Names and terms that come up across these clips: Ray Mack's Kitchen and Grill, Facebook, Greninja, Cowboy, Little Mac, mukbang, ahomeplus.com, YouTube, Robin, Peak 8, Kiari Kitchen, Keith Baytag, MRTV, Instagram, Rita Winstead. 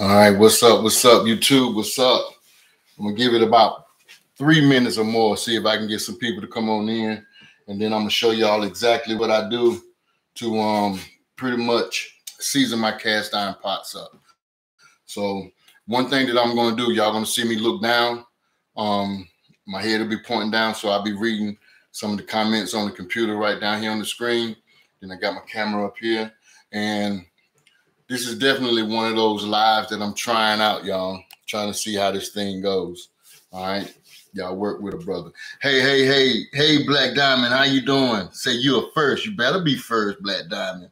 All right, what's up? What's up, YouTube? What's up? I'm gonna give it about 3 minutes or more, see if I can get some people to come on in, and then I'm gonna show y'all exactly what I do to pretty much season my cast iron pots up. So one thing that I'm gonna do, y'all gonna see me look down. My head will be pointing down, so I'll be reading some of the comments on the computer right down here on the screen. Then I got my camera up here, and this is definitely one of those lives that I'm trying out, y'all. Trying to see how this thing goes. All right, y'all work with a brother. Hey, hey, hey, hey, Black Diamond, how you doing? Say you're first. You better be first, Black Diamond.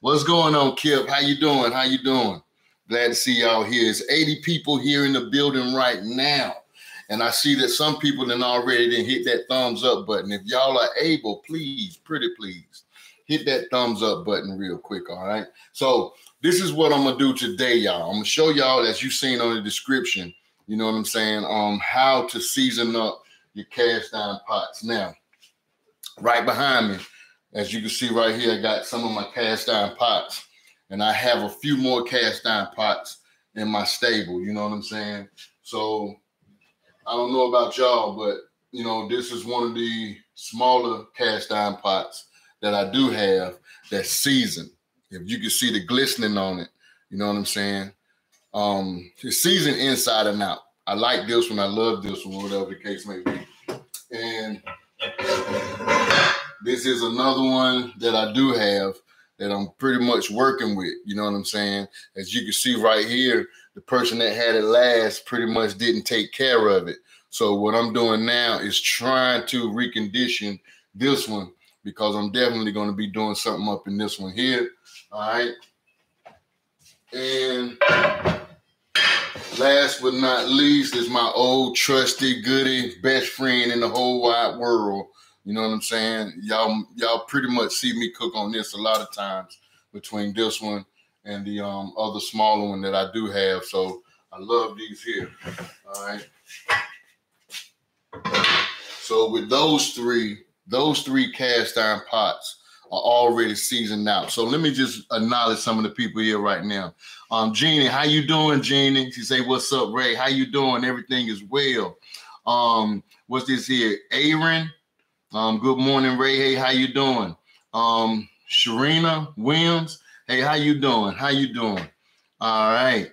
What's going on, Kip? How you doing? How you doing? Glad to see y'all here. It's 80 people here in the building right now. And I see that some people done already hit that thumbs up button. If y'all are able, please, please, hit that thumbs up button real quick, all right? So this is what I'm going to do today, y'all. I'm going to show y'all, as you've seen on the description, you know what I'm saying, how to season up your cast iron pots. Now, right behind me, as you can see right here, I got some of my cast iron pots. And I have a few more cast iron pots in my stable, you know what I'm saying? So I don't know about y'all, but, you know, this is one of the smaller cast iron pots that I do have that's seasoned. If you can see the glistening on it, you know what I'm saying? It's seasoned inside and out. I like this one. I love this one, whatever the case may be. And this is another one that I do have that I'm pretty much working with, you know what I'm saying? As you can see right here, the person that had it last pretty much didn't take care of it. So what I'm doing now is trying to recondition this one, because I'm definitely going to be doing something up in this one here. All right. And last but not least is my old trusty goody best friend in the whole wide world. You know what I'm saying? Y'all pretty much see me cook on this a lot of times between this one and the other smaller one that I do have. So I love these here. All right. So with those three cast iron pots are already seasoned out. So let me just acknowledge some of the people here right now. Jeannie, how you doing, Jeannie? She say, what's up, Ray? How you doing? Everything is well. What's this here? Aaron, good morning, Ray. Hey, how you doing? Sharina Williams, hey, how you doing? How you doing? All right.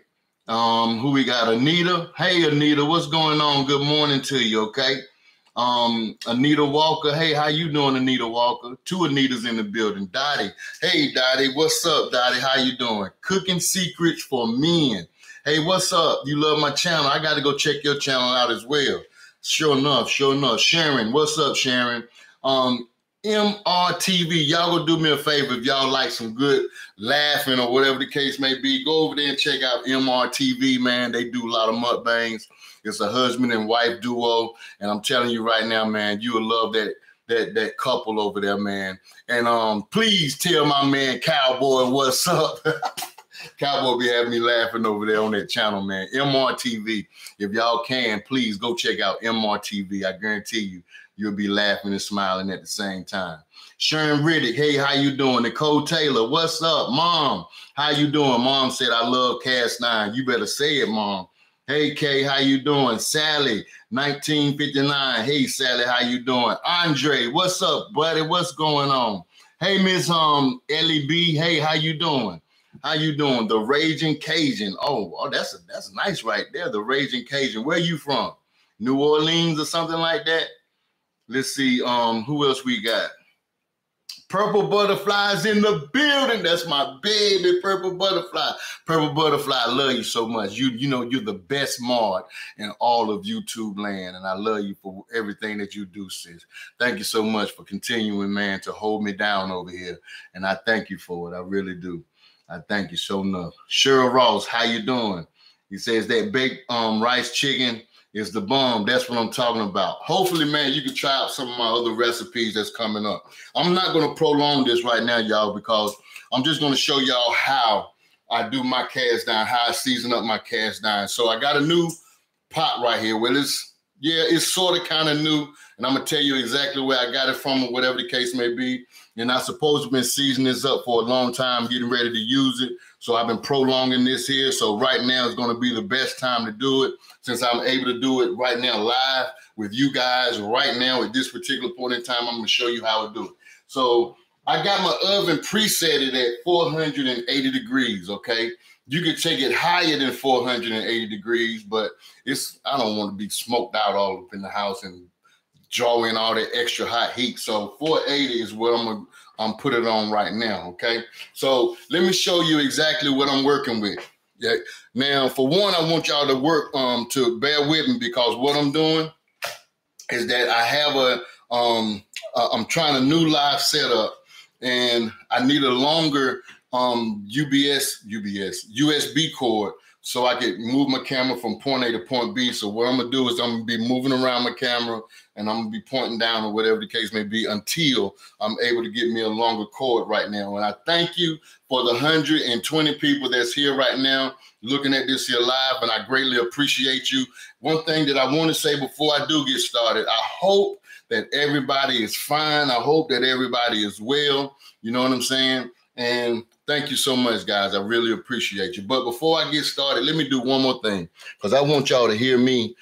Who we got? Anita. Hey, Anita, what's going on? Good morning to you, okay? Anita Walker. Hey, how you doing, Anita Walker? Two Anitas in the building. Dottie. Hey, Dottie. What's up, Dottie? How you doing? Cooking Secrets for Men. Hey, what's up? You love my channel. I got to go check your channel out as well. Sure enough. Sure enough. Sharon. What's up, Sharon? MRTV. Y'all go do me a favor. If y'all like some good laughing or whatever the case may be, go over there and check out MRTV, man. They do a lot of mukbangs. It's a husband and wife duo, and I'm telling you right now, man, you will love that couple over there, man. And please tell my man Cowboy what's up. Cowboy be having me laughing over there on that channel, man. MRTV. If y'all can, please go check out MRTV. I guarantee you, you'll be laughing and smiling at the same time. Sharon Riddick, hey, how you doing? Nicole Taylor, what's up? Mom, how you doing? Mom said, I love Cast Nine. You better say it, Mom. Hey, Kay, how you doing? Sally, 1959. Hey, Sally, how you doing? Andre, what's up, buddy? What's going on? Hey, Miss Ellie B. Hey, how you doing? How you doing? The Raging Cajun. Oh, that's nice right there, the Raging Cajun. Where you from? New Orleans or something like that? Let's see, who else we got? Purple Butterflies in the building. That's my baby, Purple Butterfly. Purple Butterfly, I love you so much. You know, you're the best mod in all of YouTube land, and I love you for everything that you do, sis. Thank you so much for continuing, man, to hold me down over here, and I thank you for it. I really do. I thank you so much. Cheryl Ross, how you doing? He says that baked rice chicken is the bomb. That's what I'm talking about. Hopefully, man, you can try out some of my other recipes that's coming up. I'm not going to prolong this right now, y'all, because I'm just going to show y'all how I do my cast iron, how I season up my cast iron. So I got a new pot right here. Well, it's Yeah, it's sort of kind of new, and I'm going to tell you exactly where I got it from or whatever the case may be. And I suppose I've been seasoning this up for a long time, getting ready to use it. So I've been prolonging this here. So right now is going to be the best time to do it since I'm able to do it right now live with you guys right now at this particular point in time. I'm going to show you how to do it. So I got my oven presetted at 480 degrees, okay? You could take it higher than 480 degrees, but it's, I don't want to be smoked out all up in the house and draw in all that extra hot heat. So 480 is what I'm going to put it on right now, okay? So let me show you exactly what I'm working with. Yeah. Now, for one, I want y'all to work, to bear with me because what I'm doing is that I have a, I'm trying a new live setup and I need a longer USB cord so I could move my camera from point A to point B. So what I'm gonna do is I'm gonna be moving around my camera and I'm gonna be pointing down or whatever the case may be until I'm able to get me a longer cord right now. And I thank you for the 120 people that's here right now looking at this here live, and I greatly appreciate you. One thing that I wanna say before I do get started, I hope that everybody is fine. I hope that everybody is well, you know what I'm saying? And thank you so much, guys. I really appreciate you. But before I get started, let me do one more thing because I want y'all to hear me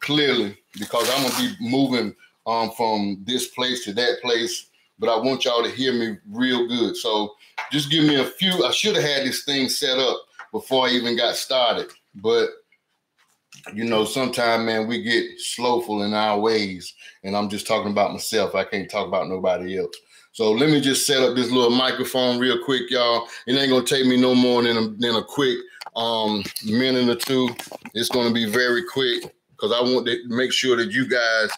clearly because I'm going to be moving from this place to that place, but I want y'all to hear me real good. So just give me a few. I should have had this thing set up before I even got started, but you know, sometimes, man, we get slowful in our ways, and I'm just talking about myself. I can't talk about nobody else. So let me just set up this little microphone real quick, y'all. It ain't going to take me no more than a quick minute or two. It's going to be very quick because I want to make sure that you guys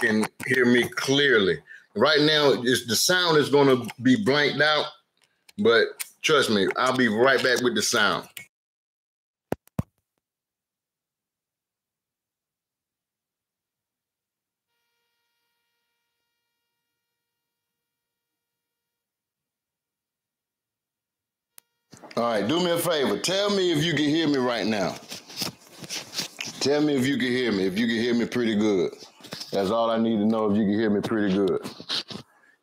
can hear me clearly. Right now, the sound is going to be blanked out, but trust me, I'll be right back with the sound. All right, do me a favor. Tell me if you can hear me right now. Tell me if you can hear me, if you can hear me pretty good. That's all I need to know, if you can hear me pretty good.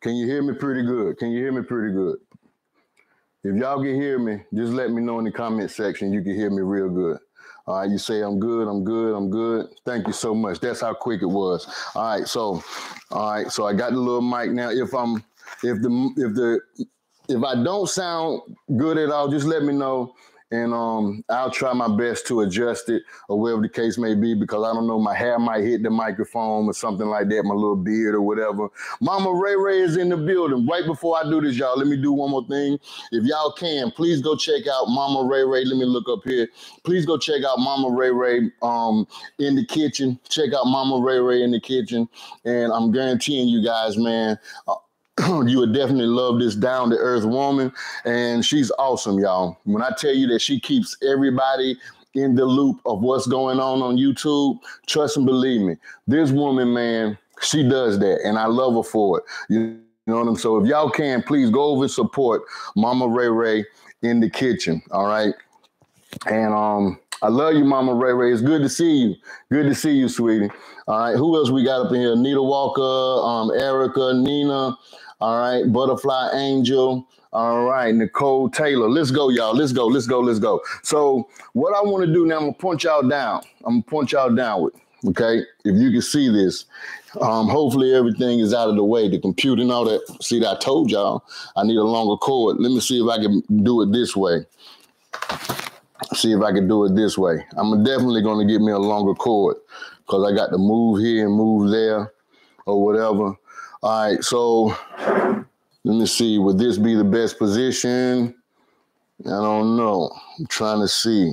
Can you hear me pretty good? Can you hear me pretty good? If y'all can hear me, just let me know in the comment section. You can hear me real good. All right, you say I'm good, I'm good, I'm good. Thank you so much. That's how quick it was. All right, so I got the little mic now. If I don't sound good at all, just let me know, and I'll try my best to adjust it or whatever the case may be, because I don't know, my hair might hit the microphone or something like that, my little beard or whatever. Mama Ray Ray is in the building. Right before I do this, y'all, let me do one more thing. If y'all can, please go check out Mama Ray Ray. Let me look up here. Please go check out Mama Ray Ray in the kitchen. Check out Mama Ray Ray in the kitchen, and I'm guaranteeing you guys, man, you would definitely love this down-to-earth woman, and she's awesome, y'all. When I tell you that she keeps everybody in the loop of what's going on YouTube, trust and believe me, this woman, man, she does that, and I love her for it. You know what I'm saying? So if y'all can, please go over and support Mama Ray Ray in the kitchen, all right? And I love you, Mama Ray Ray. It's good to see you. Good to see you, sweetie. All right, who else we got up in here? Nita Walker, Erica, Nina, all right, Butterfly Angel, all right, Nicole Taylor. Let's go, y'all. Let's go, let's go, let's go. So what I want to do now, I'm going to point y'all down. I'm going to point y'all down with, okay, if you can see this. Hopefully everything is out of the way, the computer and all that. See, I told y'all I need a longer cord. Let me see if I can do it this way. See if I can do it this way. I'm definitely going to get me a longer cord because I got to move here and move there or whatever. All right, so let me see. Would this be the best position? I don't know. I'm trying to see.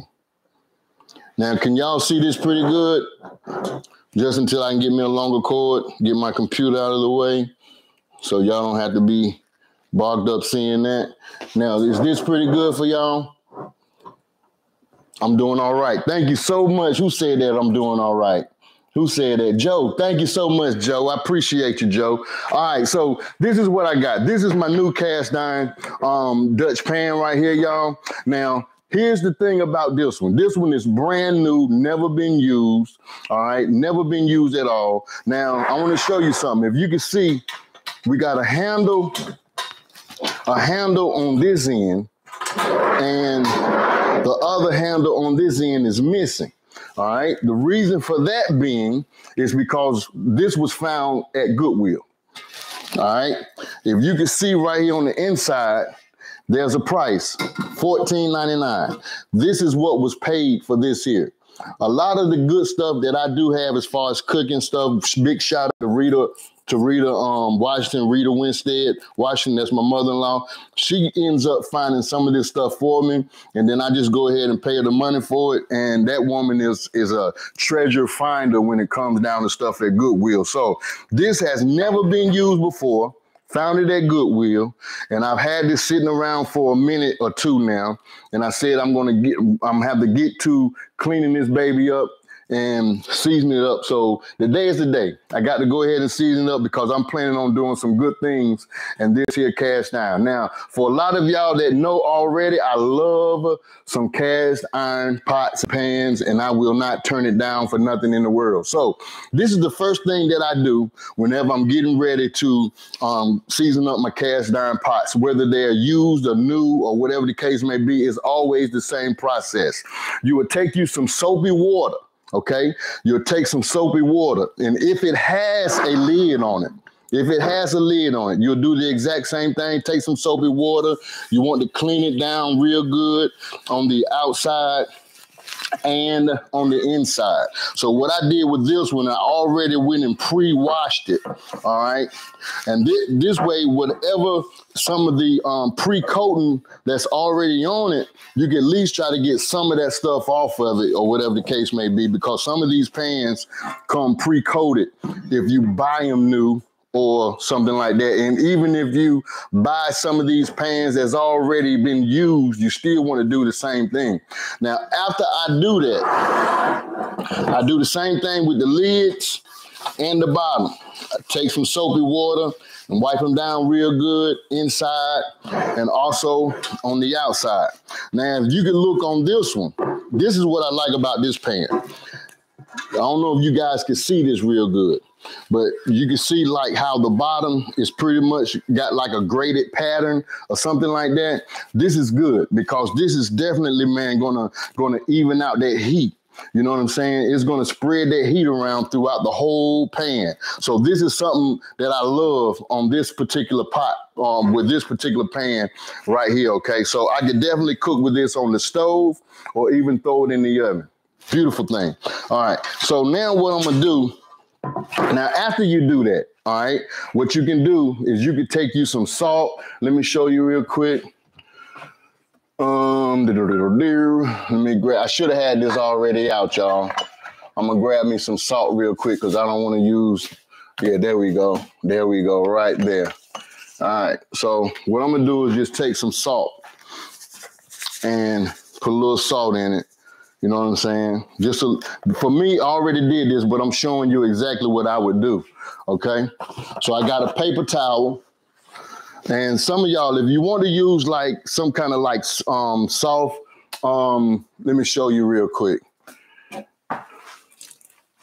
Now, can y'all see this pretty good? Just until I can get me a longer cord, get my computer out of the way so y'all don't have to be bogged up seeing that. Now, is this pretty good for y'all? I'm doing all right. Thank you so much. Who said that I'm doing all right? Who said that? Joe, thank you so much, Joe. I appreciate you, Joe. All right, so this is what I got. This is my new cast iron Dutch pan right here, y'all. Now, Here's the thing about this one. This one is brand new, never been used. All right, never been used at all. Now, I want to show you something. If you can see, we got a handle on this end, and the other handle on this end is missing. All right, the reason for that being is because this was found at Goodwill. All right, if you can see right here on the inside, there's a price, $14.99. This is what was paid for this here. A lot of the good stuff that I do have as far as cooking stuff, big shout out to Rita Winstead. Washington, that's my mother-in-law. She ends up finding some of this stuff for me, and then I just go ahead and pay her the money for it, and that woman is a treasure finder when it comes down to stuff at Goodwill. So this has never been used before. Found it at Goodwill, and I've had this sitting around for a minute or two now, and I said I'm gonna have to get to cleaning this baby up and seasoning it up. So today is the day. I got to go ahead and season it up because I'm planning on doing some good things and this here cast iron. Now, for a lot of y'all that know already, I love some cast iron pots and pans, and I will not turn it down for nothing in the world. So this is the first thing that I do whenever I'm getting ready to season up my cast iron pots, whether they're used or new or whatever the case may be. It's always the same process. You would take you some soapy water. Okay, you'll take some soapy water, and if it has a lid on it, you'll do the exact same thing. Take some soapy water. You want to clean it down real good on the outside and on the inside. So what I did with this one, I already went and pre-washed it, all right? And this way, whatever some of the pre-coating that's already on it, you can at least try to get some of that stuff off of it or whatever the case may be, because some of these pans come pre-coated if you buy them new or something like that. And even if you buy some of these pans that's already been used, you still want to do the same thing. Now, after I do that, I do the same thing with the lids and the bottom. I take some soapy water and wipe them down real good inside and also on the outside. Now, if you can look on this one, this is what I like about this pan. I don't know if you guys can see this real good, but you can see like how the bottom is pretty much got like a graded pattern or something like that. This is good because this is definitely, man, gonna even out that heat. You know what I'm saying? It's going to spread that heat around throughout the whole pan. So this is something that I love on this particular pot, with this particular pan right here. Okay, so I could definitely cook with this on the stove or even throw it in the oven. Beautiful thing. All right, so now what I'm going to do, now after you do that, all right, what you can do is you can take you some salt. Let me show you real quick. Let me grab, I should have had this already out, y'all. I'm gonna grab me some salt real quick because I don't want to use, yeah, there we go. There we go, right there. All right, so what I'm gonna do is just take some salt and put a little salt in it. You know what I'm saying? Just a, for me, I already did this, but I'm showing you exactly what I would do, okay? So I got a paper towel. And some of y'all, if you want to use like some kind of like soft, let me show you real quick.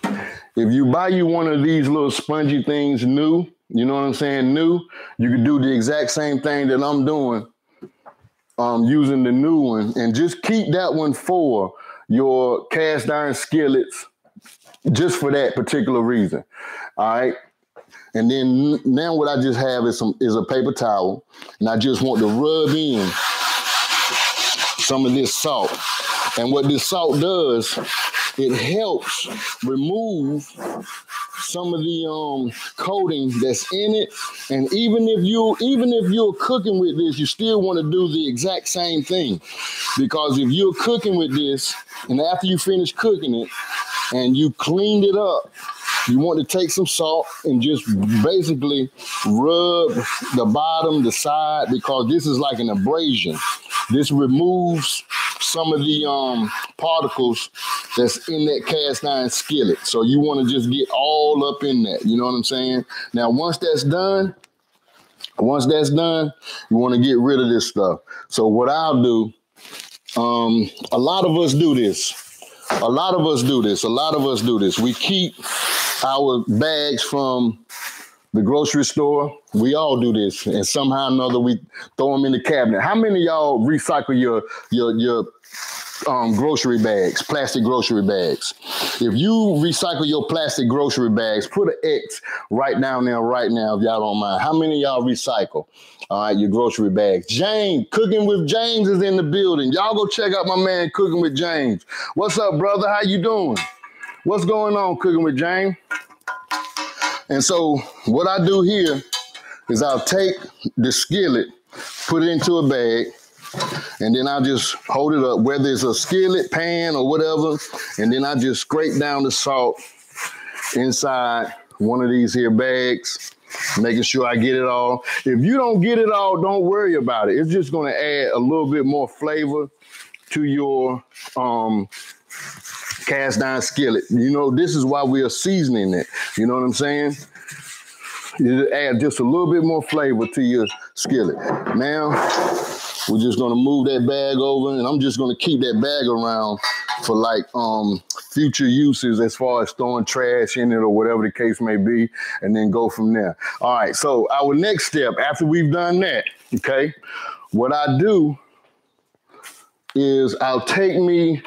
If you buy you one of these little spongy things new, you know what I'm saying, new, you can do the exact same thing that I'm doing, using the new one. And just keep that one for your cast iron skillets, just for that particular reason, all right? And then now what I just have is a paper towel, and I just want to rub in some of this salt. And what this salt does, it helps remove some of the coating that's in it. And even if you're cooking with this, you still want to do the exact same thing, because if you're cooking with this, and after you finish cooking it and you cleaned it up, you want to take some salt and just basically rub the bottom, the side, because this is like an abrasion. This removes some of the particles that's in that cast iron skillet. So you want to just get all up in that. You know what I'm saying? Now, once that's done, you want to get rid of this stuff. So what I'll do A lot of us do this. We keep our bags from the grocery store. We all do this. And somehow or another, we throw them in the cabinet. How many of y'all recycle your grocery bags, plastic grocery bags? If you recycle your plastic grocery bags, put an X right down there right now if y'all don't mind. How many of y'all recycle? All right, your grocery bags. James, Cooking with James is in the building. Y'all go check out my man, Cooking with James. What's up, brother? How you doing? What's going on, Cooking with James? And so what I do here is I'll take the skillet, put it into a bag, and then I just hold it up, whether it's a skillet, pan, or whatever, and then I just scrape down the salt inside one of these here bags, making sure I get it all. If you don't get it all, don't worry about it. It's just going to add a little bit more flavor to your cast iron skillet. You know, this is why we are seasoning it. You know what I'm saying? You add just a little bit more flavor to your skillet. Now, we're just going to move that bag over, and I'm just going to keep that bag around for like future uses as far as throwing trash in it or whatever the case may be, and then go from there. All right, so our next step after we've done that, okay, what I do is I'll take me,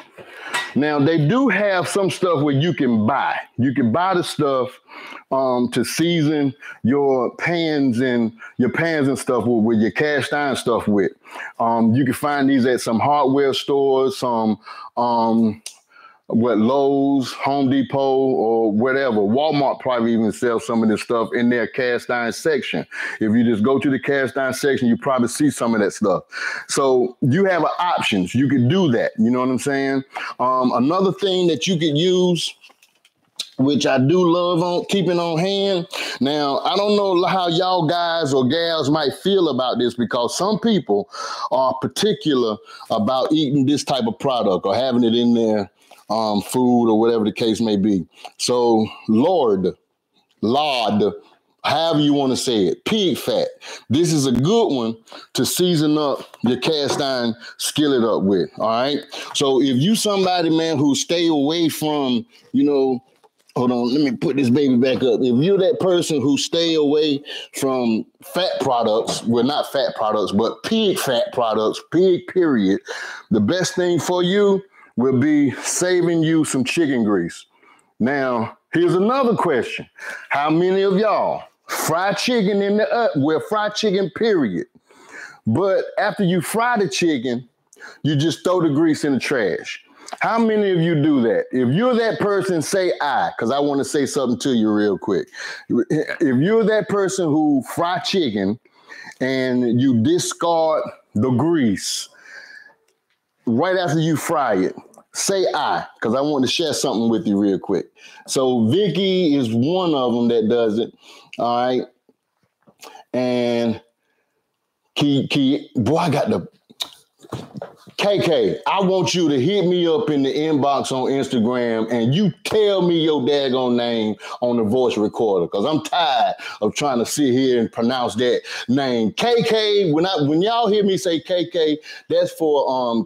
now they do have some stuff where you can buy. You can buy the stuff to season your pans and stuff with your cast iron stuff with. You can find these at some hardware stores, some Lowe's, Home Depot, or whatever. Walmart probably even sells some of this stuff in their cast iron section. If you just go to the cast iron section, you probably see some of that stuff. So you have options. You could do that. You know what I'm saying? Another thing that you could use, which I do love on keeping on hand. Now, I don't know how y'all guys or gals might feel about this, because some people are particular about eating this type of product or having it in their food or whatever the case may be. So lard, however you want to say it, pig fat. This is a good one to season up your cast iron skillet up with, all right? So if you somebody, man, who stay away from, you know, hold on, let me put this baby back up. If you're that person who stay away from fat products, well, not fat products, but pig fat products, pig period, the best thing for you will be saving you some chicken grease. Now, here's another question. How many of y'all fry chicken in the oven? Well, fry chicken, period. But after you fry the chicken, you just throw the grease in the trash. How many of you do that? If you're that person, say I, because I want to say something to you real quick. If you're that person who fry chicken and you discard the grease right after you fry it, say I, because I want to share something with you real quick. So Vicky is one of them that does it, all right? And Kiki, boy, I got the... KK, I want you to hit me up in the inbox on Instagram and you tell me your daggone name on the voice recorder, because I'm tired of trying to sit here and pronounce that name. KK, when y'all hear me say KK, that's for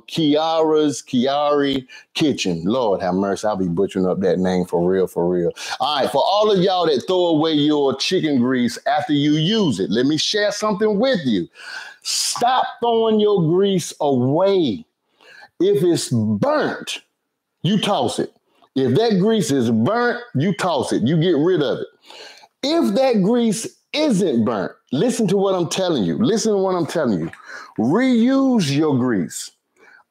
Kiari Kitchen. Lord have mercy, I'll be butchering up that name for real, for real. All right, for all of y'all that throw away your chicken grease after you use it, let me share something with you. Stop throwing your grease away. If it's burnt, you toss it. If that grease is burnt, you toss it. You get rid of it. If that grease isn't burnt, listen to what I'm telling you. Reuse your grease.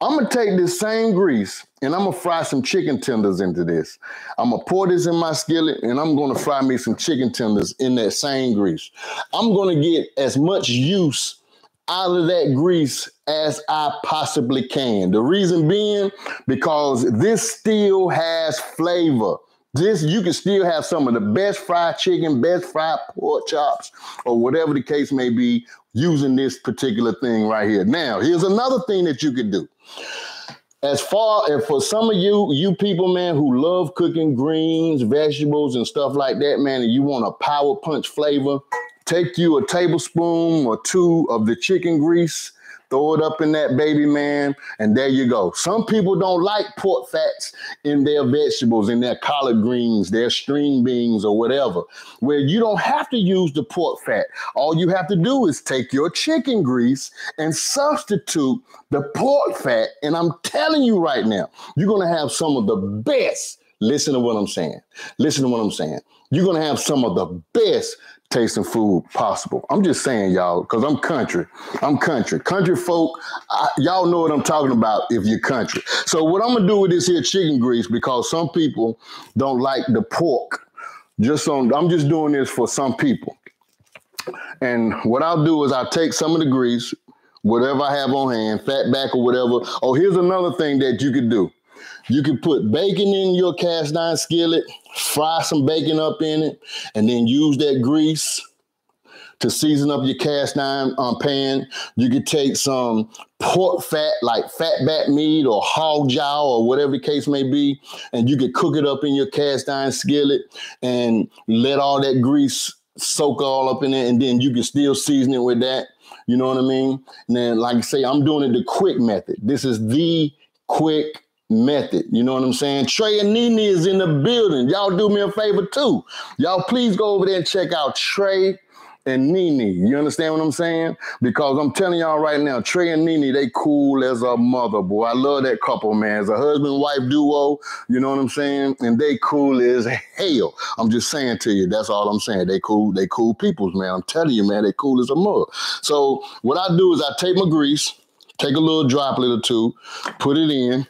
I'm going to take this same grease and I'm going to fry some chicken tenders into this. I'm going to pour this in my skillet and I'm going to fry me some chicken tenders in that same grease. I'm going to get as much use out of that grease as I possibly can. The reason being, because this still has flavor. This, you can still have some of the best fried chicken, best fried pork chops, or whatever the case may be, using this particular thing right here. Now, here's another thing that you could do. As far as for some of you people, man, who love cooking greens, vegetables, and stuff like that, man, and you want a power punch flavor, take you a tablespoon or two of the chicken grease, Throw it up in that baby, man, and there you go. Some people don't like pork fats in their vegetables, in their collard greens, their string beans, or whatever, where you don't have to use the pork fat. All you have to do is take your chicken grease and substitute the pork fat, and I'm telling you right now, you're going to have some of the best. Listen to what I'm saying. Listen to what I'm saying. You're going to have some of the best tasting food possible. I'm just saying, y'all, because I'm country. I'm country. Country folk, y'all know what I'm talking about if you're country. So what I'm going to do with this here chicken grease, because some people don't like the pork. I'm just doing this for some people. And what I'll do is I'll take some of the grease, whatever I have on hand, fat back or whatever. Oh, here's another thing that you could do. You can put bacon in your cast iron skillet, fry some bacon up in it, and then use that grease to season up your cast iron pan. You could take some pork fat, like fat back meat or hog jowl or whatever the case may be, and you could cook it up in your cast iron skillet and let all that grease soak all up in it, and then you can still season it with that. You know what I mean? And then, like I say, I'm doing it the quick method. This is the quick method. You know what I'm saying? Trey and Nene is in the building. Y'all do me a favor too. Y'all please go over there and check out Trey and Nene. You understand what I'm saying? Because I'm telling y'all right now, Trey and Nene, they cool as a mother, boy. I love that couple, man. It's a husband-wife duo. You know what I'm saying? And they cool as hell. I'm just saying to you, that's all I'm saying. They cool peoples, man. I'm telling you, man, they cool as a mother. So what I do is I take my grease, take a little droplet or two, put it in.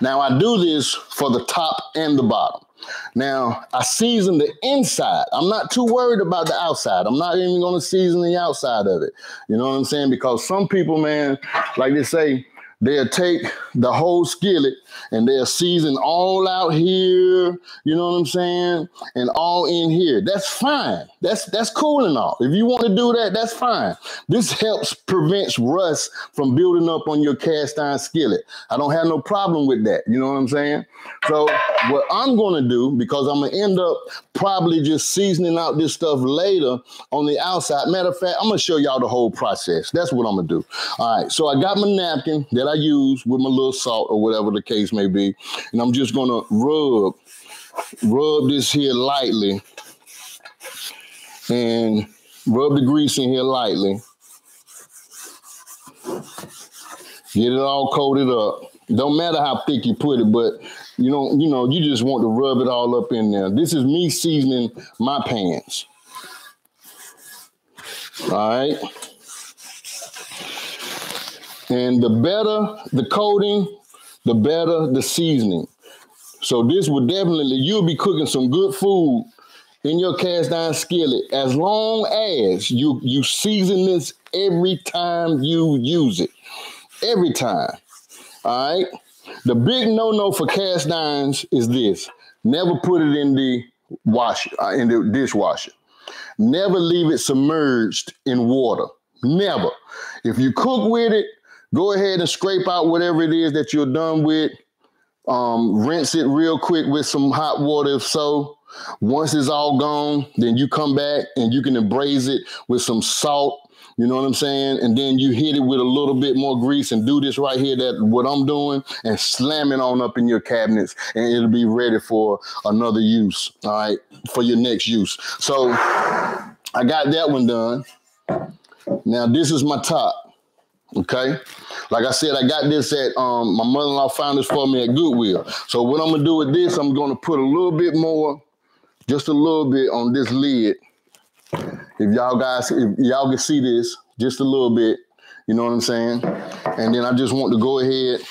Now, I do this for the top and the bottom. Now, I season the inside. I'm not too worried about the outside. I'm not even going to season the outside of it. You know what I'm saying? Because some people, man, like they say, they'll take the whole skillet and they'll season all out here, you know what I'm saying, and all in here. That's fine. That's cool and all. If you want to do that, that's fine. This helps prevent rust from building up on your cast iron skillet. I don't have no problem with that, you know what I'm saying? So what I'm going to do, because I'm going to end up probably just seasoning out this stuff later on the outside. Matter of fact, I'm going to show y'all the whole process. That's what I'm going to do. All right, so I got my napkin that I use with my little salt or whatever the case may be. And I'm just going to rub this here lightly and rub the grease in here lightly. Get it all coated up. Don't matter how thick you put it, but you just want to rub it all up in there. This is me seasoning my pans. All right. And the better the coating, the better the seasoning. So this will definitely, you'll be cooking some good food in your cast iron skillet as long as you season this every time you use it. Every time. All right. The big no-no for cast irons is this. Never put it in the washer, in the dishwasher. Never leave it submerged in water. Never. If you cook with it, go ahead and scrape out whatever it is that you're done with. Rinse it real quick with some hot water if so. Once it's all gone, then you come back and you can embrace it with some salt. You know what I'm saying? And then you hit it with a little bit more grease and do this right here, that what I'm doing, and slam it on up in your cabinets, and it'll be ready for another use, all right, for your next use. So I got that one done. Now this is my top. Okay, like I said, I got this at my mother-in-law found this for me at Goodwill. So what I'm gonna do with this, I'm gonna put a little bit more, just a little bit on this lid. If y'all can see this, just a little bit, you know what I'm saying? And then I just want to go ahead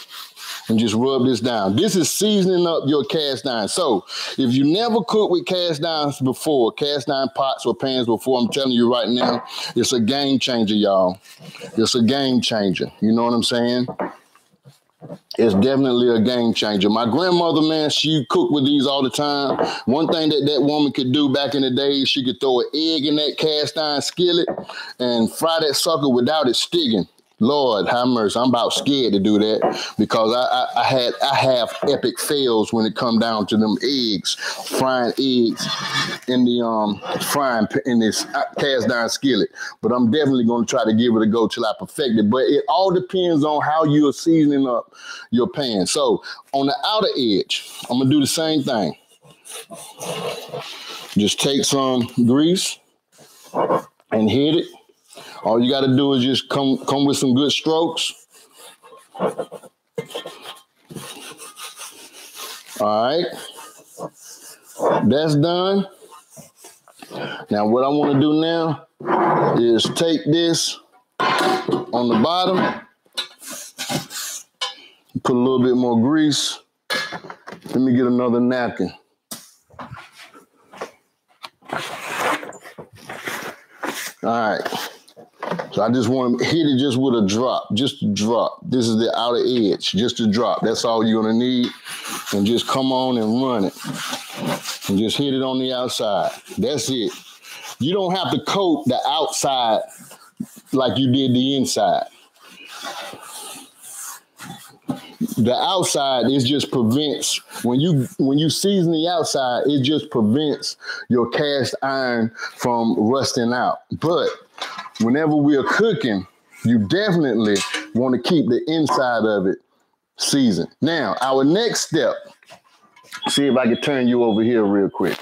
and just rub this down. This is seasoning up your cast iron. So if you never cooked with cast irons before, cast iron pots or pans before, I'm telling you right now, it's a game changer, y'all. It's a game changer. You know what I'm saying? It's definitely a game changer. My grandmother, man, she cooked with these all the time. One thing that that woman could do back in the day, she could throw an egg in that cast iron skillet and fry that sucker without it sticking. Lord, have mercy. I'm about scared to do that because I have epic fails when it come down to them eggs, frying eggs in the frying in this cast iron skillet. But I'm definitely going to try to give it a go till I perfect it. But it all depends on how you're seasoning up your pan. So on the outer edge, I'm gonna do the same thing. Just take some grease and hit it. All you got to do is just come with some good strokes. All right. That's done. Now, what I want to do now is take this on the bottom, put a little bit more grease. Let me get another napkin. All right. So I just want to hit it just with a drop, just a drop. This is the outer edge, just a drop. That's all you're going to need. And just come on and run it. And just hit it on the outside. That's it. You don't have to coat the outside like you did the inside. The outside, it just prevents, when you season the outside, it just prevents your cast iron from rusting out. But whenever we are cooking, you definitely want to keep the inside of it seasoned. Now, our next step, see if I can turn you over here real quick.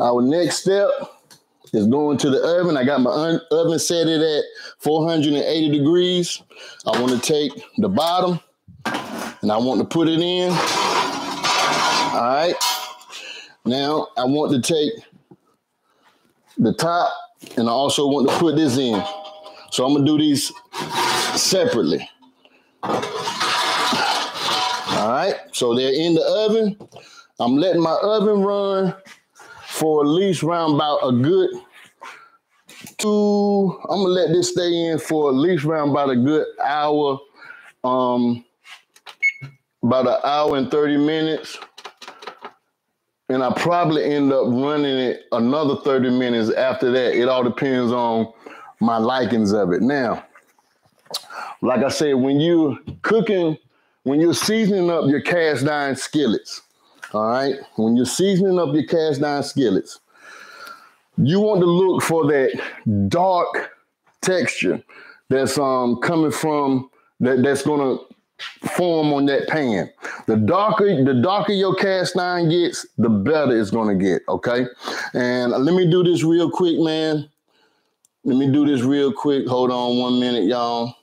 Our next step is going to the oven. I got my oven set it at 480 degrees. I want to take the bottom and I want to put it in. All right. Now I want to take the top, and I also want to put this in. So I'm gonna do these separately. All right, so they're in the oven. I'm letting my oven run for at least round about a good I'm gonna let this stay in for at least round about a good hour, about an hour and 30 minutes. And I probably end up running it another 30 minutes after that. It all depends on my likings of it. Now, like I said, when you're cooking, when you're seasoning up your cast iron skillets, all right? When you're seasoning up your cast iron skillets, you want to look for that dark texture that's coming from, that's gonna form on that pan. The darker your cast iron gets, the better it's gonna get, okay? And let me do this real quick, man. Let me do this real quick. Hold on 1 minute, y'all.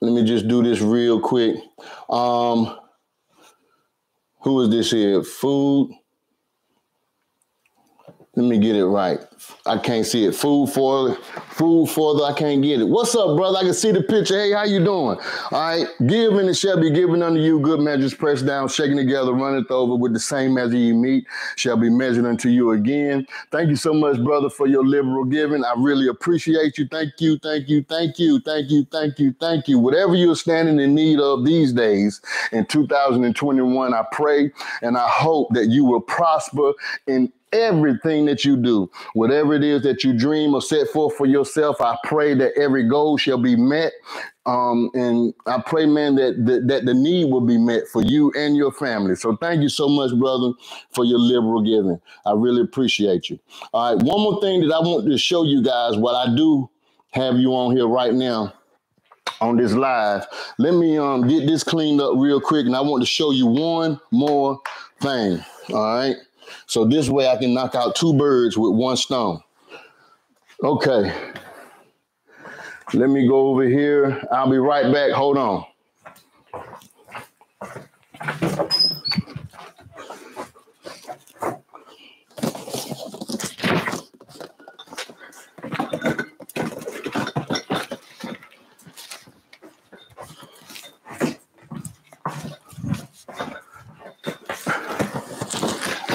Let me just do this real quick. Who is this here? Food. Let me get it right. I can't see it. Food for the, I can't get it. What's up, brother? I can see the picture. Hey, how you doing? All right. Give and it shall be given unto you. Good measures pressed down, shaken together, runneth over with the same measure you meet shall be measured unto you again. Thank you so much, brother, for your liberal giving. I really appreciate you. Thank you, thank you, thank you, thank you, thank you, thank you. Whatever you're standing in need of these days in 2021, I pray and I hope that you will prosper in everything that you do. Whatever it is that you dream or set forth for yourself, I pray that every goal shall be met. And I pray, man, that the need will be met for you and your family. So thank you so much, brother, for your liberal giving. I really appreciate you. All right. One more thing that I want to show you guys while I do have you on here right now on this live. Let me get this cleaned up real quick. And I want to show you one more thing. All right. So this way I can knock out two birds with one stone. Okay. Let me go over here. I'll be right back. Hold on.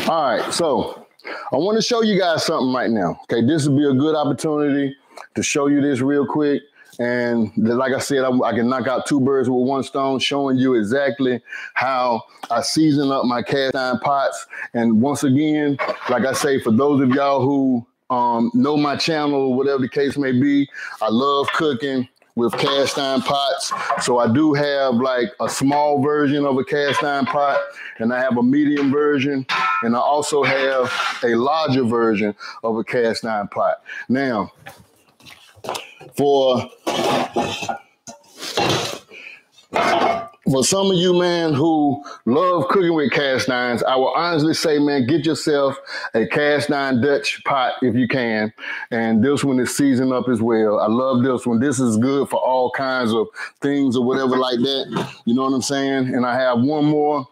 All right, so I want to show you guys something right now. Okay, this would be a good opportunity to show you this real quick. And like I said, I can knock out two birds with one stone, showing you exactly how I season up my cast iron pots. And once again, like I say, for those of y'all who know my channel, whatever the case may be. I love cooking with cast iron pots. So I do have like a small version of a cast iron pot, and I have a medium version, and I also have a larger version of a cast iron pot. Now, for some of you, man, who love cooking with cast irons, I will honestly say, man, get yourself a cast iron Dutch pot if you can. And this one is seasoned up as well. I love this one. This is good for all kinds of things or whatever like that. You know what I'm saying? And I have one more.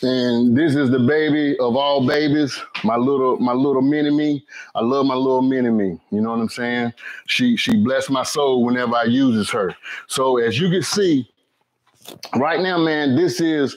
And this is the baby of all babies, my little mini-me. I love my little mini-me, you know what I'm saying? She blessed my soul whenever I uses her. So as you can see, right now, man, this is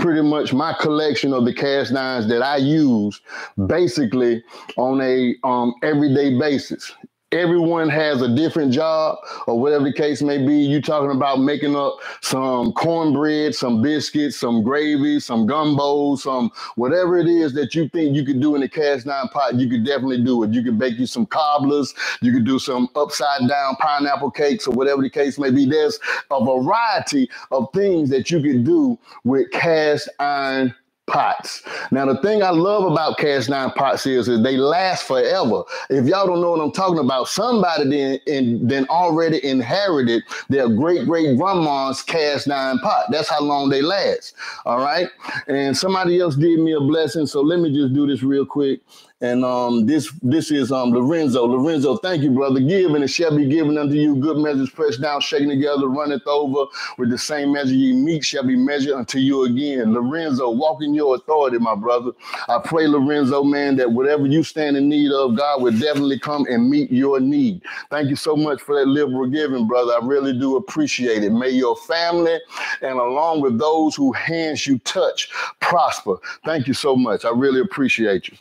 pretty much my collection of the cast irons that I use basically on a everyday basis. Everyone has a different job or whatever the case may be. You talking about making up some cornbread, some biscuits, some gravy, some gumbo, some whatever it is that you think you could do in a cast iron pot, you could definitely do it. You could bake you some cobblers. You could do some upside down pineapple cakes or whatever the case may be. There's a variety of things that you could do with cast iron pots. Now, the thing I love about cast iron pots is they last forever. If y'all don't know what I'm talking about, somebody then already inherited their great-great-grandma's cast iron pot. That's how long they last, all right? And somebody else did me a blessing, so let me just do this real quick. And this is Lorenzo. Lorenzo, thank you, brother. Give, and it shall be given unto you. Good measures pressed down, shaken together, runneth over. With the same measure ye meet shall be measured unto you again. Lorenzo, walk in your authority, my brother. I pray, Lorenzo, man, that whatever you stand in need of, God will definitely come and meet your need. Thank you so much for that liberal giving, brother. I really do appreciate it. May your family and along with those whose hands you touch prosper. Thank you so much. I really appreciate you.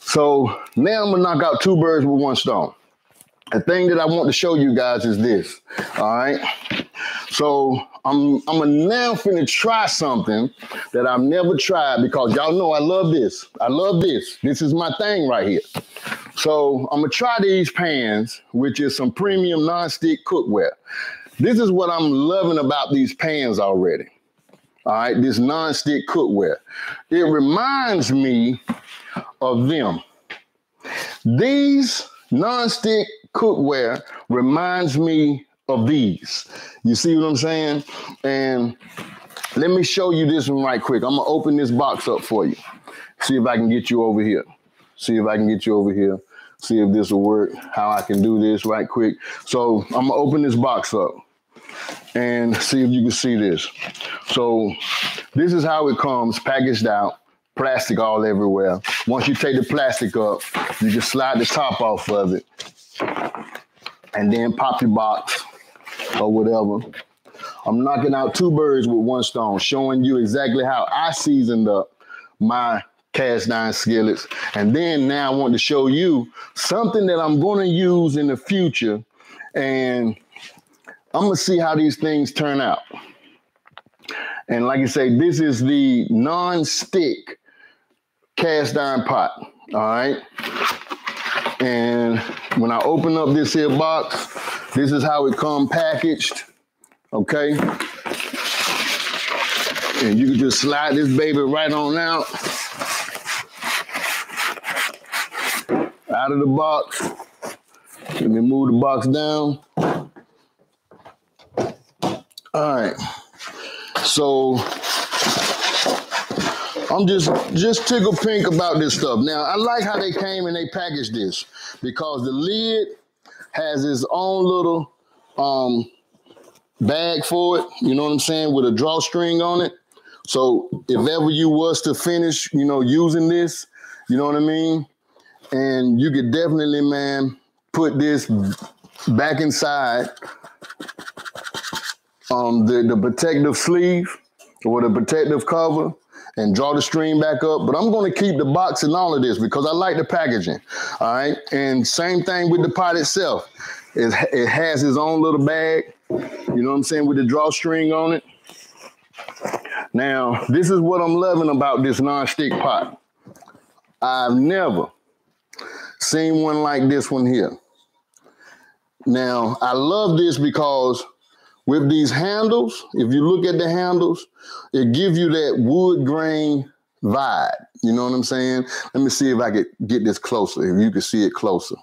So now I'm gonna knock out two birds with one stone. The thing that I want to show you guys is this, all right? So I'm now finna try something that I've never tried because y'all know I love this. I love this. This is my thing right here. So I'm gonna try these pans, which is some premium nonstick cookware. This is what I'm loving about these pans already, all right? This nonstick cookware. It reminds me of them. These nonstick cookware reminds me of these. You see what I'm saying? And let me show you this one right quick. I'm gonna open this box up for you. See if I can get you over here. See if I can get you over here. See if this will work, how I can do this right quick. So I'm gonna open this box up and see if you can see this. So this is how it comes packaged out. Plastic all everywhere. Once you take the plastic up, you just slide the top off of it and then pop your box or whatever. I'm knocking out two birds with one stone, showing you exactly how I seasoned up my cast iron skillets. And then now I want to show you something that I'm going to use in the future. And I'm going to see how these things turn out. And like I say, this is the non-stick cast iron pot, all right? And when I open up this here box, this is how it come packaged, okay? And you can just slide this baby right on out. Out of the box. Let me move the box down. All right. So I'm just tickled pink about this stuff. Now, I like how they came and they packaged this because the lid has its own little bag for it, you know what I'm saying, with a drawstring on it. So if ever you was to finish, you know, using this, you know what I mean? And you could definitely, man, put this back inside the protective sleeve or the protective cover and draw the string back up. But I'm going to keep the box and all of this because I like the packaging. All right. And same thing with the pot itself. It has its own little bag, you know what I'm saying, with the drawstring on it. Now, this is what I'm loving about this nonstick pot. I've never seen one like this one here. Now, I love this because with these handles, if you look at the handles, it gives you that wood grain vibe. You know what I'm saying? Let me see if I could get this closer, if you can see it closer.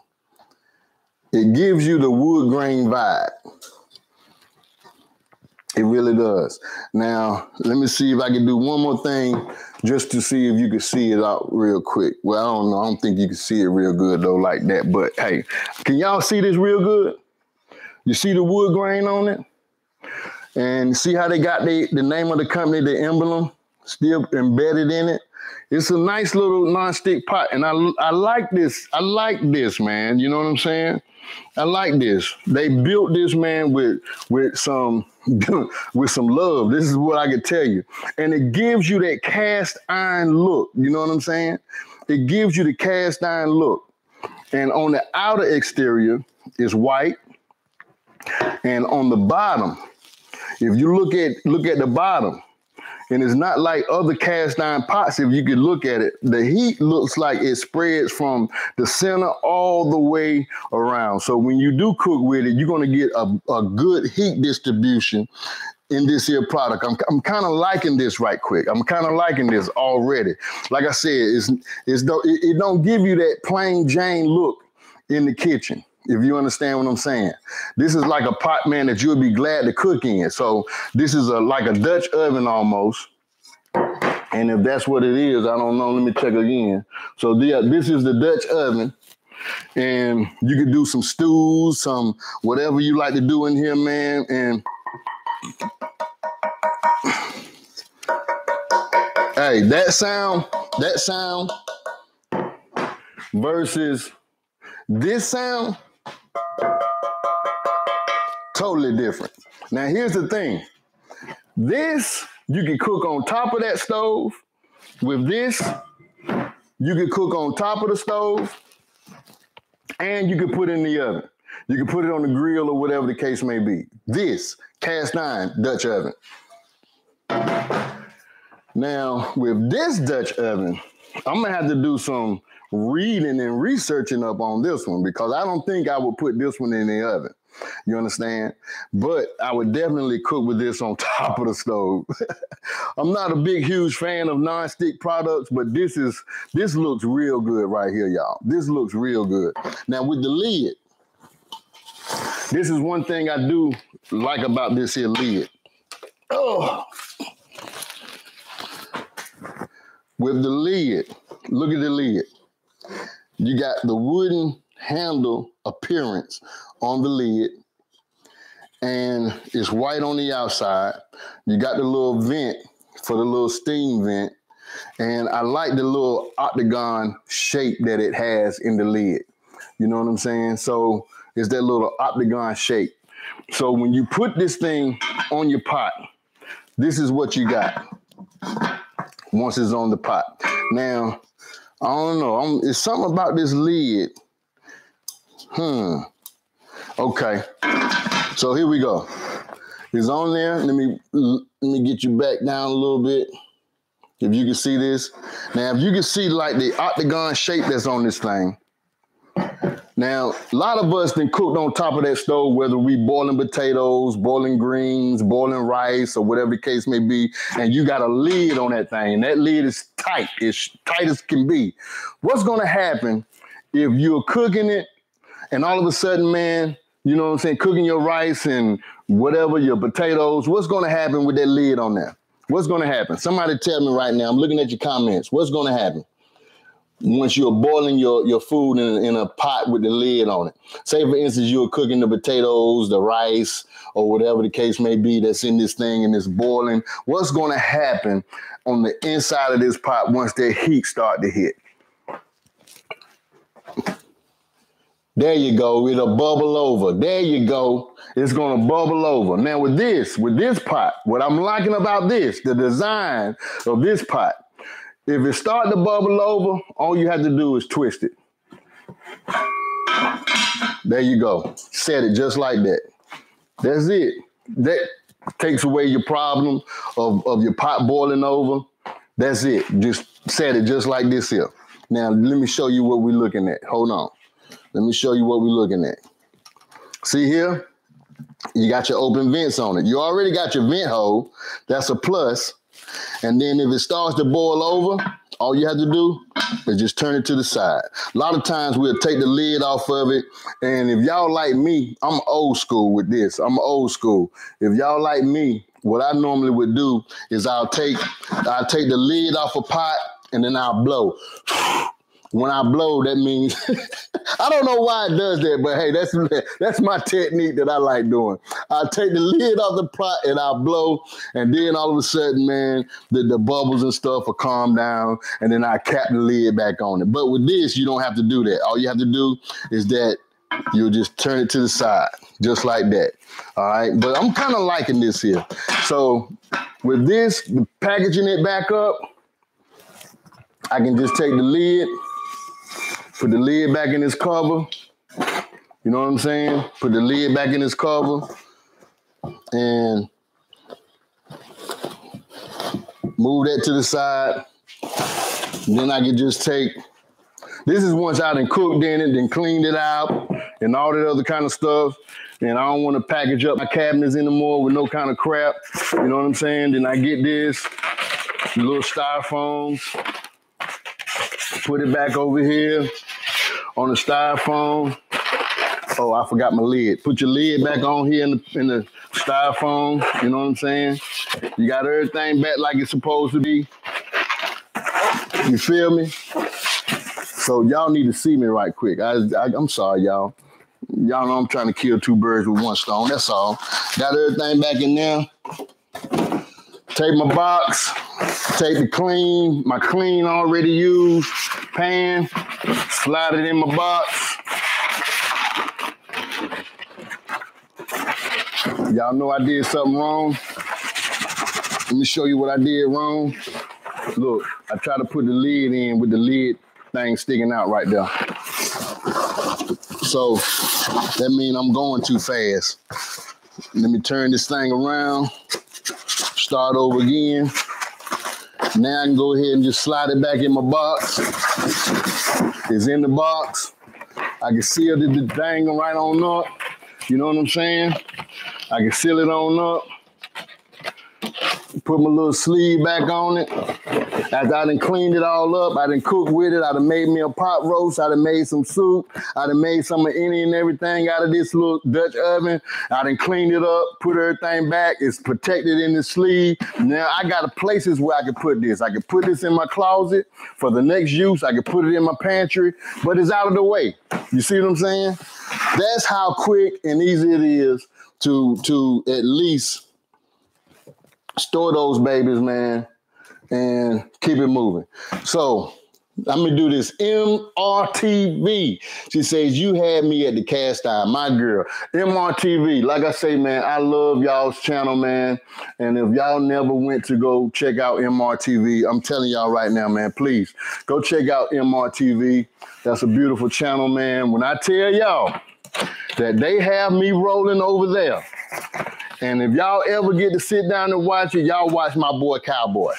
It gives you the wood grain vibe. It really does. Now, let me see if I can do one more thing just to see if you can see it out real quick. Well, I don't know. I don't think you can see it real good, though, like that. But, hey, can y'all see this real good? You see the wood grain on it? And see how they got the name of the company, the emblem, still embedded in it? It's a nice little nonstick pot, and I like this. I like this, man. You know what I'm saying? I like this. They built this, man, with some love. This is what I can tell you. And it gives you that cast iron look. You know what I'm saying? It gives you the cast iron look. And on the outer exterior is white. And on the bottom, if you look at the bottom, and it's not like other cast iron pots, if you could look at it. The heat looks like it spreads from the center all the way around. So when you do cook with it, you're going to get a good heat distribution in this here product. I'm kind of liking this right quick. I'm kind of liking this already. Like I said, it don't give you that plain Jane look in the kitchen. If you understand what I'm saying, this is like a pot, man, that you'll be glad to cook in. So this is like a Dutch oven almost. And if that's what it is, I don't know. Let me check again. So this is the Dutch oven, and you can do some stews, some whatever you like to do in here, man. And hey, that sound versus this sound. Totally different. Now, here's the thing. This, you can cook on top of that stove. With this, you can cook on top of the stove, and you can put it in the oven. You can put it on the grill or whatever the case may be. This, cast iron Dutch oven. Now, with this Dutch oven, I'm gonna have to do some reading and researching up on this one, because I don't think I would put this one in the oven. You understand? But I would definitely cook with this on top of the stove. I'm not a big, huge fan of non-stick products, but this looks real good right here, y'all. This looks real good. Now, with the lid, this is one thing I do like about this here lid. Oh, with the lid, look at the lid. You got the wooden handle appearance on the lid, and it's white on the outside. You got the little vent for the little steam vent, and I like the little octagon shape that it has in the lid. You know what I'm saying? So it's that little octagon shape. So when you put this thing on your pot, this is what you got once it's on the pot. Now, I don't know. It's something about this lid. Okay. So here we go. It's on there. Let me get you back down a little bit. If you can see this. Now, if you can see like the octagon shape that's on this thing. Now, a lot of us then cooked on top of that stove, whether we boiling potatoes, boiling greens, boiling rice, or whatever the case may be, and you got a lid on that thing. That lid is tight. It's tight as can be. What's going to happen if you're cooking it and all of a sudden, man, you know what I'm saying, cooking your rice and whatever, your potatoes, what's going to happen with that lid on there? What's going to happen? Somebody tell me right now. I'm looking at your comments. What's going to happen once you're boiling your food in a pot with the lid on it? Say, for instance, you're cooking the potatoes, the rice, or whatever the case may be that's in this thing and it's boiling. What's going to happen on the inside of this pot once that heat starts to hit? There you go. It'll bubble over. There you go. It's going to bubble over. Now, with this pot, what I'm liking about this, the design of this pot, if it starts to bubble over, all you have to do is twist it. There you go. Set it just like that. That's it. That takes away your problem of your pot boiling over. That's it. Just set it just like this here. Now, let me show you what we're looking at. Hold on. Let me show you what we're looking at. See here? You got your open vents on it. You already got your vent hole. That's a plus. And then if it starts to boil over, all you have to do is just turn it to the side. A lot of times we'll take the lid off of it. And if y'all like me, I'm old school with this. I'm old school. If y'all like me, what I normally would do is I'll take the lid off a pot and then I'll blow. When I blow, that means, I don't know why it does that, but hey, that's my technique that I like doing. I take the lid off the pot and I blow, and then all of a sudden, man, the bubbles and stuff will calm down, and then I cap the lid back on it. But with this, you don't have to do that. All you have to do is that you'll just turn it to the side, just like that. All right, but I'm kind of liking this here. So with this, packaging it back up, I can just take the lid, put the lid back in its cover. You know what I'm saying? Put the lid back in its cover and move that to the side. And then I can just take, this is once I done cooked in it, then cleaned it out and all that other kind of stuff. And I don't want to package up my cabinets anymore with no kind of crap. You know what I'm saying? Then I get this, little styrofoams. Put it back over here on the styrofoam. Oh, I forgot my lid. Put your lid back on here in the styrofoam. You know what I'm saying? You got everything back like it's supposed to be. You feel me? So y'all need to see me right quick. I'm sorry, y'all. Y'all know I'm trying to kill two birds with one stone. That's all. Got everything back in there. Take my box. Take the clean, my clean already used pan, slide it in my box. Y'all know I did something wrong. Let me show you what I did wrong. Look, I tried to put the lid in with the lid thing sticking out right there. So that means I'm going too fast. Let me turn this thing around, start over again. Now I can go ahead and just slide it back in my box. It's in the box. I can seal the thing right on up. You know what I'm saying? I can seal it on up. Put my little sleeve back on it. After I done cleaned it all up, I done cooked with it. I done made me a pot roast. I done made some soup. I done made some of any and everything out of this little Dutch oven. I done cleaned it up, put everything back. It's protected in the sleeve. Now I got places where I can put this. I can put this in my closet for the next use. I can put it in my pantry, but it's out of the way. You see what I'm saying? That's how quick and easy it is to at least store those babies, man, and keep it moving. So I'm gonna do this MRTV. She says, you had me at the cast iron, my girl. MRTV, like I say, man, I love y'all's channel, man. And if y'all never went to go check out MRTV, I'm telling y'all right now, man, please go check out MRTV. That's a beautiful channel, man. When I tell y'all that they have me rolling over there, and if y'all ever get to sit down and watch it, y'all watch my boy Cowboy.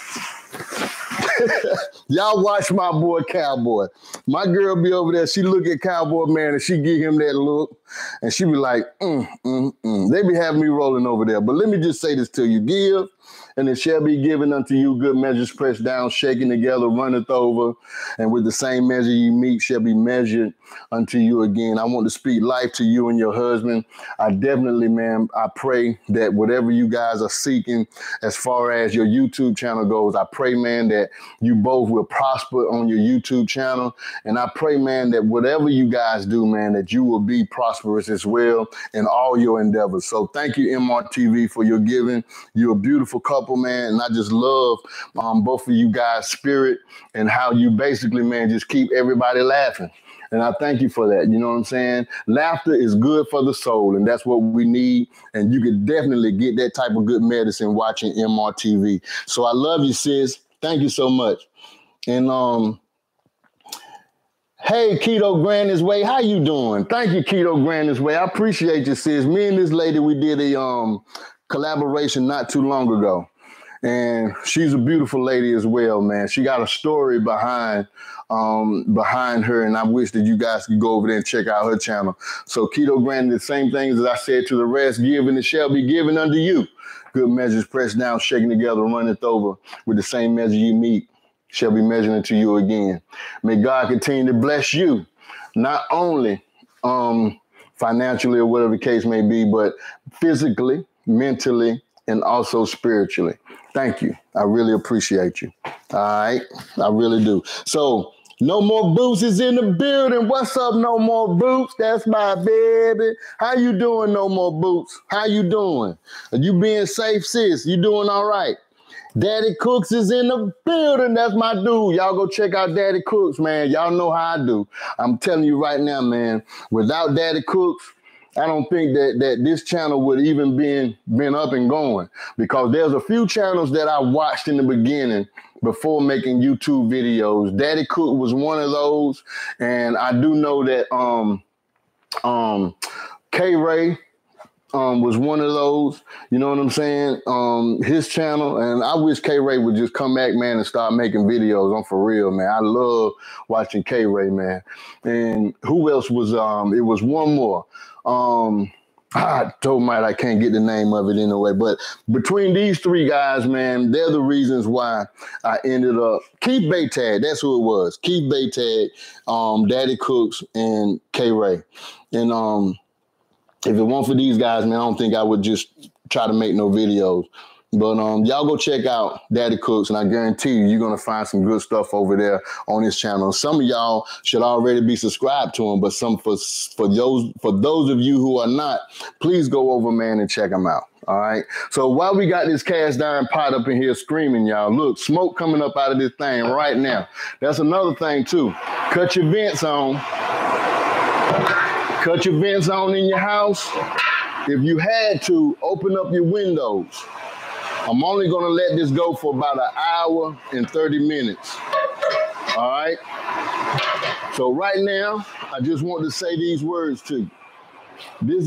Y'all watch my boy Cowboy. My girl be over there, she look at Cowboy, man, and she give him that look, and she be like, They be having me rolling over there. But let me just say this to you. Give, and it shall be given unto you. Good measures pressed down, shaken together, runneth over, and with the same measure you meet shall be measured unto you again. I want to speak life to you and your husband. I definitely, man, I pray that whatever you guys are seeking as far as your YouTube channel goes, I pray, man, that you both will prosper on your YouTube channel. And I pray, man, that whatever you guys do, man, that you will be prosperous as well in all your endeavors. So thank you, MRTV, for your giving. You're a beautiful couple, man. And I just love both of you guys' spirit and how you basically, man, just keep everybody laughing. And I thank you for that. You know what I'm saying? Laughter is good for the soul, and that's what we need. And you could definitely get that type of good medicine watching MRTV. So I love you, sis. Thank you so much. And hey, Keto Granny's Way, how you doing? Thank you, Keto Granny's Way. I appreciate you, sis. Me and this lady, we did a collaboration not too long ago. And she's a beautiful lady as well, man. She got a story behind her, and I wish that you guys could go over there and check out her channel. So Keto Granny, the same things as I said to the rest, give and it shall be given unto you. Good measures pressed down, shaken together, runneth over. With the same measure you meet shall be measured unto you again. May God continue to bless you, not only financially or whatever the case may be, but physically, mentally, and also spiritually. Thank you. I really appreciate you. All right. I really do. So No More Boots is in the building. What's up, No More Boots? That's my baby. How you doing, No More Boots? How you doing? Are you being safe, sis? You doing all right? Daddy Cooks is in the building. That's my dude. Y'all go check out Daddy Cooks, man. Y'all know how I do. I'm telling you right now, man, without Daddy Cooks, I don't think that this channel would even been up and going, because there's a few channels that I watched in the beginning before making YouTube videos. Daddy Cook was one of those, and I do know that K-Ray was one of those, you know what I'm saying? His channel, and I wish K-Ray would just come back, man, and start making videos. I'm for real, man. I love watching K-Ray, man. And who else was, it was one more. I told Mike I can't get the name of it anyway, but between these three guys, man, they're the reasons why I ended up, Keith Baytag, that's who it was, Keith Baytag, Daddy Cooks, and K-Ray. And if it weren't for these guys, man, I don't think I would just try to make no videos. But y'all go check out Daddy Cooks, and I guarantee you, you're going to find some good stuff over there on his channel. Some of y'all should already be subscribed to him, but for those of you who are not, please go over, man, and check him out. All right. So while we got this cast iron pot up in here screaming, y'all, look, smoke coming up out of this thing right now. That's another thing, too. Cut your vents on. Cut your vents on in your house. If you had to, open up your windows. I'm only going to let this go for about an hour and 30 minutes. All right. So right now, I just want to say these words to you. This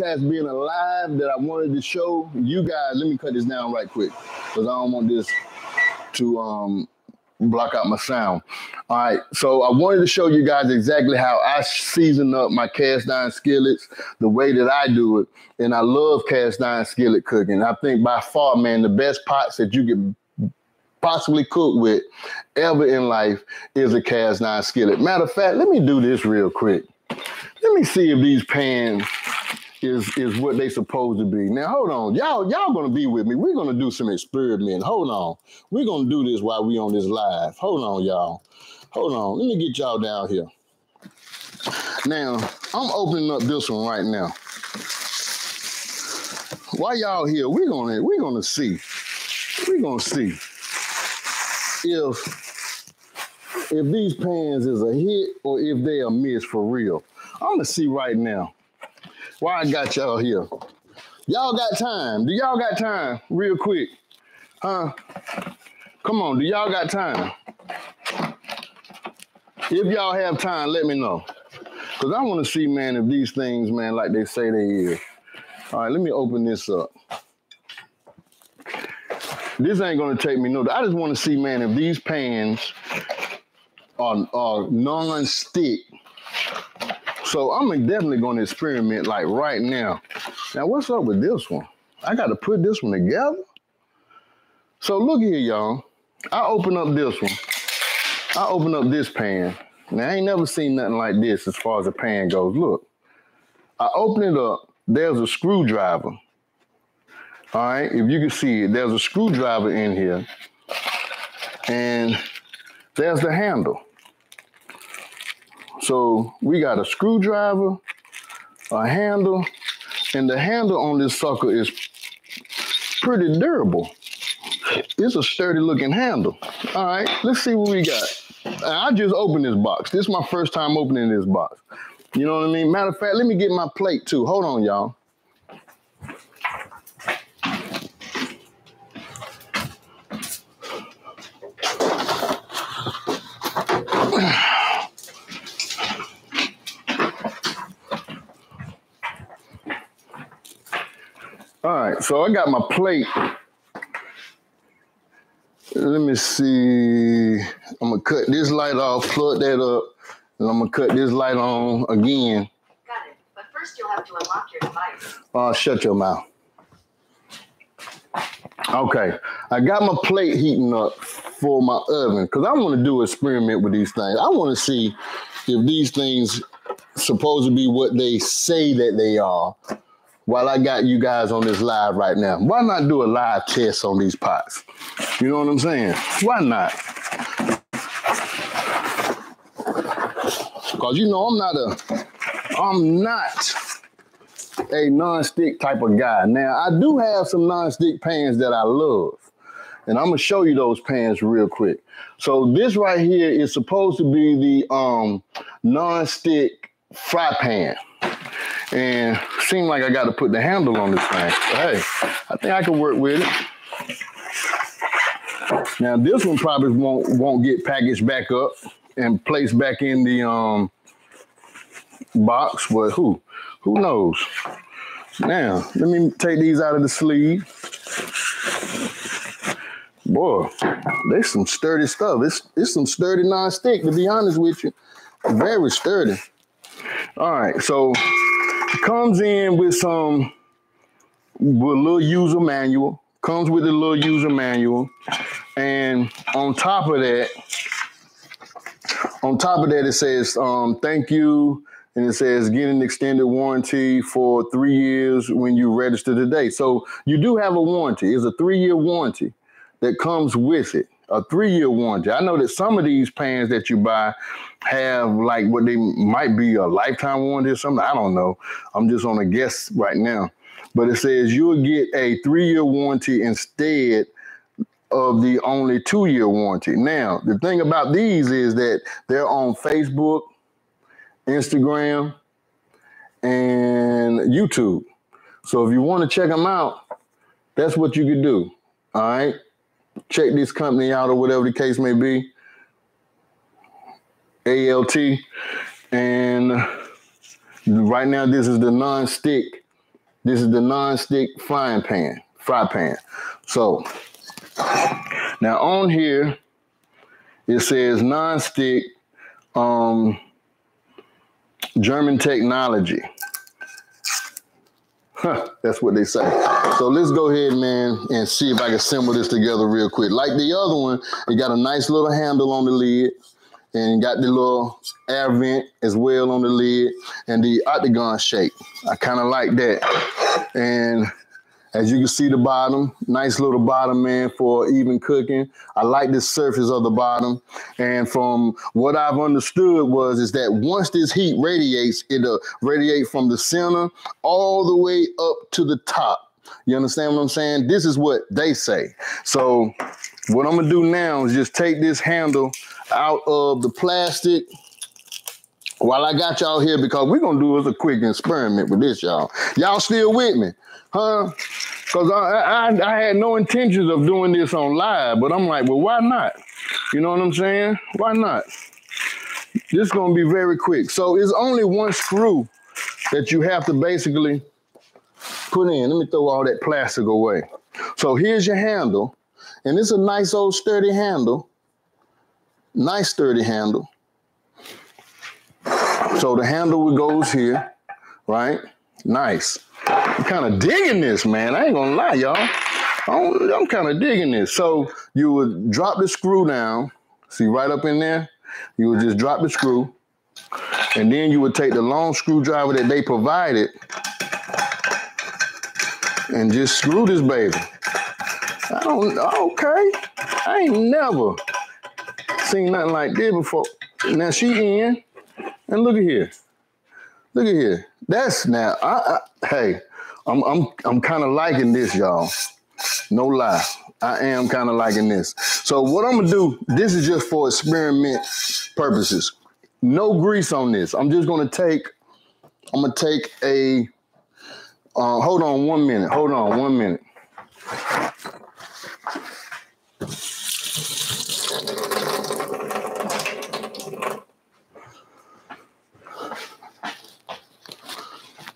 has been a live that I wanted to show you guys. Let me cut this down right quick, because I don't want this to block out my sound. All right, so I wanted to show you guys exactly how I season up my cast iron skillets the way that I do it. And I love cast iron skillet cooking. I think by far, man, the best pots that you could possibly cook with ever in life is a cast iron skillet. Matter of fact, let me do this real quick. Let me see if these pans is what they supposed to be. Now, hold on. Y'all gonna be with me. We're gonna do some experimenting. Hold on. We're gonna do this while we on this live. Hold on, y'all. Hold on. Let me get y'all down here. Now, I'm opening up this one right now. While y'all here, we're gonna see. We're gonna see if these pans is a hit or if they are miss for real. I'm gonna see right now. Why I got y'all here? Y'all got time? Do y'all got time? Real quick, huh? Come on, do y'all got time? If y'all have time, let me know, cause I want to see, man, if these things, man, like they say they is. All right, let me open this up. This ain't gonna take me no. I just want to see, man, if these pans are non-stick. So I'm definitely going to experiment like right now. Now, what's up with this one? I got to put this one together. So look here, y'all. I open up this one. I open up this pan. Now, I ain't never seen nothing like this as far as a pan goes. Look, I open it up. There's a screwdriver. All right, if you can see it, there's a screwdriver in here. And there's the handle. So we got a screwdriver, a handle, and the handle on this sucker is pretty durable. It's a sturdy looking handle. All right, let's see what we got. I just opened this box. This is my first time opening this box. You know what I mean? Matter of fact, let me get my plate too. Hold on, y'all. So I got my plate let me see. I'm gonna cut this light off, plug that up, and I'm gonna cut this light on again. Got it. But first you'll have to unlock your device. Oh, shut your mouth. Okay, I got my plate heating up for my oven because I want to do an experiment with these things. I want to see if these things supposed to be what they say that they are while I got you guys on this live right now. Why not do a live test on these pots? You know what I'm saying? Why not? Because, you know, I'm not a non-stick type of guy. Now, I do have some non-stick pans that I love, and I'm gonna show you those pans real quick. So this right here is supposed to be the non-stick fry pan, and seem like I got to put the handle on this thing. But hey, I think I can work with it. Now this one probably won't get packaged back up and placed back in the box, but who knows? Now, let me take these out of the sleeve. Boy, there's some sturdy stuff. It's some sturdy non-stick, to be honest with you. Very sturdy. All right, so it comes in with some, with a little user manual. Comes with a little user manual. And on top of that, it says, thank you. And it says, get an extended warranty for 3 years when you register today. So you do have a warranty. It's a 3-year warranty that comes with it, a 3-year warranty. I know that some of these pans that you buy have like what they might be a lifetime warranty or something. I don't know. I'm just on a guess right now. But it says you'll get a 3-year warranty instead of the only 2-year warranty. Now, the thing about these is that they're on Facebook, Instagram, and YouTube. So if you want to check them out, that's what you could do. All right. Check this company out or whatever the case may be. ALT. And right now, this is the non-stick. This is the non-stick frying pan, fry pan. So now on here, it says non-stick, German technology. Huh, that's what they say. So let's go ahead, man, and see if I can assemble this together real quick. Like the other one, it got a nice little handle on the lid and got the little air vent as well on the lid and the octagon shape. I kind of like that. And as you can see the bottom, nice little bottom, man, for even cooking. I like the surface of the bottom. And from what I've understood is that once this heat radiates, it'll radiate from the center all the way up to the top. You understand what I'm saying? This is what they say. So what I'm gonna do now is just take this handle out of the plastic while I got y'all here, because we're gonna do a quick experiment with this, y'all. Y'all still with me? Huh? Because I had no intentions of doing this on live, but I'm like, well, why not? You know what I'm saying? Why not? This is going to be very quick. So it's only one screw that you have to basically put in. Let me throw all that plastic away. So here's your handle. And it's a nice old sturdy handle. Nice sturdy handle. So the handle goes here, right? Nice. I'm kind of digging this, man. I ain't gonna lie, y'all. I'm kind of digging this. So you would drop the screw down. See, right up in there? You would just drop the screw. And then you would take the long screwdriver that they provided and just screw this baby. I don't know. Okay. I ain't never seen nothing like this before. Now she in. And look at here. Look at here. That's now. Hey, I'm kind of liking this, y'all. No lie, I am kind of liking this. So what I'm gonna do? This is just for experiment purposes. No grease on this. I'm just gonna take. I'm gonna take a. Hold on 1 minute. Hold on 1 minute.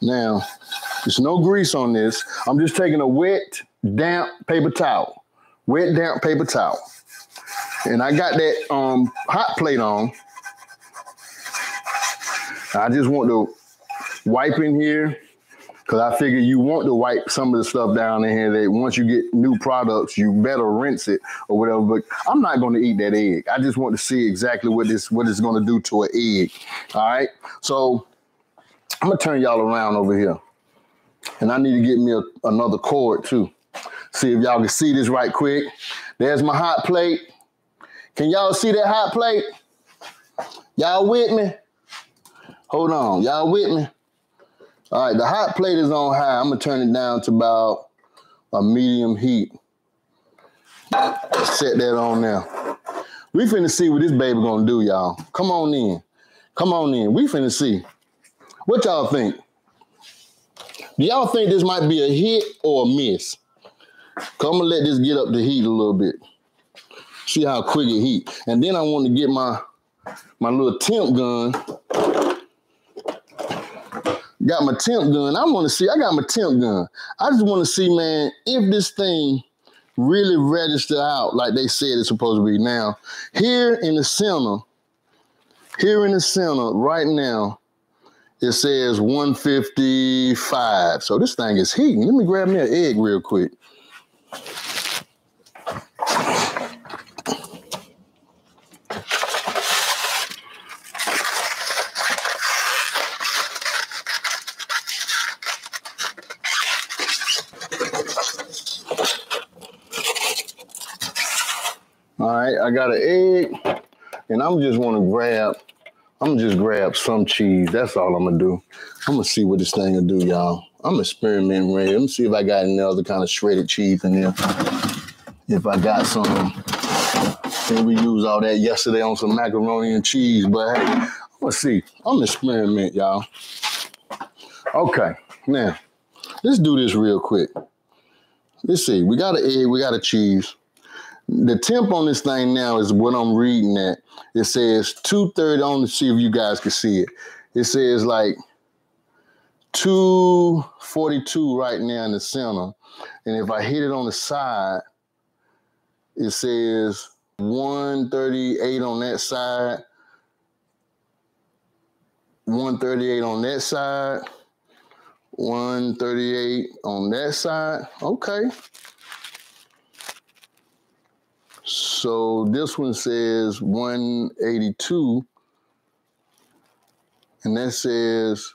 Now, there's no grease on this. I'm just taking a wet, damp paper towel. Wet, damp paper towel. and I got that hot plate on. I just want to wipe in here because I figure you want to wipe some of the stuff down in here that once you get new products, you better rinse it or whatever. But I'm not going to eat that egg. I just want to see exactly what it's going to do to an egg. All right. So I'm going to turn y'all around over here. And I need to get me another cord too. See if y'all can see this right quick. There's my hot plate. Can y'all see that hot plate? Y'all with me? Hold on, y'all with me? All right, the hot plate is on high. I'm gonna turn it down to about a medium heat. Set that on now. We finna see what this baby gonna do, y'all. Come on in, come on in. We finna see. What y'all think? Do y'all think this might be a hit or a miss? Come and let this get up the heat a little bit. See how quick it heat. And then I want to get my little temp gun. Got my temp gun. I want to see. I got my temp gun. I just want to see, man, if this thing really registered out like they said it's supposed to be. Now, here in the center right now, it says 155. So this thing is heating. Let me grab me an egg real quick. All right, I got an egg, and I'm just grab some cheese. That's all I'm gonna do. I'm gonna see what this thing will do, y'all. I'm experimenting right here. Let me see if I got any other kind of shredded cheese in there. If I got some, then we used all that yesterday on some macaroni and cheese. But hey, I'm gonna see. I'm experimenting, y'all. Okay, now let's do this real quick. Let's see. We got an egg. We got a cheese. The temp on this thing now is what I'm reading at. It says 230. I want to see if you guys can see it. It says like 242 right now in the center. And if I hit it on the side, it says 138 on that side, 138 on that side, 138 on that side. Okay. So this one says 182, and that says,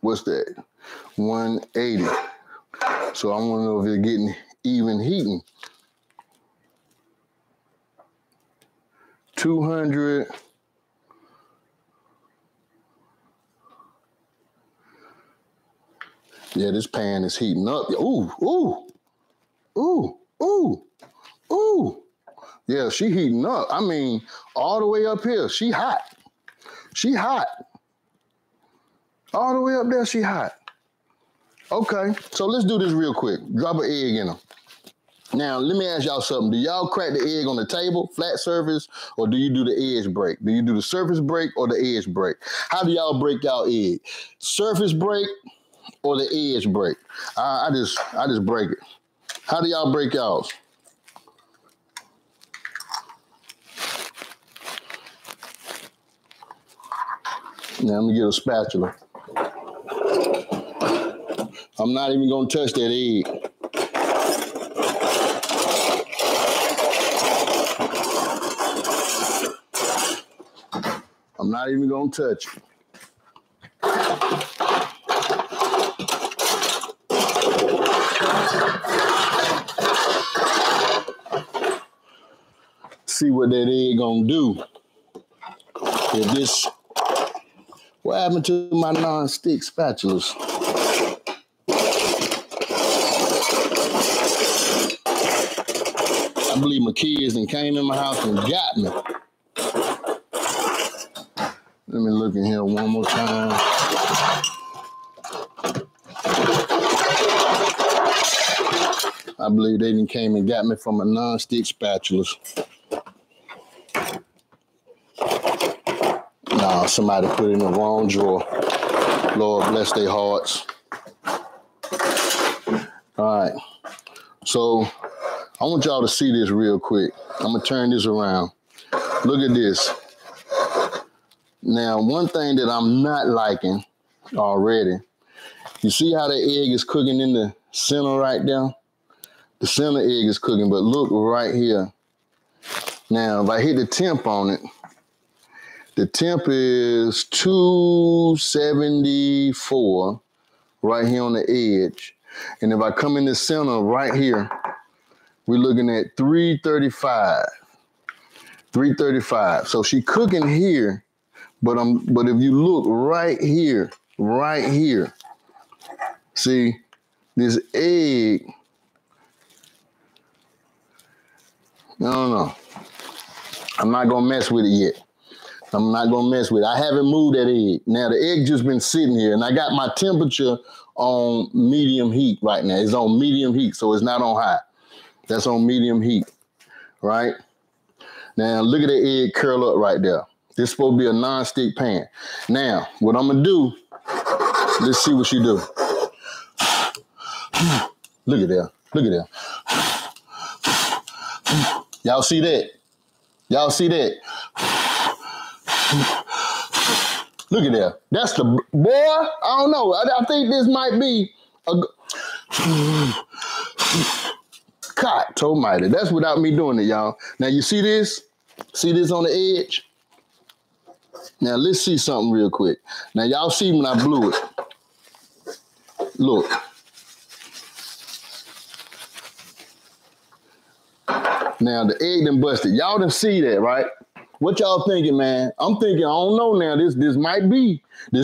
what's that? 180. So I want to know if they're getting even heating. 200. Yeah, this pan is heating up. Ooh, ooh. Ooh, ooh, ooh. Yeah, she heating up. I mean, all the way up here, she hot. She hot. All the way up there, she hot. Okay, so let's do this real quick. Drop an egg in them. Now, let me ask y'all something. Do y'all crack the egg on the table, flat surface, or do you do the edge break? Do you do the surface break or the edge break? How do y'all break y'all egg? Surface break or the edge break? I just break it. How do y'all break y'all? Now, let me get a spatula. I'm not even going to touch that egg. I'm not even going to touch it. See what that egg gonna do. If this, what happened to my non-stick spatulas? I believe my kids and came in my house and got me. Let me look in here one more time. I believe they done came and got me from my non-stick spatulas. Somebody put it in the wrong drawer. Lord bless their hearts. All right. So I want y'all to see this real quick. I'm gonna turn this around. Look at this. Now, one thing that I'm not liking already, you see how the egg is cooking in the center right there? The center egg is cooking, but look right here. Now, if I hit the temp on it, the temp is 274 right here on the edge. And if I come in the center right here, we're looking at 335. 335. So she cooking here, but if you look right here, see this egg. No. I'm not gonna mess with it yet. I'm not gonna mess with it. I haven't moved that egg. Now the egg just been sitting here, and I got my temperature on medium heat right now. It's on medium heat, so it's not on high. That's on medium heat, right? Now look at the egg curl up right there. This is supposed to be a non-stick pan. Now, what I'm gonna do, let's see what she do. Look at that, look at that. Y'all see that? Y'all see that? Look at that. That's the, boy, I don't know. I think this might be a, God, almighty. That's without me doing it, y'all. Now, you see this? See this on the edge? Now, let's see something real quick. Now, y'all see when I blew it. Look. Now, the egg done busted. Y'all done see that, right? What y'all thinking, man? I'm thinking, I don't know now. This might be a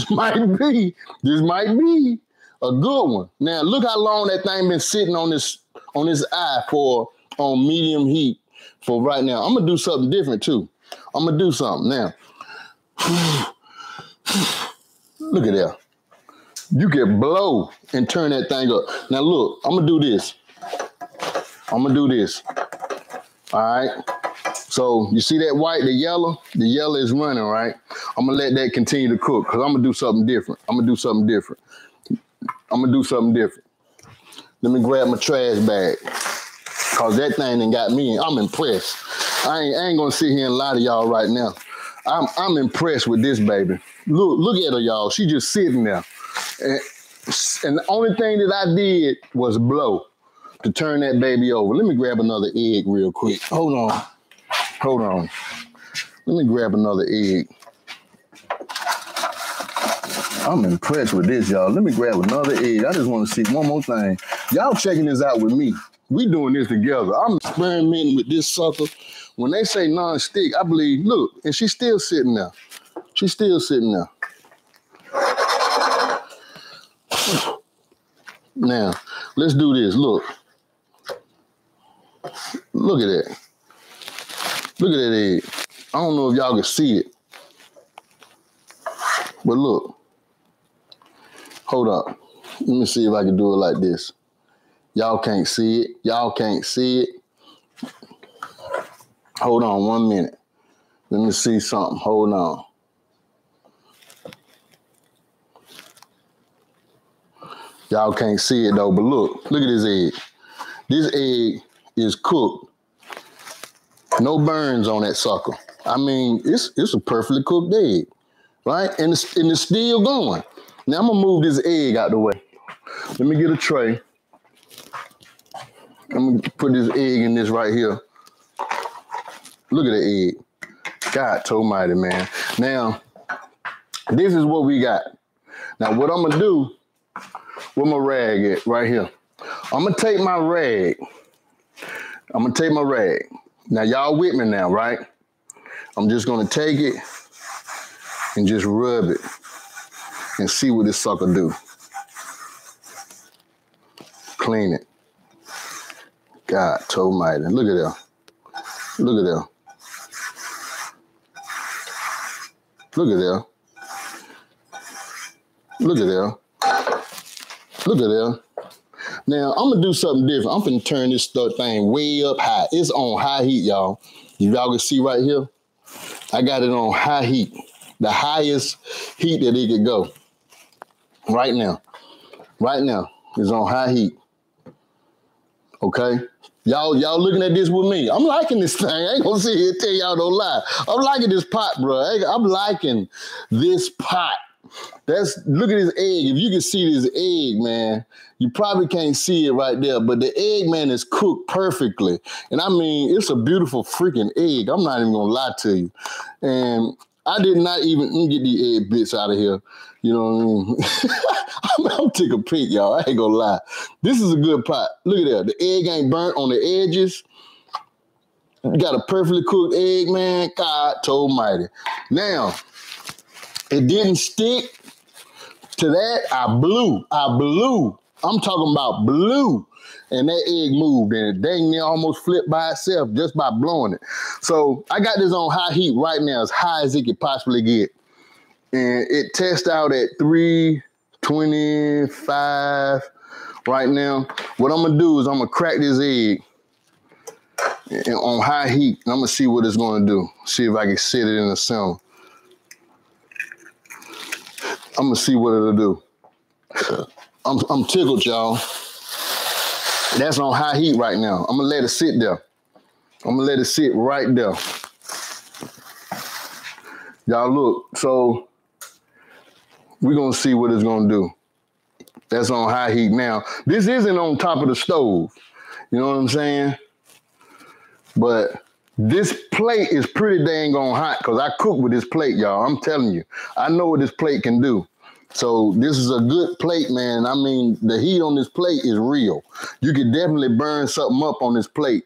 good one. Now, look how long that thing been sitting on this eye on medium heat for right now. I'm gonna do something different too. I'm gonna do something now. Look at that. You can blow and turn that thing up. Now look, I'm gonna do this. I'm gonna do this. All right. So you see that white, the yellow is running, right? I'm gonna let that continue to cook because I'm gonna do something different. Let me grab my trash bag because that thing done got me in. I'm impressed. I ain't gonna sit here and lie to y'all right now. I'm impressed with this baby. Look at her, y'all. She just sitting there. And the only thing that I did was blow to turn that baby over. Let me grab another egg real quick. Hold on. Let me grab another egg. I'm impressed with this, y'all. Let me grab another egg. I just want to see one more thing. Y'all checking this out with me. We doing this together. I'm experimenting with this sucker. When they say non-stick, I believe, look, and she's still sitting there. She's still sitting there. Now, let's do this. Look. Look at that. Look at that egg. I don't know if y'all can see it. But look. Hold up. Let me see if I can do it like this. Y'all can't see it. Y'all can't see it. Hold on 1 minute. Let me see something. Hold on. Y'all can't see it though, but look at this egg. This egg is cooked. No burns on that sucker. I mean, it's a perfectly cooked egg, right? And it's still going. Now I'm gonna move this egg out the way. Let me get a tray. I'm gonna put this egg in this right here. Look at the egg. God almighty, man. Now, this is what we got. Now, what I'm gonna do, where my rag at? Right here. I'm gonna take my rag. Now, y'all with me now, right? I'm just gonna take it and just rub it and see what this sucker do. Clean it. God almighty. Look at that. Look at that. Look at that. Look at that. Look at that. Now, I'm going to do something different. I'm going to turn this thing way up high. It's on high heat, y'all. Y'all can see right here. I got it on high heat. The highest heat that it could go. Right now. It's on high heat. Okay. Y'all looking at this with me. I'm liking this thing. I ain't gonna sit here and tell y'all no lie. I'm liking this pot, bro. I'm liking this pot. Look at this egg. If you can see this egg, man, you probably can't see it right there, but the egg, man, is cooked perfectly. And I mean, it's a beautiful freaking egg. I'm not even gonna lie to you. And I did not even get the egg bits out of here. You know what I mean? I'm taking a peek, y'all. I ain't gonna lie. This is a good pot. Look at that. The egg ain't burnt on the edges. You got a perfectly cooked egg, man. God almighty. Now, it didn't stick to that. I blew. I'm talking about blew. And that egg moved and it dang near almost flipped by itself just by blowing it. So I got this on high heat right now, as high as it could possibly get. And it tests out at 325 right now. What I'm gonna do is I'm gonna crack this egg on high heat and I'm gonna see what it's gonna do. See if I can sit it in the center. I'm gonna see what it'll do. I'm tickled, y'all. That's on high heat right now. I'm gonna let it sit there. I'm gonna let it sit right there. Y'all look, so we're gonna see what it's gonna do. That's on high heat now. This isn't on top of the stove. You know what I'm saying? But this plate is pretty dang on hot because I cook with this plate, y'all. I'm telling you. I know what this plate can do. So this is a good plate, man. I mean, the heat on this plate is real. You could definitely burn something up on this plate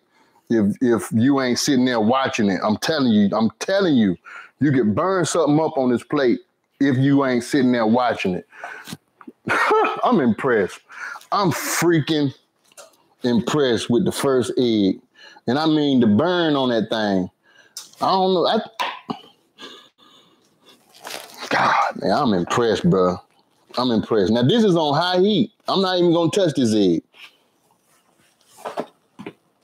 if you ain't sitting there watching it. I'm telling you, you could burn something up on this plate if you ain't sitting there watching it. I'm impressed. I'm freaking impressed with the first egg. And I mean, the burn on that thing. I don't know. God, man, I'm impressed, bro. I'm impressed. Now, this is on high heat. I'm not even going to touch this egg.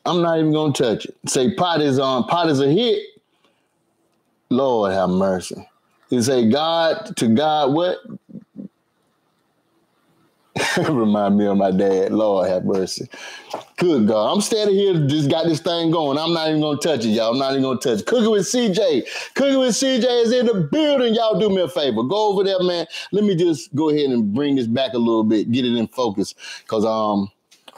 I'm not even going to touch it. Say pot is a hit. Lord have mercy. It say God to God what? Remind me of my dad. Lord have mercy. Good God. I'm standing here, just got this thing going. I'm not even going to touch it, y'all. I'm not even going to touch it. Cooking with CJ. Cooking with CJ is in the building. Y'all do me a favor. Go over there, man. Let me just go ahead and bring this back a little bit. Get it in focus. Because,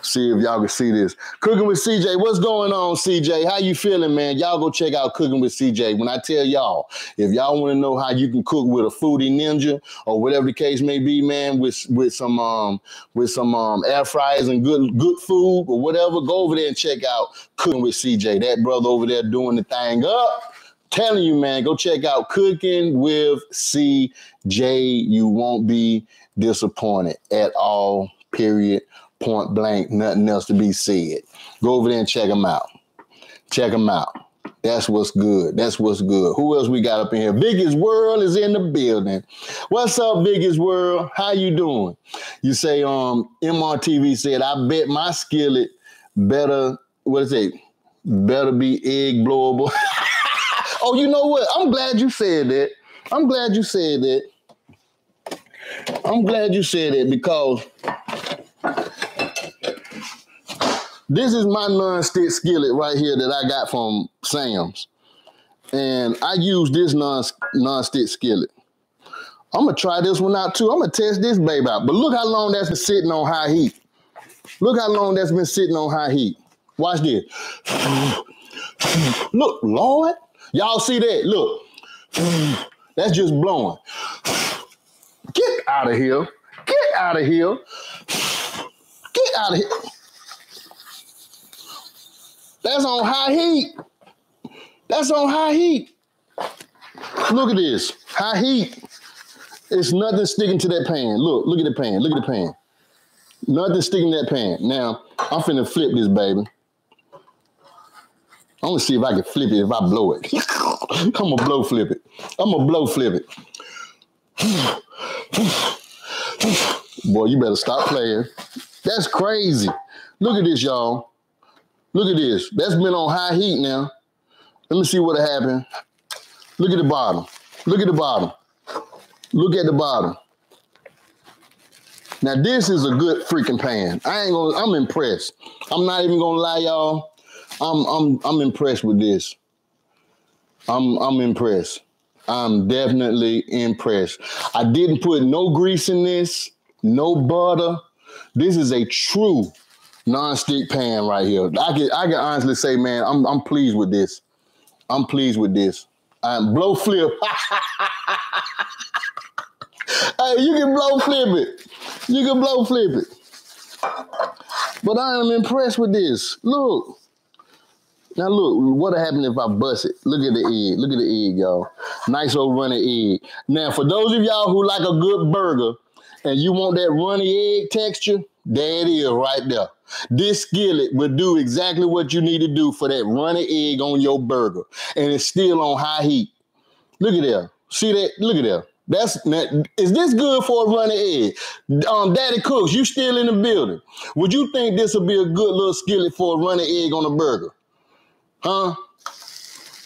see if y'all can see this. Cooking with CJ. What's going on, CJ? How you feeling, man? Y'all go check out Cooking with CJ. When I tell y'all, if y'all want to know how you can cook with a foodie ninja or whatever the case may be, man, with some air fryers and good food or whatever, go over there and check out Cooking with CJ. That brother over there doing the thing up. Telling you, man, go check out Cooking with CJ. You won't be disappointed at all, period. Point blank, nothing else to be said. Go over there and check them out. Check them out. That's what's good. That's what's good. Who else we got up in here? Biggest World is in the building. What's up, Biggest World? How you doing? You say, MRTV said, I bet my skillet better be egg blowable. Oh, you know what? I'm glad you said that. I'm glad you said that because this is my non-stick skillet right here that I got from Sam's. And I use this non-stick skillet. I'm going to try this one out too. I'm going to test this babe out. But look how long that's been sitting on high heat. Look how long that's been sitting on high heat. Watch this. Look, Lord. Y'all see that? Look. That's just blowing. Get out of here. Get out of here. Get out of here. That's on high heat. That's on high heat. Look at this. High heat. It's nothing sticking to that pan. Look at the pan. Look at the pan. Nothing sticking to that pan. Now, I'm finna flip this, baby. I'm gonna see if I can flip it if I blow it. I'm gonna blow flip it. I'm gonna blow flip it. Boy, you better stop playing. That's crazy. Look at this, y'all. Look at this. That's been on high heat now. Let me see what happened. Look at the bottom. Look at the bottom. Look at the bottom. Now this is a good freaking pan. I'm impressed. I'm not even gonna lie, y'all. I'm impressed with this. I'm impressed. I'm definitely impressed. I didn't put no grease in this, no butter. This is a true non-stick pan right here. I can honestly say, man, I'm pleased with this. I'm pleased with this. Blow flip. Hey, you can blow flip it. You can blow flip it. But I am impressed with this. Look. Now look, what happened if I bust it? Look at the egg. Look at the egg, y'all. Nice old runny egg. Now, for those of y'all who like a good burger and you want that runny egg texture, there it is right there. This skillet will do exactly what you need to do for that runny egg on your burger. And it's still on high heat. Look at there. See that? Look at there. Is this good for a runny egg? Daddy Cooks, you still in the building. Would you think this would be a good little skillet for a runny egg on a burger? Huh?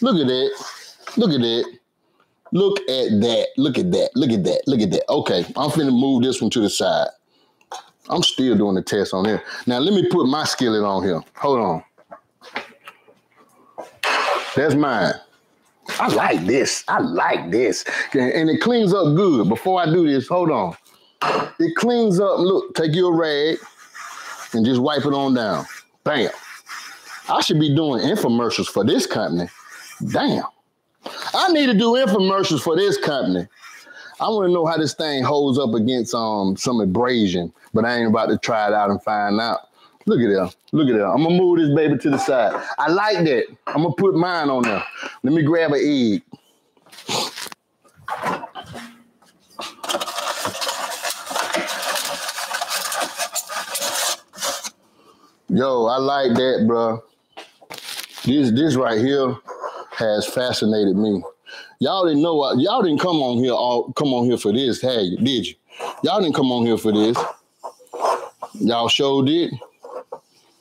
Look at that. Look at that. Look at that. Look at that. Look at that. Look at that. Okay, I'm finna move this one to the side. I'm still doing the test on here. Now, let me put my skillet on here. Hold on. That's mine. I like this. I like this. And it cleans up good. Before I do this, hold on. It cleans up. Look, take your rag and just wipe it on down. Bam. I should be doing infomercials for this company. Damn. I need to do infomercials for this company. I want to know how this thing holds up against some abrasion, but I ain't about to try it out and find out. Look at that. Look at that. I'm going to move this baby to the side. I like that. I'm going to put mine on there. Let me grab an egg. Yo, I like that, bro. This right here has fascinated me. Y'all didn't know. Y'all didn't come on here. Come on here for this, had you? Did you? Y'all didn't come on here for this. Y'all sure did.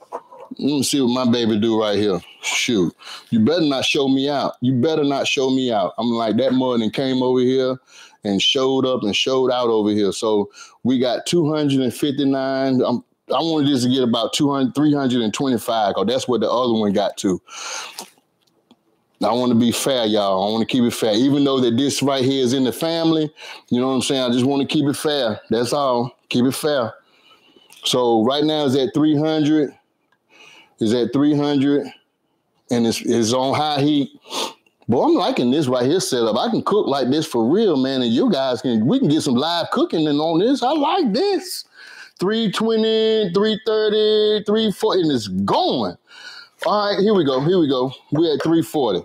Let me see what my baby do right here. Shoot, you better not show me out. You better not show me out. I'm like that mother came over here and showed up and showed out over here. So we got 259. I wanted this to get about 200, 325, because that's what the other one got to. I want to be fair, y'all. I want to keep it fair. Even though that this right here is in the family, you know what I'm saying? I just want to keep it fair. That's all. Keep it fair. So right now it's at 300. It's at 300, and it's on high heat. Boy, I'm liking this right here setup. I can cook like this for real, man, and you guys can, we can get some live cooking in on this. I like this. 320, 330, 340, and it's going. All right, here we go, here we go. We're at 340.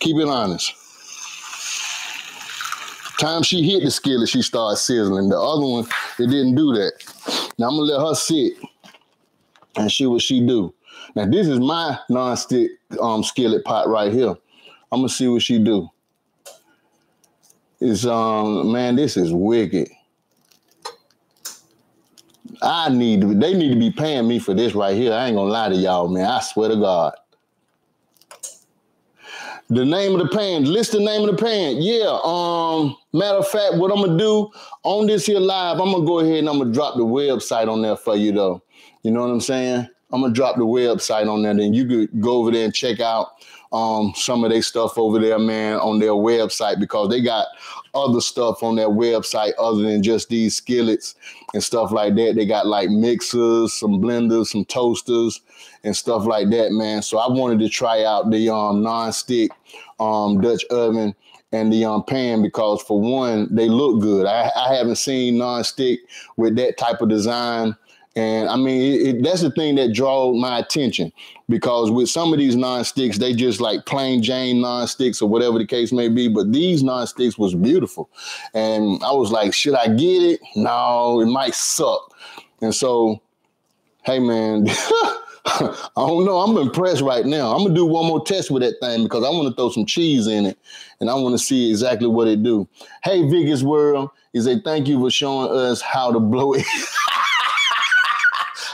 Keep it honest. Time she hit the skillet, she started sizzling. The other one, it didn't do that. Now I'm gonna let her sit and see what she do. Now this is my non-stick skillet pot right here. I'm gonna see what she do. It's, man, this is wicked. They need to be paying me for this right here. I ain't gonna lie to y'all, man. I swear to God. The name of the pan, list the name of the pan. Yeah, matter of fact, what I'm gonna do on this here live, I'm gonna go ahead and I'm gonna drop the website on there for you though. You know what I'm saying? I'm gonna drop the website on there, then you could go over there and check out some of their stuff over there, man, on their website, because they got other stuff on their website other than just these skillets and stuff like that. They got like mixers, some blenders, some toasters and stuff like that, man. So I wanted to try out the non-stick Dutch oven and the pan, because for one, they look good. I haven't seen non-stick with that type of design. And I mean, that's the thing that drew my attention, because with some of these non-sticks, they just like plain Jane non-sticks or whatever the case may be. But these non-sticks was beautiful. And I was like, should I get it? No, it might suck. And so, hey, man, I don't know. I'm impressed right now. I'm going to do one more test with that thing, because I want to throw some cheese in it and I want to see exactly what it do. Hey, Vicky's World, is a thank you for showing us how to blow it.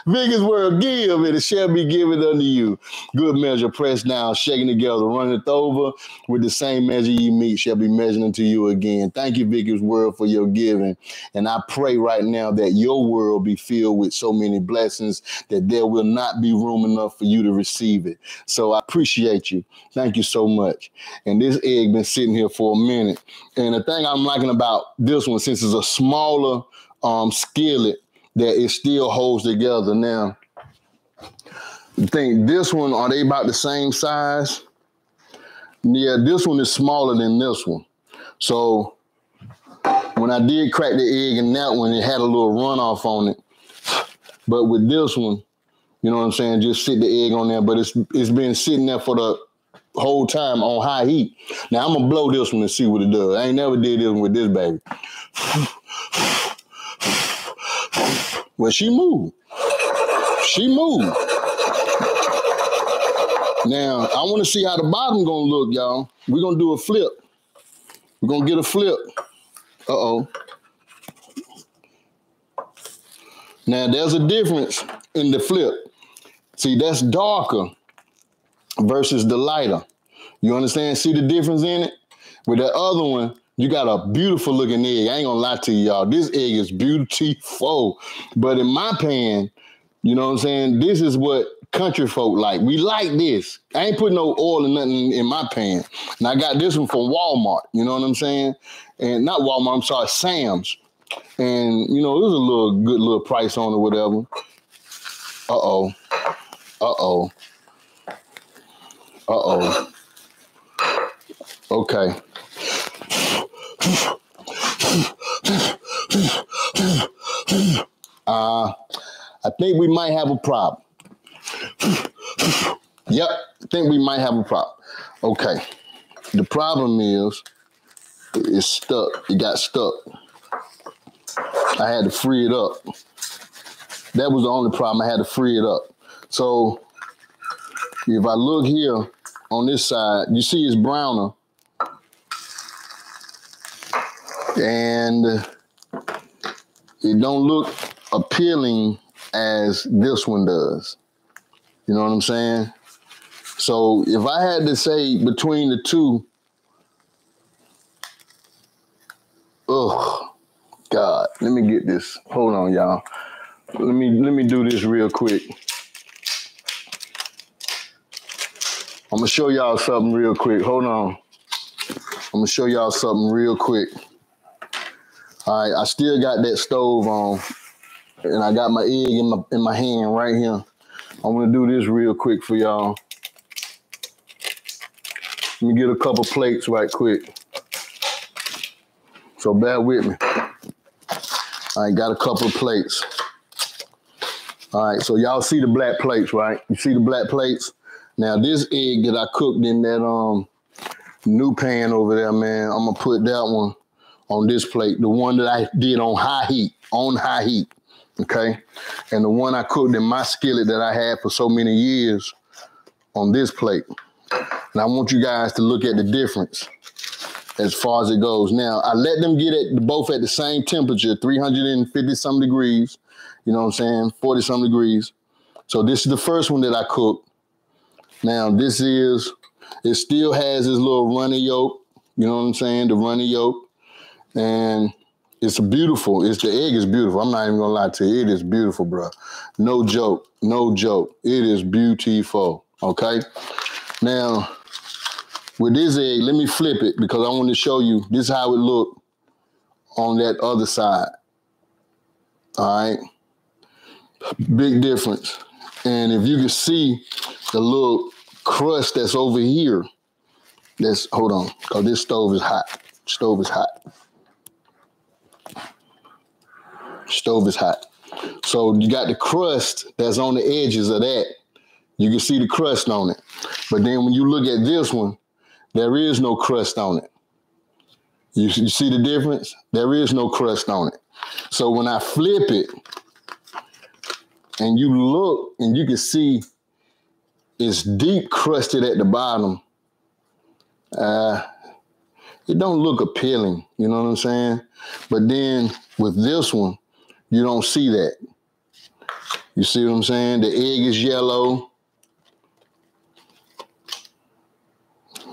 Big is where give, and it shall be given unto you. Good measure, pressed down, shaking together, runneth over, with the same measure ye meet shall be measured unto you again. Thank you, Vicky's World, for your giving. And I pray right now that your world be filled with so many blessings that there will not be room enough for you to receive it. So I appreciate you. Thank you so much. And this egg been sitting here for a minute. And the thing I'm liking about this one, since it's a smaller skillet, that it still holds together. Now, I think this one, are they about the same size? Yeah, this one is smaller than this one. So when I did crack the egg in that one, it had a little runoff on it. But with this one, you know what I'm saying, just sit the egg on there. But it's been sitting there for the whole time on high heat. Now, I'm going to blow this one and see what it does. I ain't never did this one with this baby. Well, she moved. She moved. Now, I want to see how the bottom going to look, y'all. We're going to do a flip. We're going to get a flip. Uh-oh. Now, there's a difference in the flip. See, that's darker versus the lighter. You understand? See the difference in it? With the other one, you got a beautiful looking egg. I ain't gonna lie to y'all. This egg is beautiful. But in my pan, you know what I'm saying? This is what country folk like. We like this. I ain't putting no oil or nothing in my pan. And I got this one from Walmart. You know what I'm saying? And not Walmart, I'm sorry, Sam's. And, you know, it was a little good little price on it, whatever. Uh-oh. Uh-oh. Uh-oh. Okay. I think we might have a problem. Yep, I think we might have a problem. Okay. The problem is it's stuck. It got stuck. I had to free it up. That was the only problem. I had to free it up. So if I look here on this side, you see it's browner. And it don't look appealing as this one does. You know what I'm saying? So if I had to say between the two, oh God, let me get this. Hold on, y'all. Let me do this real quick. I'm gonna show y'all something real quick. Hold on. I'm gonna show y'all something real quick. All right, I still got that stove on, and I got my egg in my hand right here. I'm gonna do this real quick for y'all. Let me get a couple plates right quick. So bear with me. I got a couple of plates. All right, so y'all see the black plates, right? You see the black plates? Now this egg that I cooked in that new pan over there, man, I'm gonna put that one on this plate, the one that I did on high heat, okay? And the one I cooked in my skillet that I had for so many years on this plate. And I want you guys to look at the difference as far as it goes. Now, I let them get at both at the same temperature, 350-some degrees, you know what I'm saying, 40-some degrees. So this is the first one that I cooked. Now, this is, it still has this little runny yolk, you know what I'm saying, the runny yolk. And it's beautiful. It's the egg is beautiful. I'm not even gonna lie to you. It is beautiful, bro. No joke. No joke. It is beautiful. Okay. Now, with this egg, let me flip it because I want to show you this is how it looked on that other side. All right. Big difference. And if you can see the little crust that's over here, that's hold on, because this stove is hot. Stove is hot. Stove is hot. So you got the crust that's on the edges of that. You can see the crust on it. But then when you look at this one, there is no crust on it. You see the difference? There is no crust on it. So when I flip it and you look and you can see it's deep crusted at the bottom. It don't look appealing, you know what I'm saying? But then with this one, you don't see that. You see what I'm saying? The egg is yellow.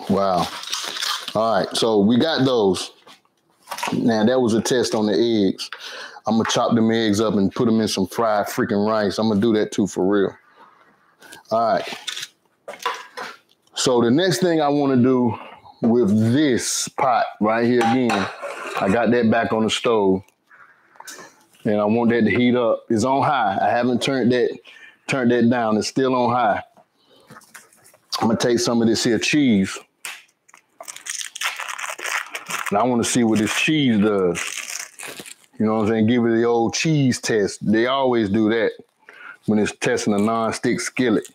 Wow. All right, so we got those. Now, that was a test on the eggs. I'm going to chop them eggs up and put them in some fried freaking rice. I'm going to do that too, for real. All right. So the next thing I want to do with this pot right here again, I got that back on the stove. And I want that to heat up. It's on high. I haven't turned that down. It's still on high. I'm going to take some of this here cheese. And I want to see what this cheese does. You know what I'm saying? Give it the old cheese test. They always do that when it's testing a nonstick skillet.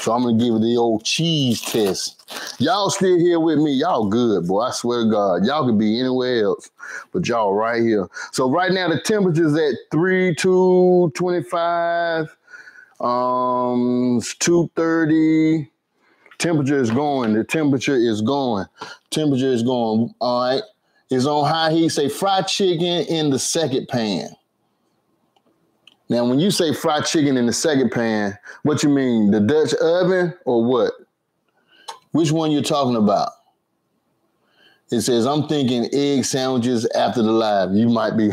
So I'm going to give it the old cheese test. Y'all still here with me. Y'all good, boy. I swear to God. Y'all could be anywhere else, but y'all right here. So right now the temperature's at 325, 230. Temperature is going. The temperature is going. Temperature is going. All right. It's on high heat. Say fried chicken in the second pan. Now, when you say fried chicken in the second pan, what you mean? The Dutch oven or what? Which one you're talking about? It says, I'm thinking egg sandwiches after the live. You might be,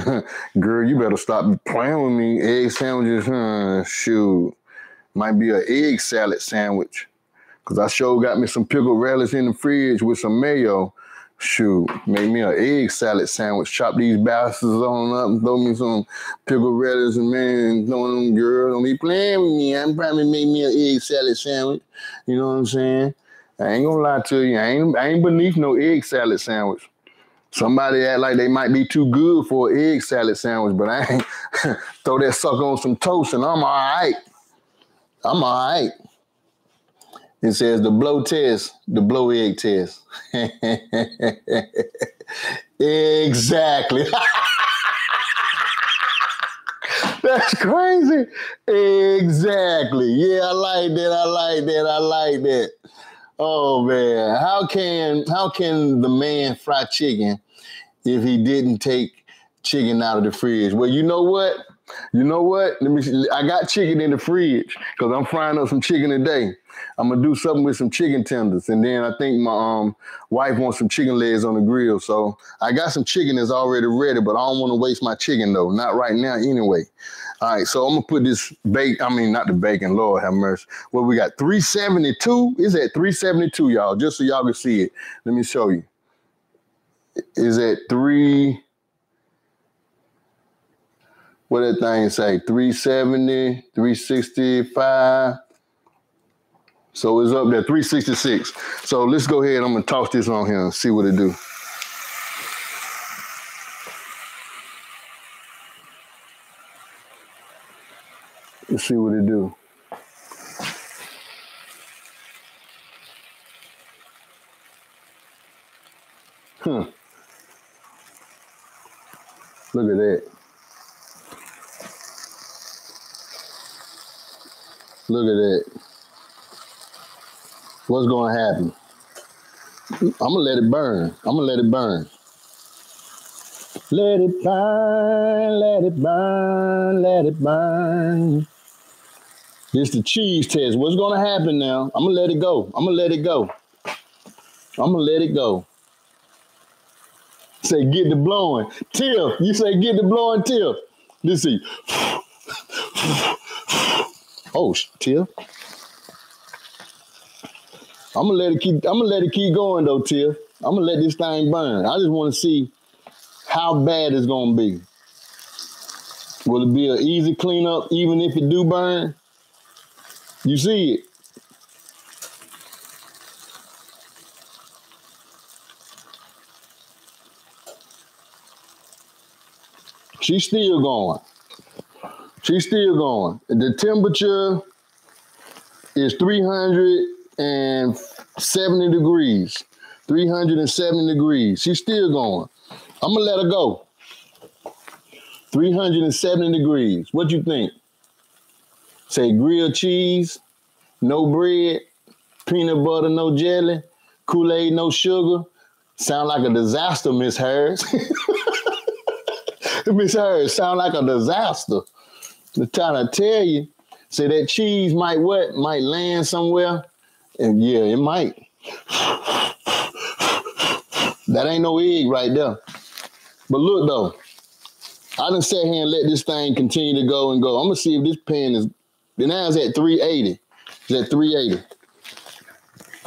girl, you better stop playing with me. Egg sandwiches, shoot. Might be an egg salad sandwich. Because I sure got me some pickled relish in the fridge with some mayo. Shoot, make me an egg salad sandwich. Chop these bastards on up and throw me some pickled relish and man, throwing them girls. Don't be playing with me. I'm probably make me an egg salad sandwich. You know what I'm saying? I ain't gonna lie to you. I ain't beneath no egg salad sandwich. Somebody act like they might be too good for an egg salad sandwich, but I ain't. Throw that sucker on some toast and I'm all right. I'm all right. It says the blow test, the blow egg test. Exactly. That's crazy. Exactly. Yeah, I like that. I like that. I like that. Oh, man. How can the man fry chicken if he didn't take chicken out of the fridge? Well, you know what? You know what? Let me see. I got chicken in the fridge because I'm frying up some chicken today. I'm gonna do something with some chicken tenders, and then I think my wife wants some chicken legs on the grill. So I got some chicken that's already ready, but I don't want to waste my chicken though. Not right now, anyway. All right, so I'm gonna put this not the bacon. Lord have mercy. Well, we got 372. It's at 372, y'all. Just so y'all can see it. Let me show you. Is at three. What that thing say? 370, 365. So it's up there, 366. So let's go ahead. I'm going to toss this on here and see what it do. Let's see what it do. Look at that. Look at that. What's going to happen? I'm going to let it burn. I'm going to let it burn. Let it burn, let it burn, let it burn. This is the cheese test. What's going to happen now? I'm going to let it go. I'm going to let it go. I'm going to let it go. Say, get the blowing. Tiff. You say, get the blowing, Tiff. Let's see. Oh, Tiff. I'm gonna let it keep going though, Tiff. I'm gonna let this thing burn. I just wanna see how bad it's gonna be. Will it be an easy cleanup even if it do burn? You see it. She's still going. She's still going. The temperature is 370 degrees. She's still going. I'm gonna let her go. 370 degrees. What you think? Say grilled cheese, no bread, peanut butter, no jelly, Kool-Aid, no sugar. Sound like a disaster, Miss Harris. Miss Harris, sound like a disaster. I'm trying to tell you. So that cheese might what? Might land somewhere. And yeah, it might. That ain't no egg right there. But look though, I done sat here and let this thing continue to go and go. I'm gonna see if this pan is, now it's at 380. It's at 380.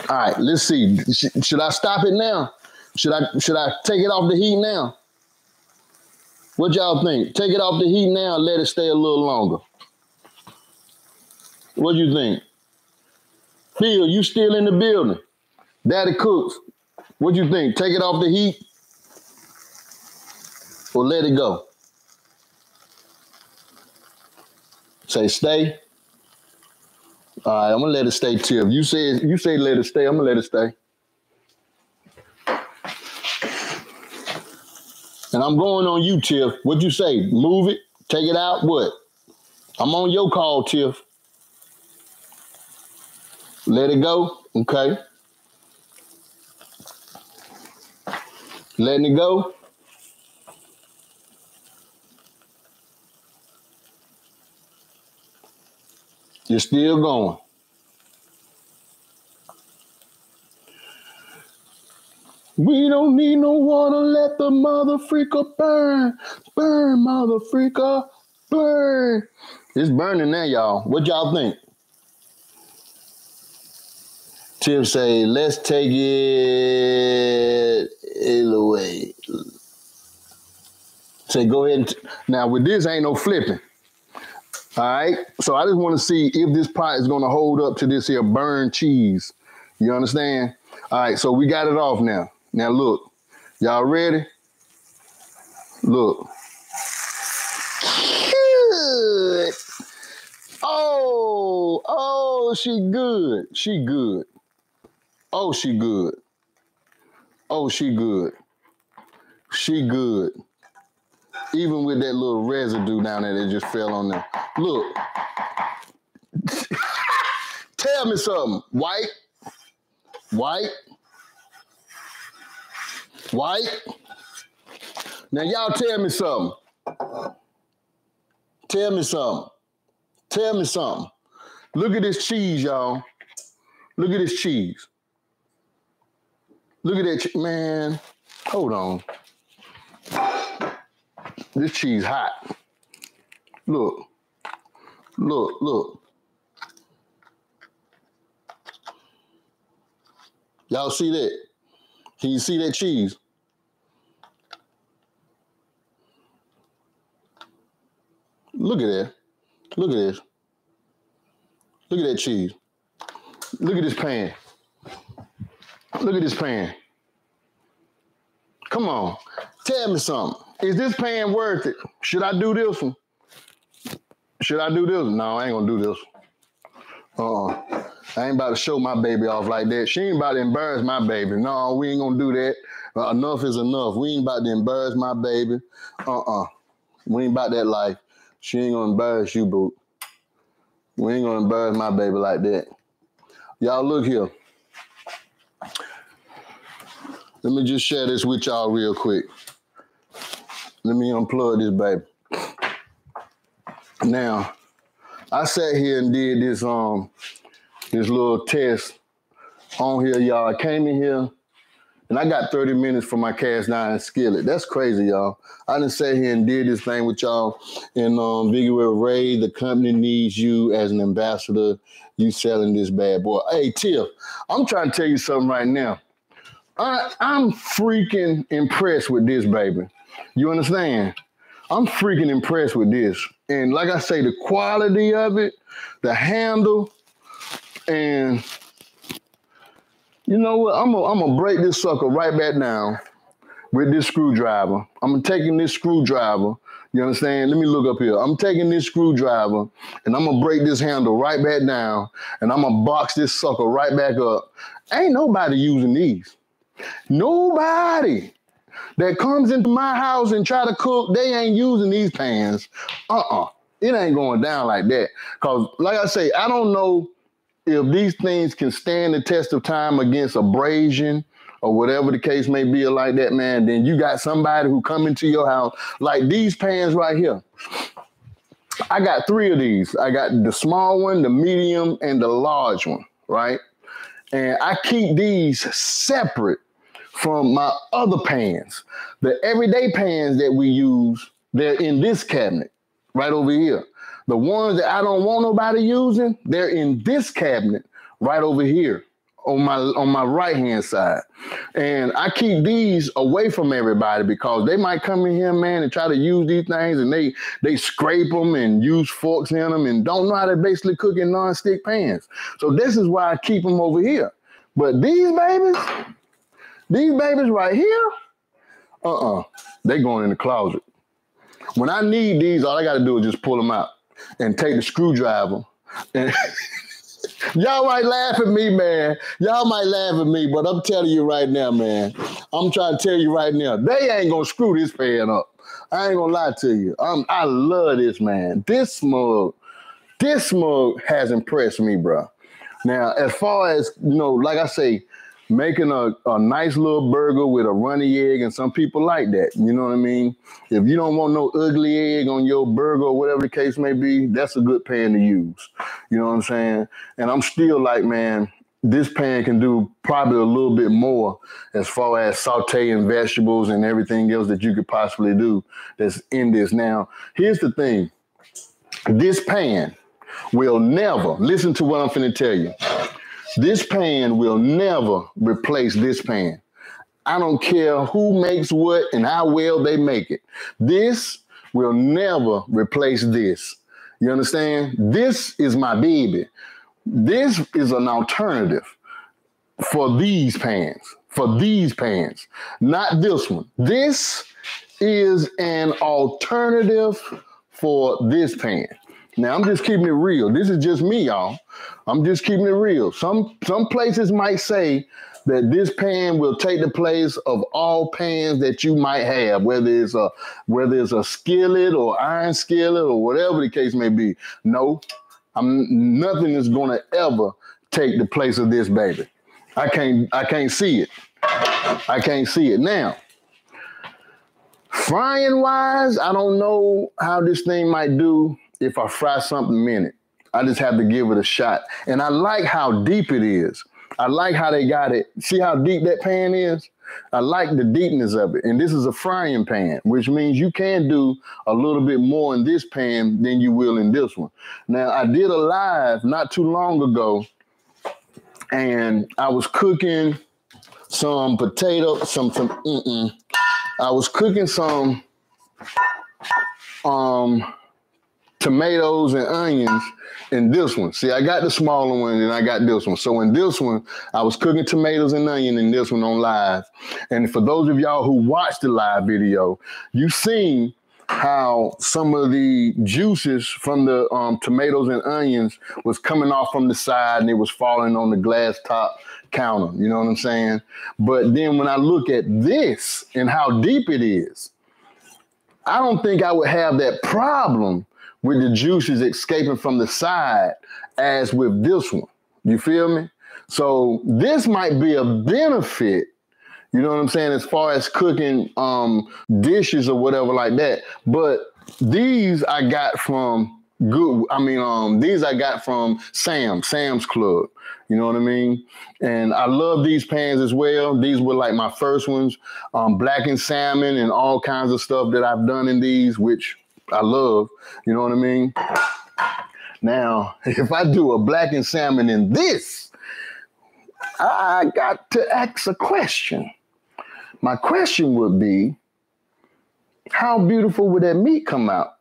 All right, let's see. Should I stop it now? Should I take it off the heat now? What y'all think? Take it off the heat now and let it stay a little longer. What do you think? Phil, you still in the building. Daddy Cooks, what do you think? Take it off the heat or let it go? Say stay. All right, I'm gonna let it stay too. If you say let it stay, I'm gonna let it stay. And I'm going on you, Tiff. What'd you say? Move it? Take it out? What? I'm on your call, Tiff. Let it go? Okay. Letting it go? You're still going. We don't need no water, let the mother freaker burn. Burn, mother freaker, burn. It's burning now, y'all. What y'all think? Tiff say, let's take it away. Say, go ahead. And now, with this, ain't no flipping. All right? So I just want to see if this pot is going to hold up to this here burn cheese. You understand? All right, so we got it off now. Now look, y'all ready? Look. Good. Oh, oh, she good. She good. Oh, she good. Oh, she good. She good. Even with that little residue down there that just fell on there. Look. Tell me something, White. White. White. Now y'all tell me something. Tell me something. Tell me something. Look at this cheese, y'all. Look at this cheese. Look at that, man. Hold on. This cheese hot. Look. Look, look. Y'all see that? Can you see that cheese? Look at that. Look at this. Look at that cheese. Look at this pan. Look at this pan. Come on. Tell me something. Is this pan worth it? Should I do this one? Should I do this one? No, I ain't gonna do this one. I ain't about to show my baby off like that. She ain't about to embarrass my baby. No, we ain't gonna do that. Enough is enough. We ain't about to embarrass my baby. We ain't about that life. She ain't gonna embarrass you, boo. We ain't gonna embarrass my baby like that. Y'all look here. Let me just share this with y'all real quick. Let me unplug this baby. Now, I sat here and did this this little test on here, y'all. I came in here and I got 30 minutes for my cast iron skillet. That's crazy, y'all. I done sat here and did this thing with y'all. And Vigor Ray, the company needs you as an ambassador. You selling this bad boy. Hey, Tiff, I'm trying to tell you something right now. I'm freaking impressed with this, baby. You understand? I'm freaking impressed with this. And like I say, the quality of it, the handle, and you know what? I'm gonna break this sucker right back down with this screwdriver. I'm taking this screwdriver. You understand? Let me look up here. I'm taking this screwdriver and I'm gonna break this handle right back down and I'm gonna box this sucker right back up. Ain't nobody using these. Nobody that comes into my house and try to cook, they ain't using these pans. It ain't going down like that. Cause like I say, I don't know if these things can stand the test of time against abrasion or whatever the case may be or like that, man, then you got somebody who come into your house like these pans right here. I got three of these. I got the small one, the medium, and the large one, right? And I keep these separate from my other pans. The everyday pans that we use, they're in this cabinet right over here. The ones that I don't want nobody using, they're in this cabinet right over here on my right-hand side. And I keep these away from everybody because they might come in here, man, and try to use these things, and they scrape them and use forks in them and don't know how to basically cook in non-stick pans. So this is why I keep them over here. But these babies right here, they going in the closet. When I need these, all I got to do is just pull them out and take the screwdriver and... Y'all might laugh at me, man. Y'all might laugh at me, but I'm telling you right now, man. I'm trying to tell you right now. They ain't going to screw this pan up. I ain't going to lie to you. I love this, man. This mug has impressed me, bro. Now, as far as, you know, like I say, making a nice little burger with a runny egg, and some people like that. You know what I mean? If you don't want no ugly egg on your burger or whatever the case may be, that's a good pan to use. You know what I'm saying? And I'm still like, man, this pan can do probably a little bit more as far as sauteing vegetables and everything else that you could possibly do that's in this. Now, here's the thing. This pan will never, listen to what I'm finna tell you. This pan will never replace this pan. I don't care who makes what and how well they make it. This will never replace this. You understand? This is my baby. This is an alternative for these pans, not this one. This is an alternative for this pan. Now, I'm just keeping it real. This is just me, y'all. I'm just keeping it real. Some places might say that this pan will take the place of all pans that you might have, whether it's a skillet or iron skillet or whatever the case may be. No, nothing is going to ever take the place of this baby. I can't see it. I can't see it now. Frying wise, I don't know how this thing might do if I fry something in it. I just have to give it a shot. And I like how deep it is. I like how they got it. See how deep that pan is? I like the deepness of it. And this is a frying pan, which means you can do a little bit more in this pan than you will in this one. Now, I did a live not too long ago, and I was cooking some potato, I was cooking some, tomatoes and onions in this one. See, I got the smaller one and I got this one. So in this one, I was cooking tomatoes and onion in this one on live. And for those of y'all who watched the live video, you've seen how some of the juices from the tomatoes and onions was coming off from the side and it was falling on the glass top counter. You know what I'm saying? But then when I look at this and how deep it is, I don't think I would have that problem with the juices escaping from the side as with this one. You feel me? So this might be a benefit, you know what I'm saying, as far as cooking dishes or whatever like that. But these I got from these I got from Sam's Club. You know what I mean? And I love these pans as well. These were like my first ones, blackened salmon and all kinds of stuff that I've done in these, which I love, you know what I mean? Now, if I do a blackened salmon in this, I got to ask a question. My question would be, how beautiful would that meat come out?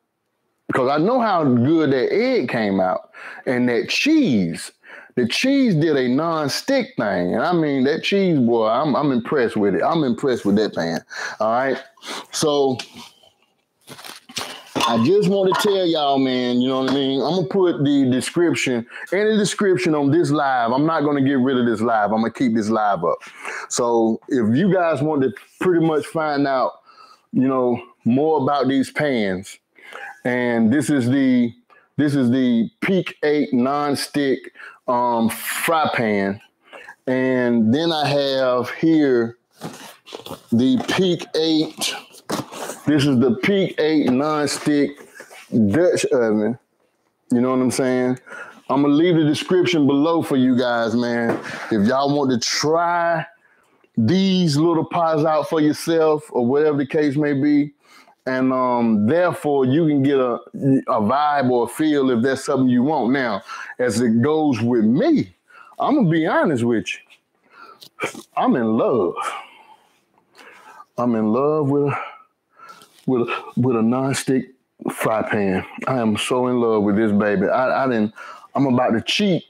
Because I know how good that egg came out and that cheese. The cheese did a non-stick thing. And I mean, that cheese, boy, I'm impressed with it. I'm impressed with that pan, all right? So I just want to tell y'all, man, you know what I mean? I'm going to put the description, any description on this live. I'm not going to get rid of this live. I'm going to keep this live up. So if you guys want to pretty much find out, you know, more about these pans, and this is the Peak 8 nonstick fry pan. And then I have here the Peak 8. This is the Peak 8 non-stick Dutch oven. You know what I'm saying? I'm gonna leave the description below for you guys, man. If y'all want to try these little pies out for yourself or whatever the case may be, and therefore you can get a vibe or a feel if that's something you want. Now, as it goes with me, I'm gonna be honest with you. I'm in love. I'm in love with a non-stick fry pan. I am so in love with this baby. I'm about to cheat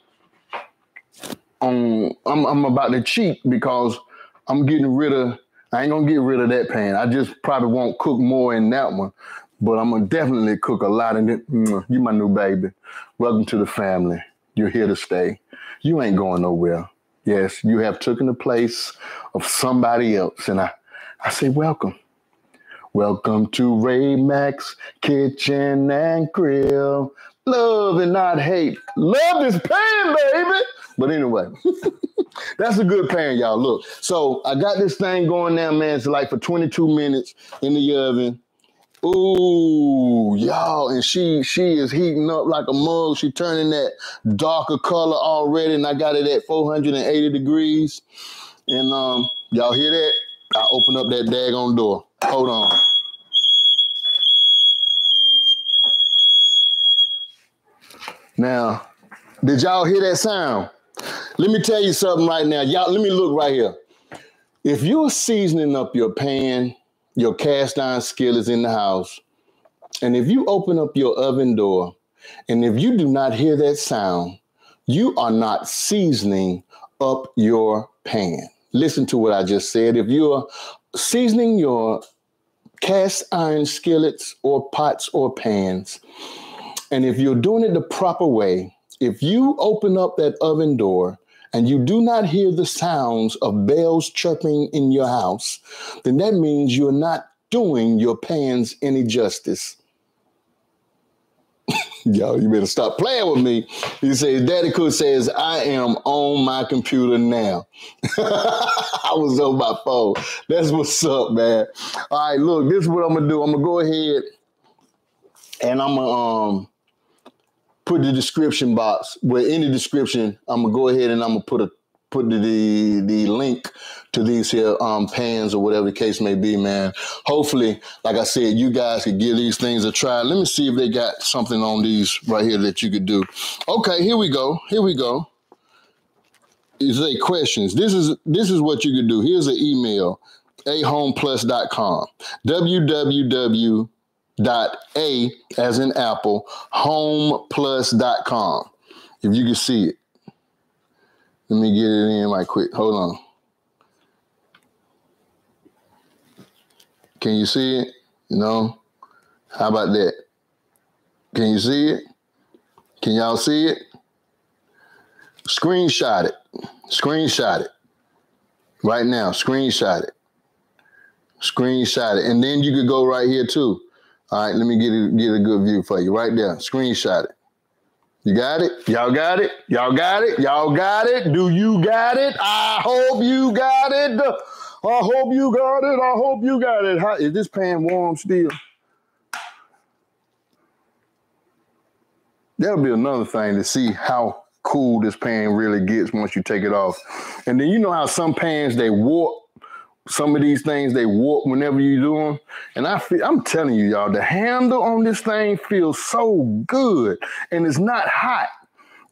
on. I'm about to cheat because I'm getting rid of. I ain't gonna get rid of that pan. I just probably won't cook more in that one, but I'm gonna definitely cook a lot in it. You my new baby. Welcome to the family. You're here to stay. You ain't going nowhere. Yes, you have taken the place of somebody else, and I say welcome. Welcome to Ray Mack's Kitchen and Grill. Love and not hate. Love this pan, baby. But anyway, that's a good pan, y'all. Look, so I got this thing going now, man. It's like for 22 minutes in the oven. Ooh, y'all, and she is heating up like a mug. She turning that darker color already, and I got it at 480 degrees. And y'all hear that? I open up that daggone door. Hold on. Now, did y'all hear that sound? Let me tell you something right now. Y'all, let me look right here. If you're seasoning up your pan, your cast iron skillet is in the house, and if you open up your oven door, and if you do not hear that sound, you are not seasoning up your pan. Listen to what I just said. If you're seasoning your cast iron skillets or pots or pans, and if you're doing it the proper way, if you open up that oven door and you do not hear the sounds of bells chirping in your house, then that means you're not doing your pans any justice. Y'all, you better stop playing with me. He says, Daddy Cook says, I am on my computer now. I was on my phone. That's what's up, man. All right, look, this is what I'm going to do. I'm going to go ahead and I'm going to put the description box, where in the description, I'm going to go ahead and I'm going to put the link to these here pans or whatever the case may be, man. Hopefully, like I said, you guys could give these things a try. Let me see if they got something on these right here that you could do. Okay, here we go. Here we go. Is a questions. This is what you could do. Here's an email, ahomeplus.com. www.a as in Apple, homeplus.com. If you can see it. Let me get it in right quick. Hold on. Can you see it? No? How about that? Can you see it? Can y'all see it? Screenshot it. Screenshot it. Right now, screenshot it. Screenshot it. And then you could go right here too. All right, let me get a good view for you. Right there, screenshot it. You got it? Y'all got it? Y'all got it? Y'all got it? Do you got it? I hope you got it. I hope you got it. I hope you got it. How, is this pan warm still? That'll be another thing to see how cool this pan really gets once you take it off. And then you know how some pans, they warp. Some of these things, they warp whenever you do them. And I'm telling you, y'all, the handle on this thing feels so good. And it's not hot.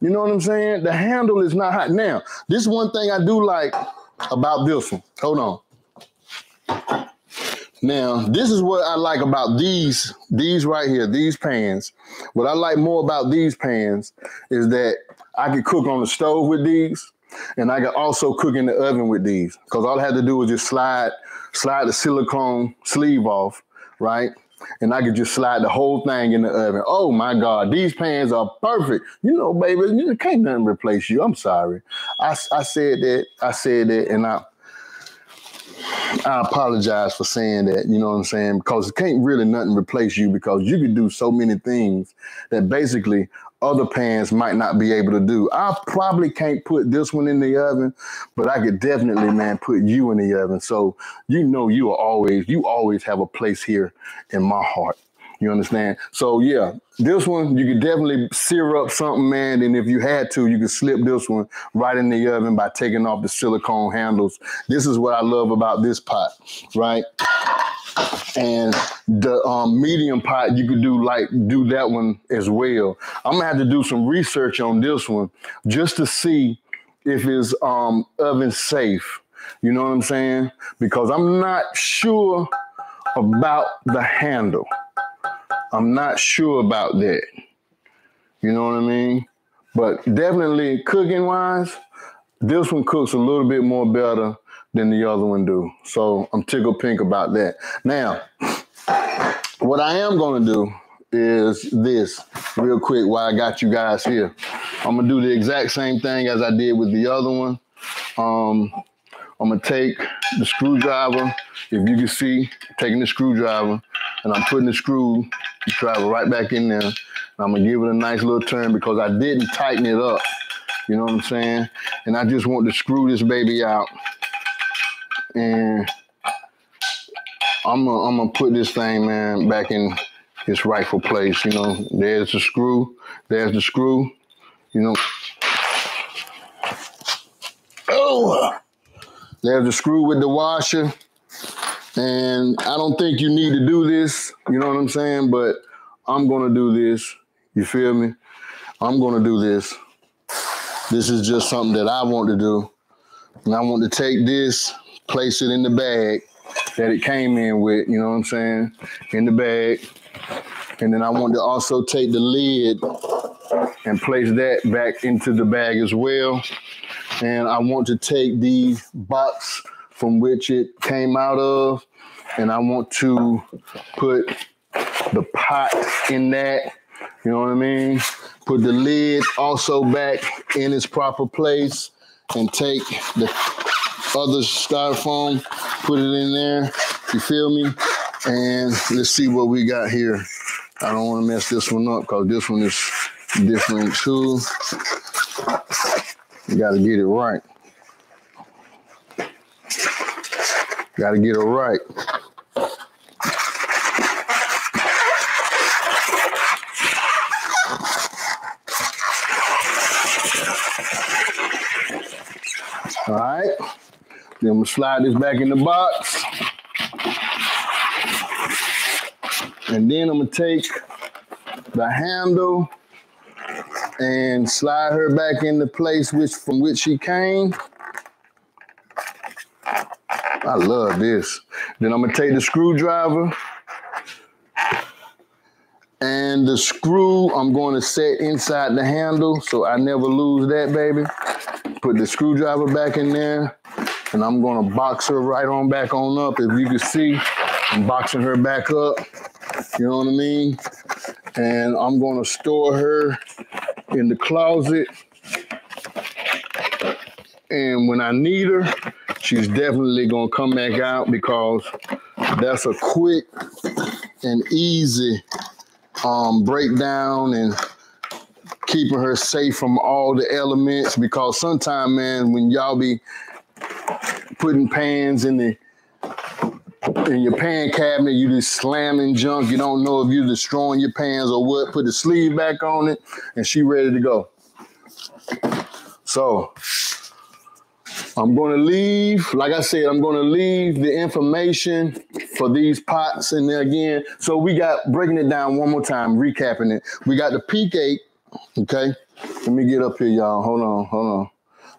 You know what I'm saying? The handle is not hot. Now, this one thing I do like about this one. Hold on. Now, this is what I like about these right here, these pans. What I like more about these pans is that I can cook on the stove with these. And I can also cook in the oven with these because all I had to do was just slide the silicone sleeve off, right? And I could just slide the whole thing in the oven. Oh my God, these pans are perfect. You know, baby, you can't nothing replace you. I'm sorry. I said that, and I apologize for saying that, you know what I'm saying? Because it can't really nothing replace you because you can do so many things that basically other pans might not be able to do. I probably can't put this one in the oven, but I could definitely, man, put you in the oven. So you know you always have a place here in my heart. You understand? So yeah, this one, you could definitely sear up something, man. And if you had to, you could slip this one right in the oven by taking off the silicone handles. This is what I love about this pot, right? And the medium pot, you could do that one as well. I'm gonna have to do some research on this one just to see if it's oven safe. You know what I'm saying? Because I'm not sure about the handle. I'm not sure about that. You know what I mean? But definitely cooking wise, this one cooks a little bit more better than the other one do. So I'm tickled pink about that. Now, what I am gonna do is this real quick while I got you guys here. I'm gonna do the exact same thing as I did with the other one. I'm gonna take the screwdriver, if you can see, taking the screwdriver, and I'm putting the screwdriver right back in there. And I'm gonna give it a nice little turn because I didn't tighten it up. You know what I'm saying? And I just want to screw this baby out. And I'm gonna put this thing, man, back in its rightful place. You know, there's the screw. There's the screw. You know. Oh, there's the screw with the washer. And I don't think you need to do this, you know what I'm saying? But I'm gonna do this, you feel me? I'm gonna do this. This is just something that I want to do. And I want to take this, place it in the bag that it came in with, you know what I'm saying? In the bag. And then I want to also take the lid and place that back into the bag as well. And I want to take the box from which it came out of, and I want to put the pot in that, you know what I mean? Put the lid also back in its proper place and take the other styrofoam, put it in there, you feel me? And let's see what we got here. I don't wanna mess this one up because this one is different too. You gotta get it right. Gotta get it right. All right. Then I'm gonna slide this back in the box. And then I'm gonna take the handle and slide her back into place from which she came. I love this. Then I'm gonna take the screwdriver and the screw I'm going to set inside the handle so I never lose that baby. Put the screwdriver back in there and I'm gonna box her right on back on up. If you can see, I'm boxing her back up. You know what I mean? And I'm gonna store her in the closet. And when I need her, she's definitely gonna come back out because that's a quick and easy breakdown and keeping her safe from all the elements. Because sometimes, man, when y'all be putting pans in your pan cabinet, you just slamming junk. You don't know if you're destroying your pans or what. Put the sleeve back on it, and she ready to go. So I'm gonna leave, like I said, I'm gonna leave the information for these pots in there again. So we got, breaking it down one more time, recapping it. We got the Peak 8, okay? Let me get up here, y'all, hold on.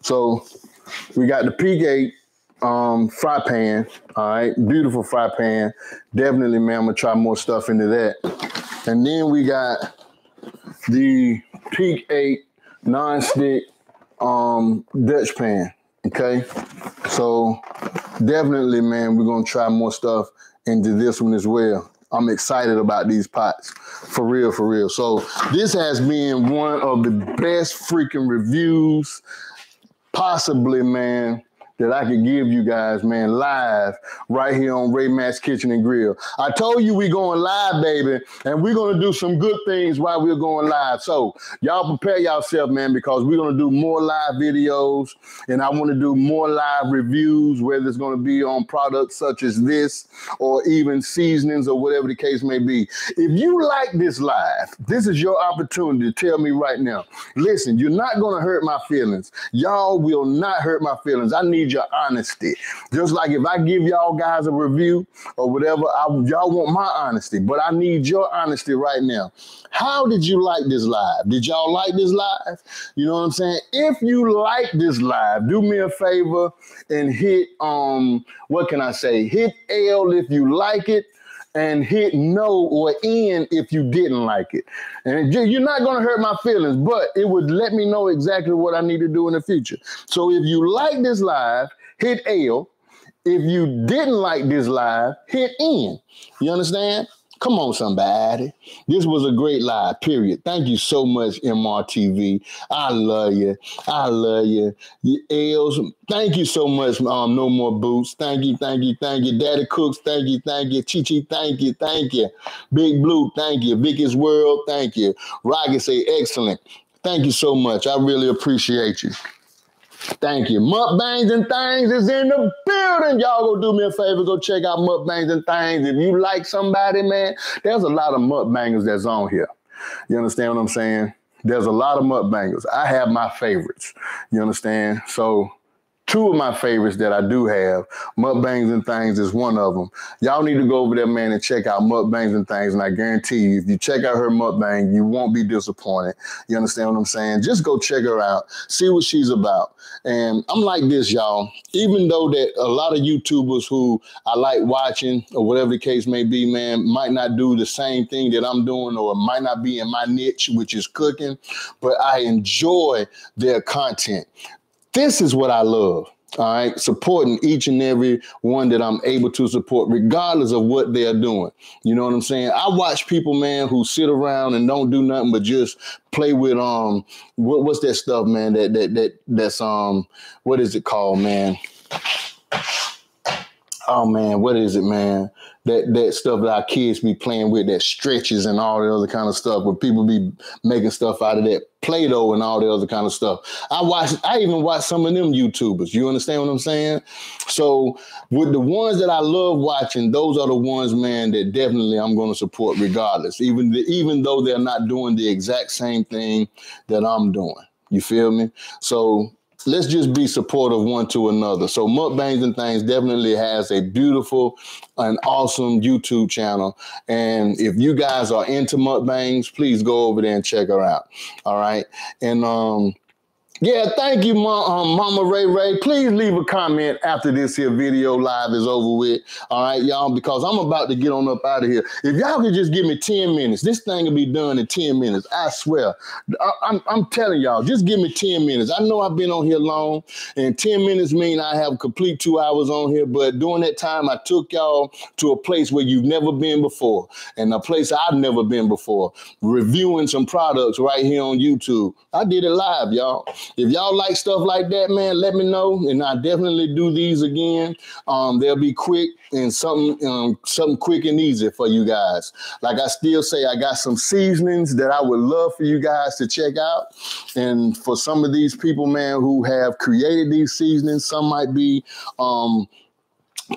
So we got the Peak 8 fry pan, all right? Beautiful fry pan. Definitely, man, I'm gonna try more stuff into that. And then we got the Peak 8 non-stick Dutch pan. Okay, so definitely, man, we're gonna try more stuff into this one as well. I'm excited about these pots, for real, for real. So this has been one of the best freaking reviews possibly, man, that I could give you guys, man, live right here on Ray Mack's Kitchen and Grill. I told you we going live, baby, and we're going to do some good things while we're going live. So y'all prepare yourself, man, because we're going to do more live videos, and I want to do more live reviews, whether it's going to be on products such as this or even seasonings or whatever the case may be. If you like this live, this is your opportunity to tell me right now. Listen, you're not going to hurt my feelings. Y'all will not hurt my feelings. I need your honesty. Just like if I give y'all guys a review or whatever, y'all want my honesty, but I need your honesty right now. How did you like this live? Did y'all like this live? You know what I'm saying? If you like this live, do me a favor and hit, what can I say? Hit L if you like it, and hit no or N if you didn't like it. And you're not going to hurt my feelings, but it would let me know exactly what I need to do in the future. So if you like this live, hit L. If you didn't like this live, hit N. You understand? Come on, somebody. This was a great live, period. Thank you so much, MRTV. I love you. I love you. You L's, thank you so much, No More Boots. Thank you, thank you, thank you. Daddy Cooks, thank you, thank you. Chi-Chi, thank you, thank you. Big Blue, thank you. Vicky's World, thank you. Rocky say, excellent. Thank you so much. I really appreciate you. Thank you. Mukbangs and Things is in the building. Y'all go do me a favor. Go check out Mukbangs and Things. If you like somebody, man, there's a lot of mukbangers that's on here. You understand what I'm saying? There's a lot of mukbangers. I have my favorites. You understand? So two of my favorites that I do have, Mukbangs and Things is one of them. Y'all need to go over there, man, and check out Mukbangs and Things, and I guarantee you, if you check out her mukbang, you won't be disappointed. You understand what I'm saying? Just go check her out, see what she's about. And I'm like this, y'all. Even though that a lot of YouTubers who I like watching or whatever the case may be, man, might not do the same thing that I'm doing or might not be in my niche, which is cooking, but I enjoy their content. This is what I love, all right? Supporting each and every one that I'm able to support, regardless of what they're doing. You know what I'm saying? I watch people, man, who sit around and don't do nothing but just play with, what's that stuff, man, that's what is it called, man? Oh, man, what is it, man? That stuff that our kids be playing with, that stretches and all that other kind of stuff, where people be making stuff out of that Play-Doh and all the other kind of stuff. I even watch some of them YouTubers. You understand what I'm saying? So with the ones that I love watching, those are the ones, man, that definitely I'm going to support regardless, even though they're not doing the exact same thing that I'm doing. You feel me? So let's just be supportive one to another. So Mukbangs and Things definitely has a beautiful and awesome YouTube channel. And if you guys are into mukbangs, please go over there and check her out. All right. And, yeah, thank you, Mama Ray Ray. Please leave a comment after this here video live is over with. All right, y'all, because I'm about to get on up out of here. If y'all could just give me 10 minutes, this thing will be done in 10 minutes. I swear. I'm telling y'all, just give me 10 minutes. I know I've been on here long, and 10 minutes mean I have complete 2 hours on here. But during that time, I took y'all to a place where you've never been before, and a place I've never been before, reviewing some products right here on YouTube. I did it live, y'all. If y'all like stuff like that, man, let me know, and I definitely do these again. They'll be quick and something quick and easy for you guys. Like I still say, I got some seasonings that I would love for you guys to check out. And for some of these people, man, who have created these seasonings, some might be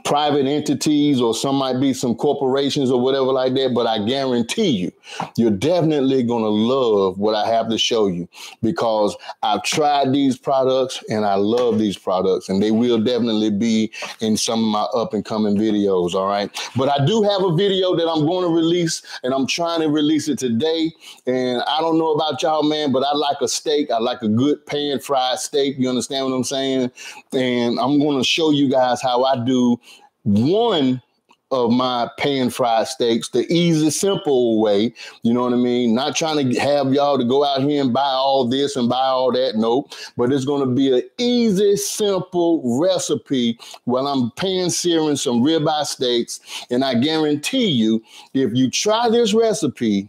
private entities, or some might be some corporations or whatever like that, but I guarantee you, you're definitely going to love what I have to show you, because I've tried these products and I love these products, and they will definitely be in some of my up and coming videos. All right. But I do have a video that I'm going to release, and I'm trying to release it today. And I don't know about y'all, man, but I like a steak. I like a good pan fried steak. You understand what I'm saying? And I'm going to show you guys how I do one of my pan-fried steaks, the easy, simple way, you know what I mean? Not trying to have y'all to go out here and buy all this and buy all that, nope. But it's gonna be an easy, simple recipe while I'm pan-searing some ribeye steaks. And I guarantee you, if you try this recipe,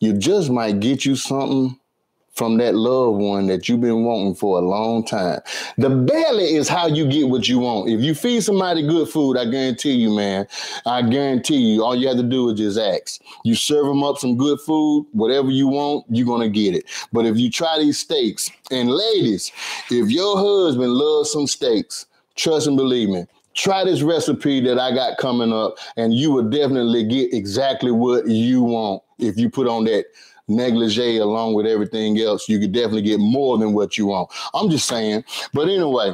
you just might get you something from that loved one that you've been wanting for a long time. The belly is how you get what you want. If you feed somebody good food, I guarantee you, man, I guarantee you, all you have to do is just ask. You serve them up some good food, whatever you want, you're going to get it. But if you try these steaks, and ladies, if your husband loves some steaks, trust and believe me, try this recipe that I got coming up, and you will definitely get exactly what you want if you put on that negligee along with everything else. You could definitely get more than what you want. I'm just saying. But anyway,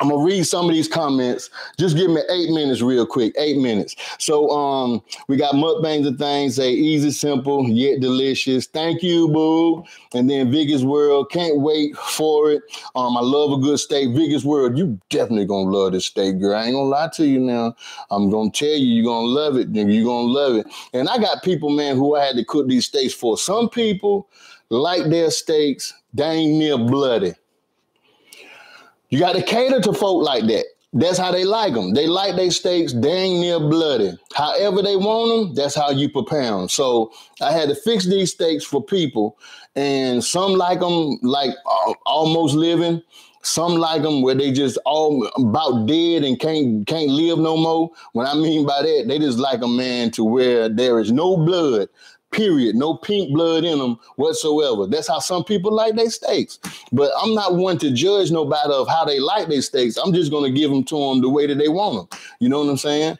I'm gonna read some of these comments. Just give me 8 minutes real quick, 8 minutes. So we got mukbangs and things, say easy, simple, yet delicious. Thank you, boo. And then Viggy's World, can't wait for it. I love a good steak. Viggy's World, you definitely gonna love this steak, girl. I ain't gonna lie to you now. I'm gonna tell you, you're gonna love it, nigga. You're gonna love it. And I got people, man, who I had to cook these steaks for. Some people like their steaks dang near bloody. You got to cater to folk like that. That's how they like them. They like their steaks dang near bloody. However they want them, that's how you prepare them. So I had to fix these steaks for people. And some like them like almost living. Some like them where they just all about dead and can't live no more. What I mean by that, they just like them, man, to where there is no blood. Period. No pink blood in them whatsoever. That's how some people like their steaks. But I'm not one to judge nobody of how they like their steaks. I'm just going to give them to them the way that they want them. You know what I'm saying?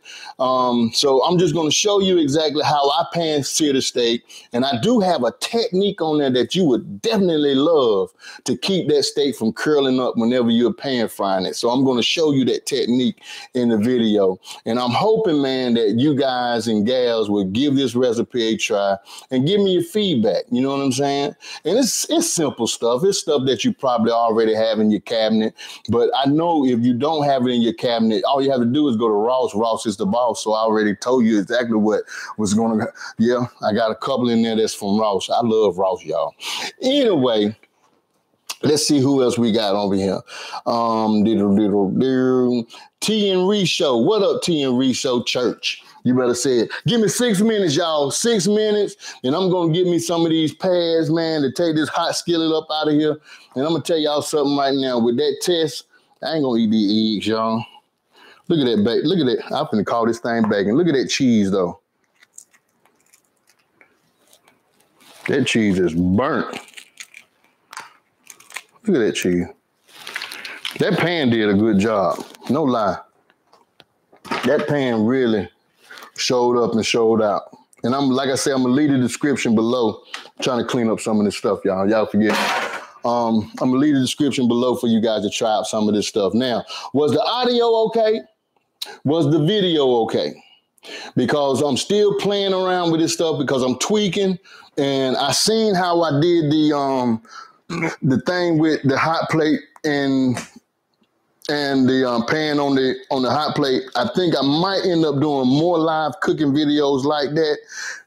So I'm just going to show you exactly how I pan sear the steak. And I do have a technique on there that you would definitely love to keep that steak from curling up whenever you're pan frying it. So I'm going to show you that technique in the video. And I'm hoping, man, that you guys and gals will give this recipe a try. And give me your feedback. You know what I'm saying? And it's simple stuff. It's stuff that you probably already have in your cabinet. But I know if you don't have it in your cabinet, all you have to do is go to Ross. Ross is the boss. So I already told you exactly what was going to. Yeah, I got a couple in there that's from Ross. I love Ross, y'all. Anyway, let's see who else we got over here. T and Reshow. What up, T and Reshow Church? You better say it. Give me 6 minutes, y'all. 6 minutes. And I'm going to give me some of these pads, man, to take this hot skillet up out of here. And I'm going to tell y'all something right now. With that test, I ain't going to eat these eggs, y'all. Look at that bacon. Look at that. I'm going to call this thing bacon. Look at that cheese, though. That cheese is burnt. Look at that cheese. That pan did a good job. No lie. That pan really showed up and showed out. And I'm, like I said, I'm gonna leave the description below. I'm trying to clean up some of this stuff, y'all. Y'all forget. I'm gonna leave the description below for you guys to try out some of this stuff. Now, was the audio okay? Was the video okay? Because I'm still playing around with this stuff because I'm tweaking. And I seen how I did the thing with the hot plate and the pan on the hot plate. I think I might end up doing more live cooking videos like that.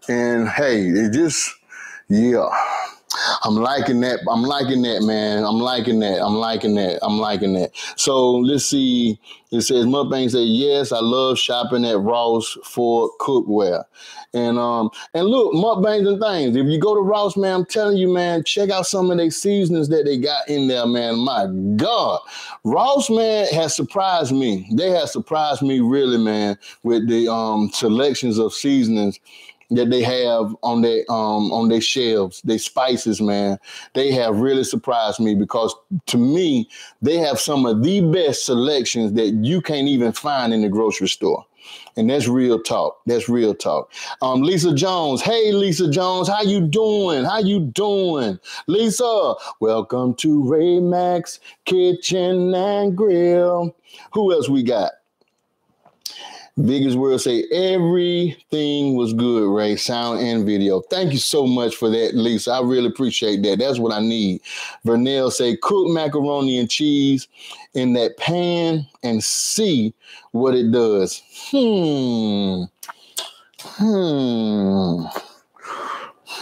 And hey, it just, yeah. I'm liking that. I'm liking that, man. I'm liking that. I'm liking that. I'm liking that. So let's see. It says, Mukbang said, yes, I love shopping at Ross for cookware. And look, Mukbangs and things. If you go to Ross, man, I'm telling you, man, check out some of their seasonings that they got in there, man. My God. Ross, man, has surprised me. They have surprised me really, man, with the selections of seasonings that they have on their shelves, their spices, man. They have really surprised me because to me, they have some of the best selections that you can't even find in the grocery store. And that's real talk. That's real talk. Lisa Jones. Hey, Lisa Jones. How you doing? How you doing? Lisa, welcome to Ray Mack's Kitchen and Grill. Who else we got? Biggest World say everything was good, Ray, sound and video. Thank you so much for that, Lisa. I really appreciate that. That's what I need. Vernell say cook macaroni and cheese in that pan and see what it does.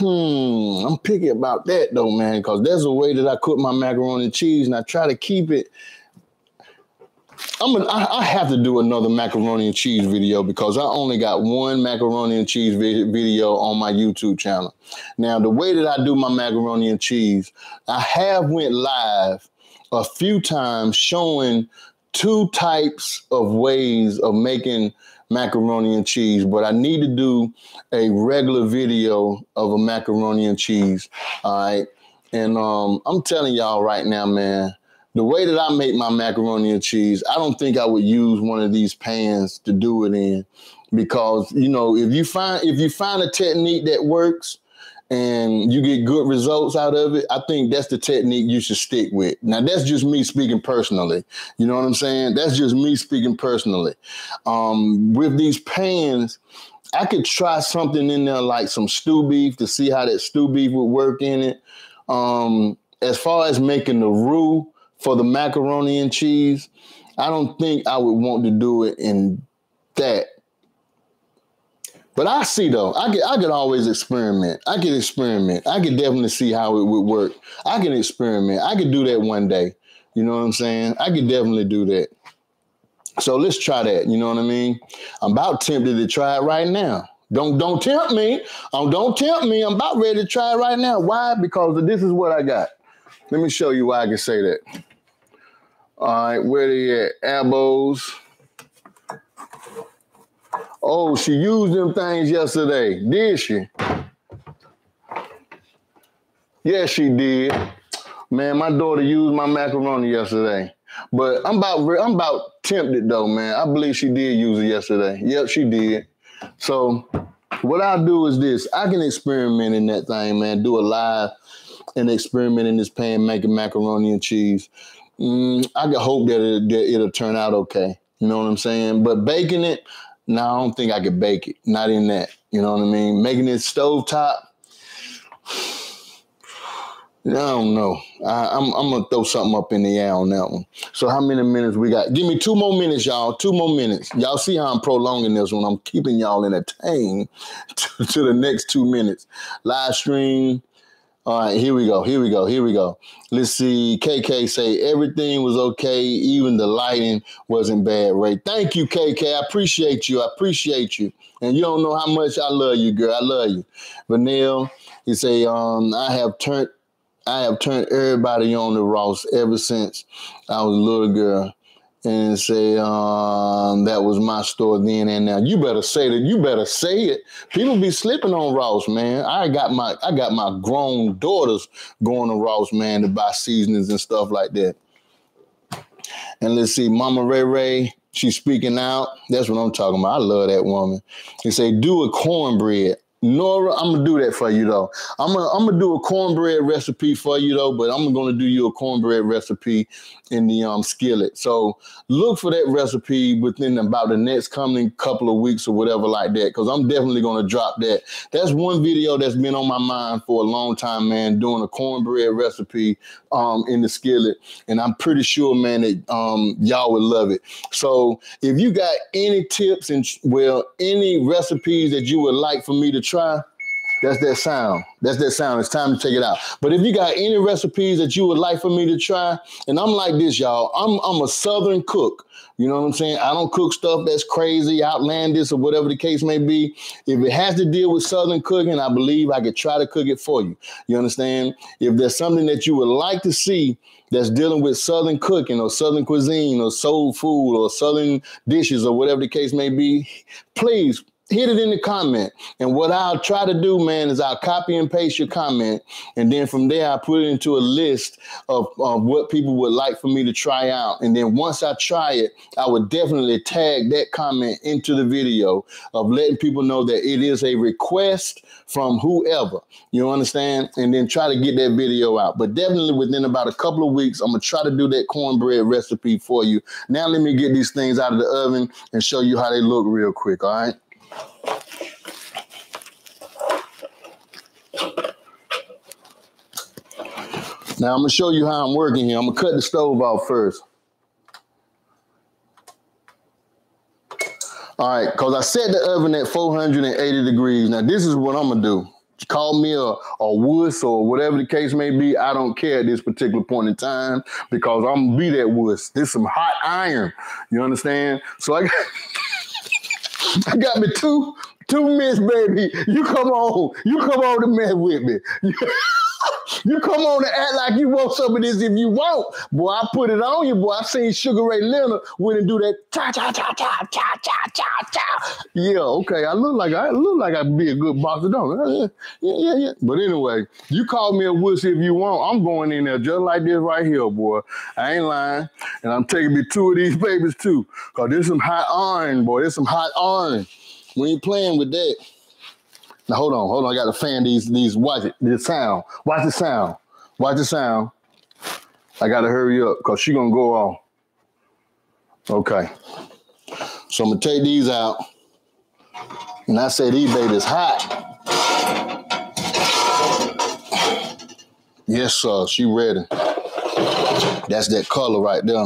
I'm picky about that though, man, because there's a way that I cook my macaroni and cheese and I try to keep it I have to do another macaroni and cheese video because I only got one macaroni and cheese video on my YouTube channel. Now, the way that I do my macaroni and cheese, I have went live a few times showing two types of ways of making macaroni and cheese, but I need to do a regular video of a macaroni and cheese. All right. And I'm telling y'all right now, man, the way that I make my macaroni and cheese, I don't think I would use one of these pans to do it in, because, you know, if you find a technique that works and you get good results out of it, I think that's the technique you should stick with. Now, that's just me speaking personally. You know what I'm saying? That's just me speaking personally. With these pans, I could try something in there like some stew beef to see how that stew beef would work in it. As far as making the roux for the macaroni and cheese, I don't think I would want to do it in that. But I see, though, I could always experiment. I could experiment. I could definitely see how it would work. I can experiment. I could do that one day. You know what I'm saying? I could definitely do that. So let's try that. You know what I mean? I'm about tempted to try it right now. Don't tempt me. Don't tempt me. I'm about ready to try it right now. Why? Because this is what I got. Let me show you why I can say that. All right, where they at? Elbows. Oh, she used them things yesterday, did she? Yeah, she did. Man, my daughter used my macaroni yesterday. But I'm about tempted, though, man. I believe she did use it yesterday. Yep, she did. So what I'll do is this. I can experiment in that thing, man. Do a live and experiment in this pan making macaroni and cheese. I can hope that it'll turn out okay. You know what I'm saying? But baking it, no, I don't think I could bake it. Not in that. You know what I mean? Making it stovetop, I don't know. I'm going to throw something up in the air on that one. So how many minutes we got? Give me 2 more minutes, y'all. 2 more minutes. Y'all see how I'm prolonging this one. I'm keeping y'all entertained to the next 2 minutes. Live stream. All right, here we go. Here we go. Here we go. Let's see. KK say everything was okay. Even the lighting wasn't bad, Ray. Thank you, KK. I appreciate you. I appreciate you. And you don't know how much I love you, girl. I love you. Vanille, he say, I have turned everybody on to Ross ever since I was a little girl. And say, that was my store then and now. You better say that. You better say it. People be slipping on Ross, man. I got my grown daughters going to Ross, man, to buy seasonings and stuff like that. And let's see, Mama Ray Ray, she's speaking out. That's what I'm talking about. I love that woman. They say, do a cornbread. Nora, I'm going to do that for you, though. I'm gonna do a cornbread recipe for you, though, but I'm going to do you a cornbread recipe in the skillet. So look for that recipe within about the next coming couple of weeks or whatever like that, because I'm definitely going to drop that. That's one video that's been on my mind for a long time, man, doing a cornbread recipe in the skillet. And I'm pretty sure, man, that y'all would love it. So if you got any tips and, well, any recipes that you would like for me to try, that's that sound. That's that sound. It's time to take it out. But if you got any recipes that you would like for me to try, and I'm like this, y'all, I'm a Southern cook. You know what I'm saying? I don't cook stuff that's crazy, outlandish, or whatever the case may be. If it has to deal with Southern cooking, I believe I could try to cook it for you. You understand? If there's something that you would like to see that's dealing with Southern cooking or Southern cuisine or soul food or Southern dishes or whatever the case may be, please hit it in the comment. And what I'll try to do, man, is I'll copy and paste your comment. And then from there, I put it into a list of what people would like for me to try out. And then once I try it, I would definitely tag that comment into the video of letting people know that it is a request from whoever. You understand? And then try to get that video out. But definitely within about a couple of weeks, I'm going to try to do that cornbread recipe for you. Now let me get these things out of the oven and show you how they look real quick, all right? Now I'm going to show you how I'm working here. I'm going to cut the stove off first. All right, because I set the oven at 480 degrees. Now this is what I'm going to do. call me a wuss or whatever the case may be, I don't care at this particular point in time, because I'm going to be that wuss. This some hot iron. You understand? So I got me two minutes, baby. You come on. You come on to mess with me. You come on to act like you want some of this if you want. Boy, I put it on you, boy. I seen Sugar Ray Leonard went and do that cha-cha-cha-cha-cha-cha-cha-cha. Yeah, okay. I look like I'd be a good boxer, don't I? Yeah. But anyway, you call me a wussy if you want. I'm going in there just like this right here, boy. I ain't lying. And I'm taking me two of these babies, too. Because there's some hot iron, boy. There's some hot iron. We ain't playing with that. Now, hold on. I got to fan these, watch it, the sound. Watch the sound. I got to hurry up because she's going to go off. Okay. So I'm going to take these out. And I say these babies hot. Yes, sir. She ready. That's that color right there.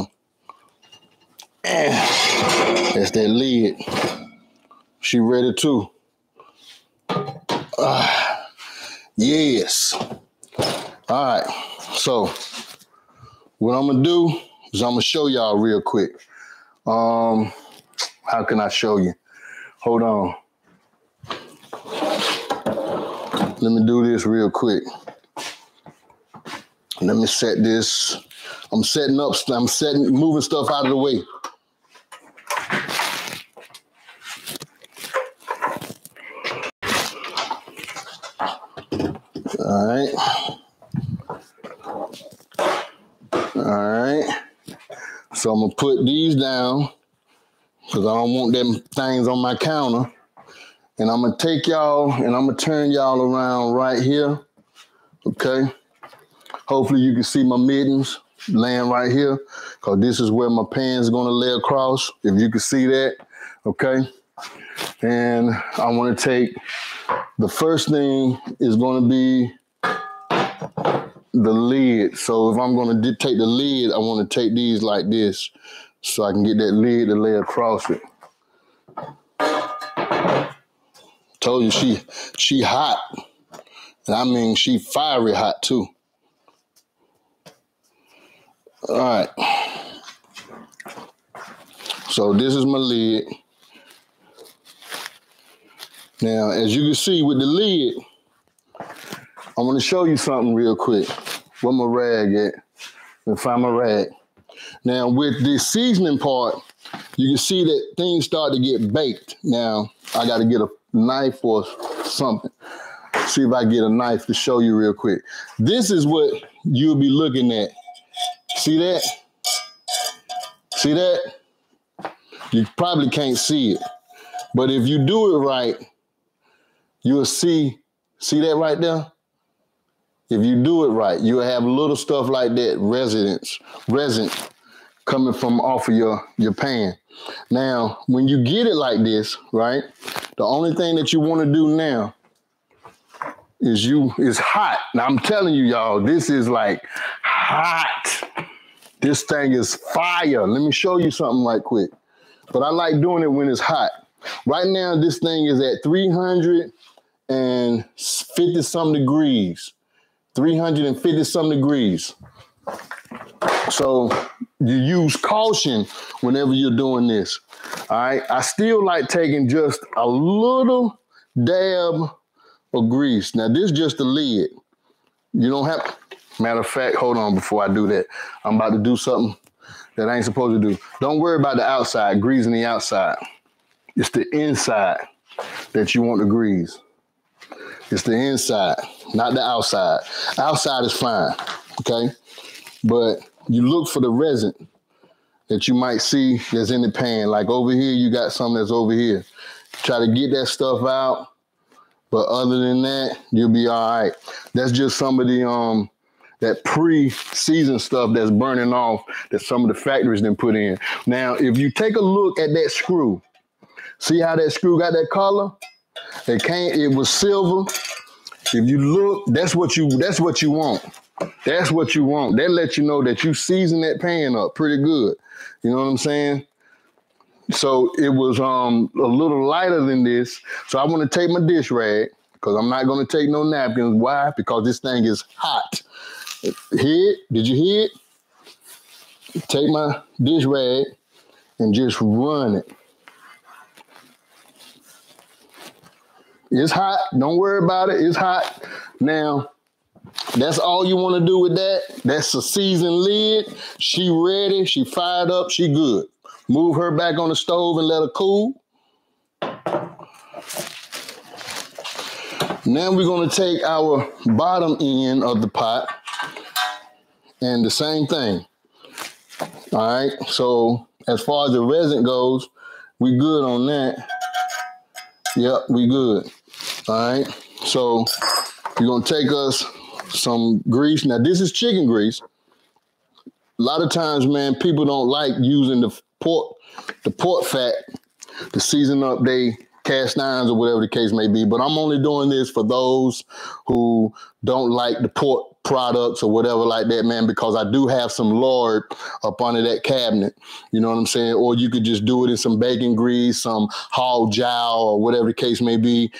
That's that lid. She ready too. Yes. All right. So what I'm gonna do is I'm gonna show y'all real quick. How can I show you? Hold on. Let me do this real quick. Let me set this. I'm setting, moving stuff out of the way. All right. So I'm gonna put these down because I don't want them things on my counter. And I'm gonna take y'all and I'm gonna turn y'all around right here. Okay. Hopefully you can see my mittens laying right here, because this is where my pan's gonna lay across. If you can see that, okay. And I want to take, the first thing is going to be the lid. So if I'm going to take the lid, I want to take these like this so I can get that lid to lay across it. Told you she hot. And I mean, she fiery hot too. All right. So this is my lid. Now, as you can see with the lid, I'm going to show you something real quick. Where my rag at? Let me find my rag. Now, with the seasoning part, you can see that things start to get baked. Now, I got to get a knife or something. See if I can get a knife to show you real quick. This is what you'll be looking at. See that? See that? You probably can't see it. But if you do it right, you'll see that right there? If you do it right, you'll have little stuff like that, resin coming from off of your pan. Now, when you get it like this, right, the only thing that you want to do now is it's hot. Now, I'm telling you, y'all, this is like hot. This thing is fire. Let me show you something right quick. But I like doing it when it's hot. Right now, this thing is at 350 some degrees. So you use caution whenever you're doing this. All right. I still like taking just a little dab of grease. Now this is just the lid. You don't have, matter of fact, hold on before I do that. I'm about to do something that I ain't supposed to do. Don't worry about the outside, greasing the outside. It's the inside that you want to grease. It's the inside, not the outside. Outside is fine, okay? But you look for the resin that you might see that's in the pan. Like over here, you got some that's over here. Try to get that stuff out. But other than that, you'll be all right. That's just some of the, that pre-seasoned stuff that's burning off that some of the factories then put in. Now, if you take a look at that screw, see how that screw got that color? It was silver. If you look, that's what you want. That's what you want. That lets you know that you season that pan up pretty good. You know what I'm saying? So it was a little lighter than this. So I want to take my dish rag, because I'm not going to take no napkins. Why? Because this thing is hot. Hear it? Did you hear it? Take my dish rag and just run it. It's hot. Don't worry about it. It's hot. Now, that's all you want to do with that. That's a seasoned lid. She ready. She fired up. She good. Move her back on the stove and let her cool. Now we're going to take our bottom end of the pot and the same thing. All right. So as far as the resin goes, we good on that. Yep, we good. All right. So we're going to take us some grease. Now, this is chicken grease. A lot of times, man, people don't like using the pork fat to season up their cast irons or whatever the case may be. But I'm only doing this for those who don't like the pork products or whatever like that, man, because I do have some lard up under that cabinet. You know what I'm saying? Or you could just do it in some bacon grease, some hog jowl or whatever the case may be.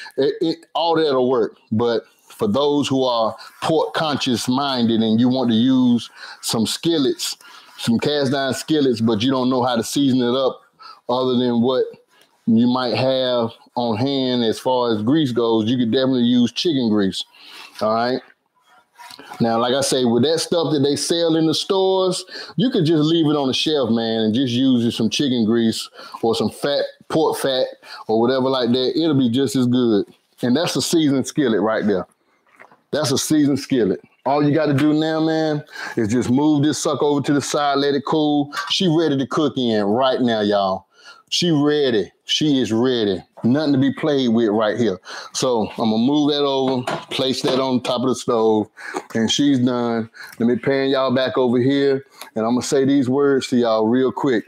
All that'll work. But for those who are pork conscious minded and you want to use some skillets, some cast iron skillets, but you don't know how to season it up other than what you might have on hand as far as grease goes, you could definitely use chicken grease. All right. Now, like I say, with that stuff that they sell in the stores, you could just leave it on the shelf, man, and just use some chicken grease or some fat, pork fat or whatever like that. It'll be just as good. And that's a seasoned skillet right there. That's a seasoned skillet. All you got to do now, man, is just move this sucker over to the side, let it cool. She ready to cook in right now, y'all. She ready. She is ready. Nothing to be played with right here. So I'm going to move that over, place that on top of the stove, and she's done. Let me pan y'all back over here, and I'm going to say these words to y'all real quick.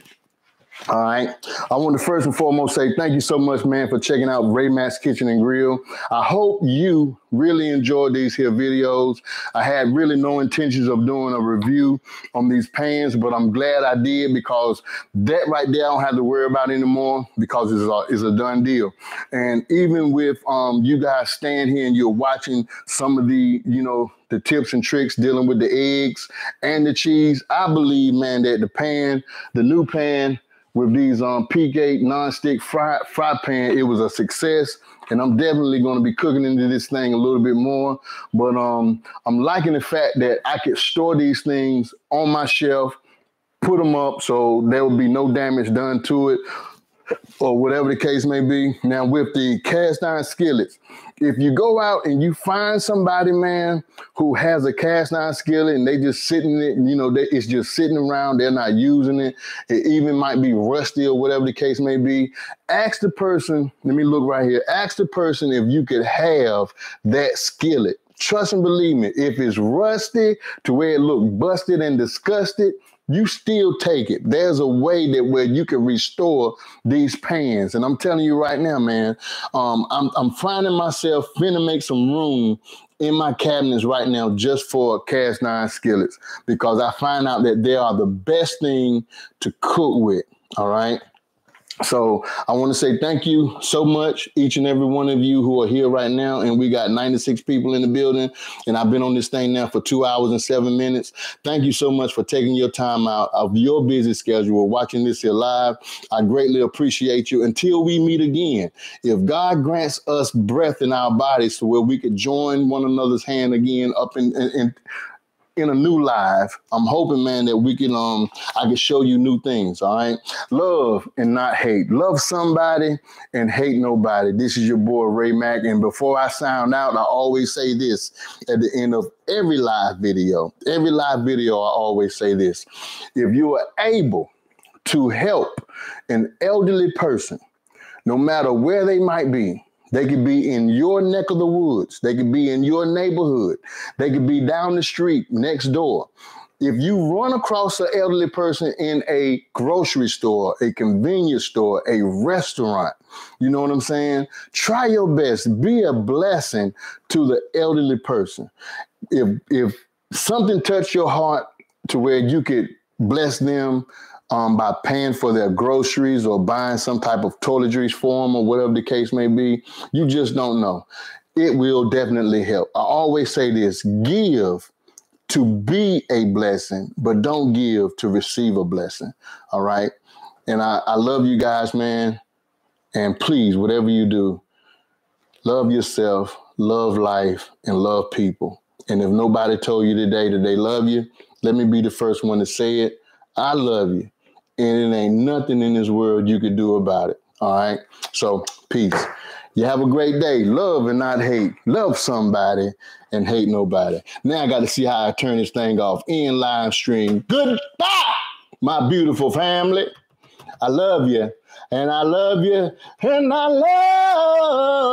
All right. I want to first and foremost say thank you so much, man, for checking out Ray Mack's Kitchen and Grill. I hope you really enjoyed these here videos. I had really no intentions of doing a review on these pans, but I'm glad I did because that right there I don't have to worry about anymore because it's a done deal. And even with you guys staying here and you're watching some of the, you know, the tips and tricks dealing with the eggs and the cheese, I believe, man, that the pan, the new pan, with these Peak 8 nonstick fry pan, it was a success, and I'm definitely going to be cooking into this thing a little bit more. But I'm liking the fact that I could store these things on my shelf, put them up, so there will be no damage done to it, or whatever the case may be. Now with the cast iron skillets, if you go out and you find somebody, man, who has a cast iron skillet and they just sitting it, you know, it's just sitting around, they're not using it, it even might be rusty or whatever the case may be, ask the person, let me look right here, ask the person if you could have that skillet. Trust and believe me, if it's rusty to where it look busted and disgusted, you still take it. There's a way that where you can restore these pans. And I'm telling you right now, man, I'm finding myself finna make some room in my cabinets right now just for cast iron skillets because I find out that they are the best thing to cook with, all right? So I want to say thank you so much, each and every one of you who are here right now. And we got 96 people in the building. And I've been on this thing now for 2 hours and 7 minutes. Thank you so much for taking your time out of your busy schedule, watching this here live. I greatly appreciate you. Until we meet again, if God grants us breath in our bodies to where we could join one another's hand again up in a new live, I'm hoping, man, that we can, I can show you new things. All right. Love and not hate. Love somebody and hate nobody. This is your boy, Ray Mack. And before I sound out, I always say this at the end of every live video, I always say this. If you are able to help an elderly person, no matter where they might be, they could be in your neck of the woods. They could be in your neighborhood. They could be down the street, next door. If you run across an elderly person in a grocery store, a convenience store, a restaurant, you know what I'm saying? Try your best. Be a blessing to the elderly person. If something touched your heart to where you could bless them, by paying for their groceries or buying some type of toiletries for them or whatever the case may be, you just don't know. it will definitely help. I always say this, give to be a blessing, but don't give to receive a blessing. All right. And I love you guys, man. And please, whatever you do, love yourself, love life, and love people. And if nobody told you today that they love you, let me be the first one to say it. I love you. And it ain't nothing in this world you could do about it. All right. So peace. You have a great day. Love and not hate. Love somebody and hate nobody. Now I got to see how I turn this thing off. End live stream. Goodbye, my beautiful family. I love you. And I love you. And I love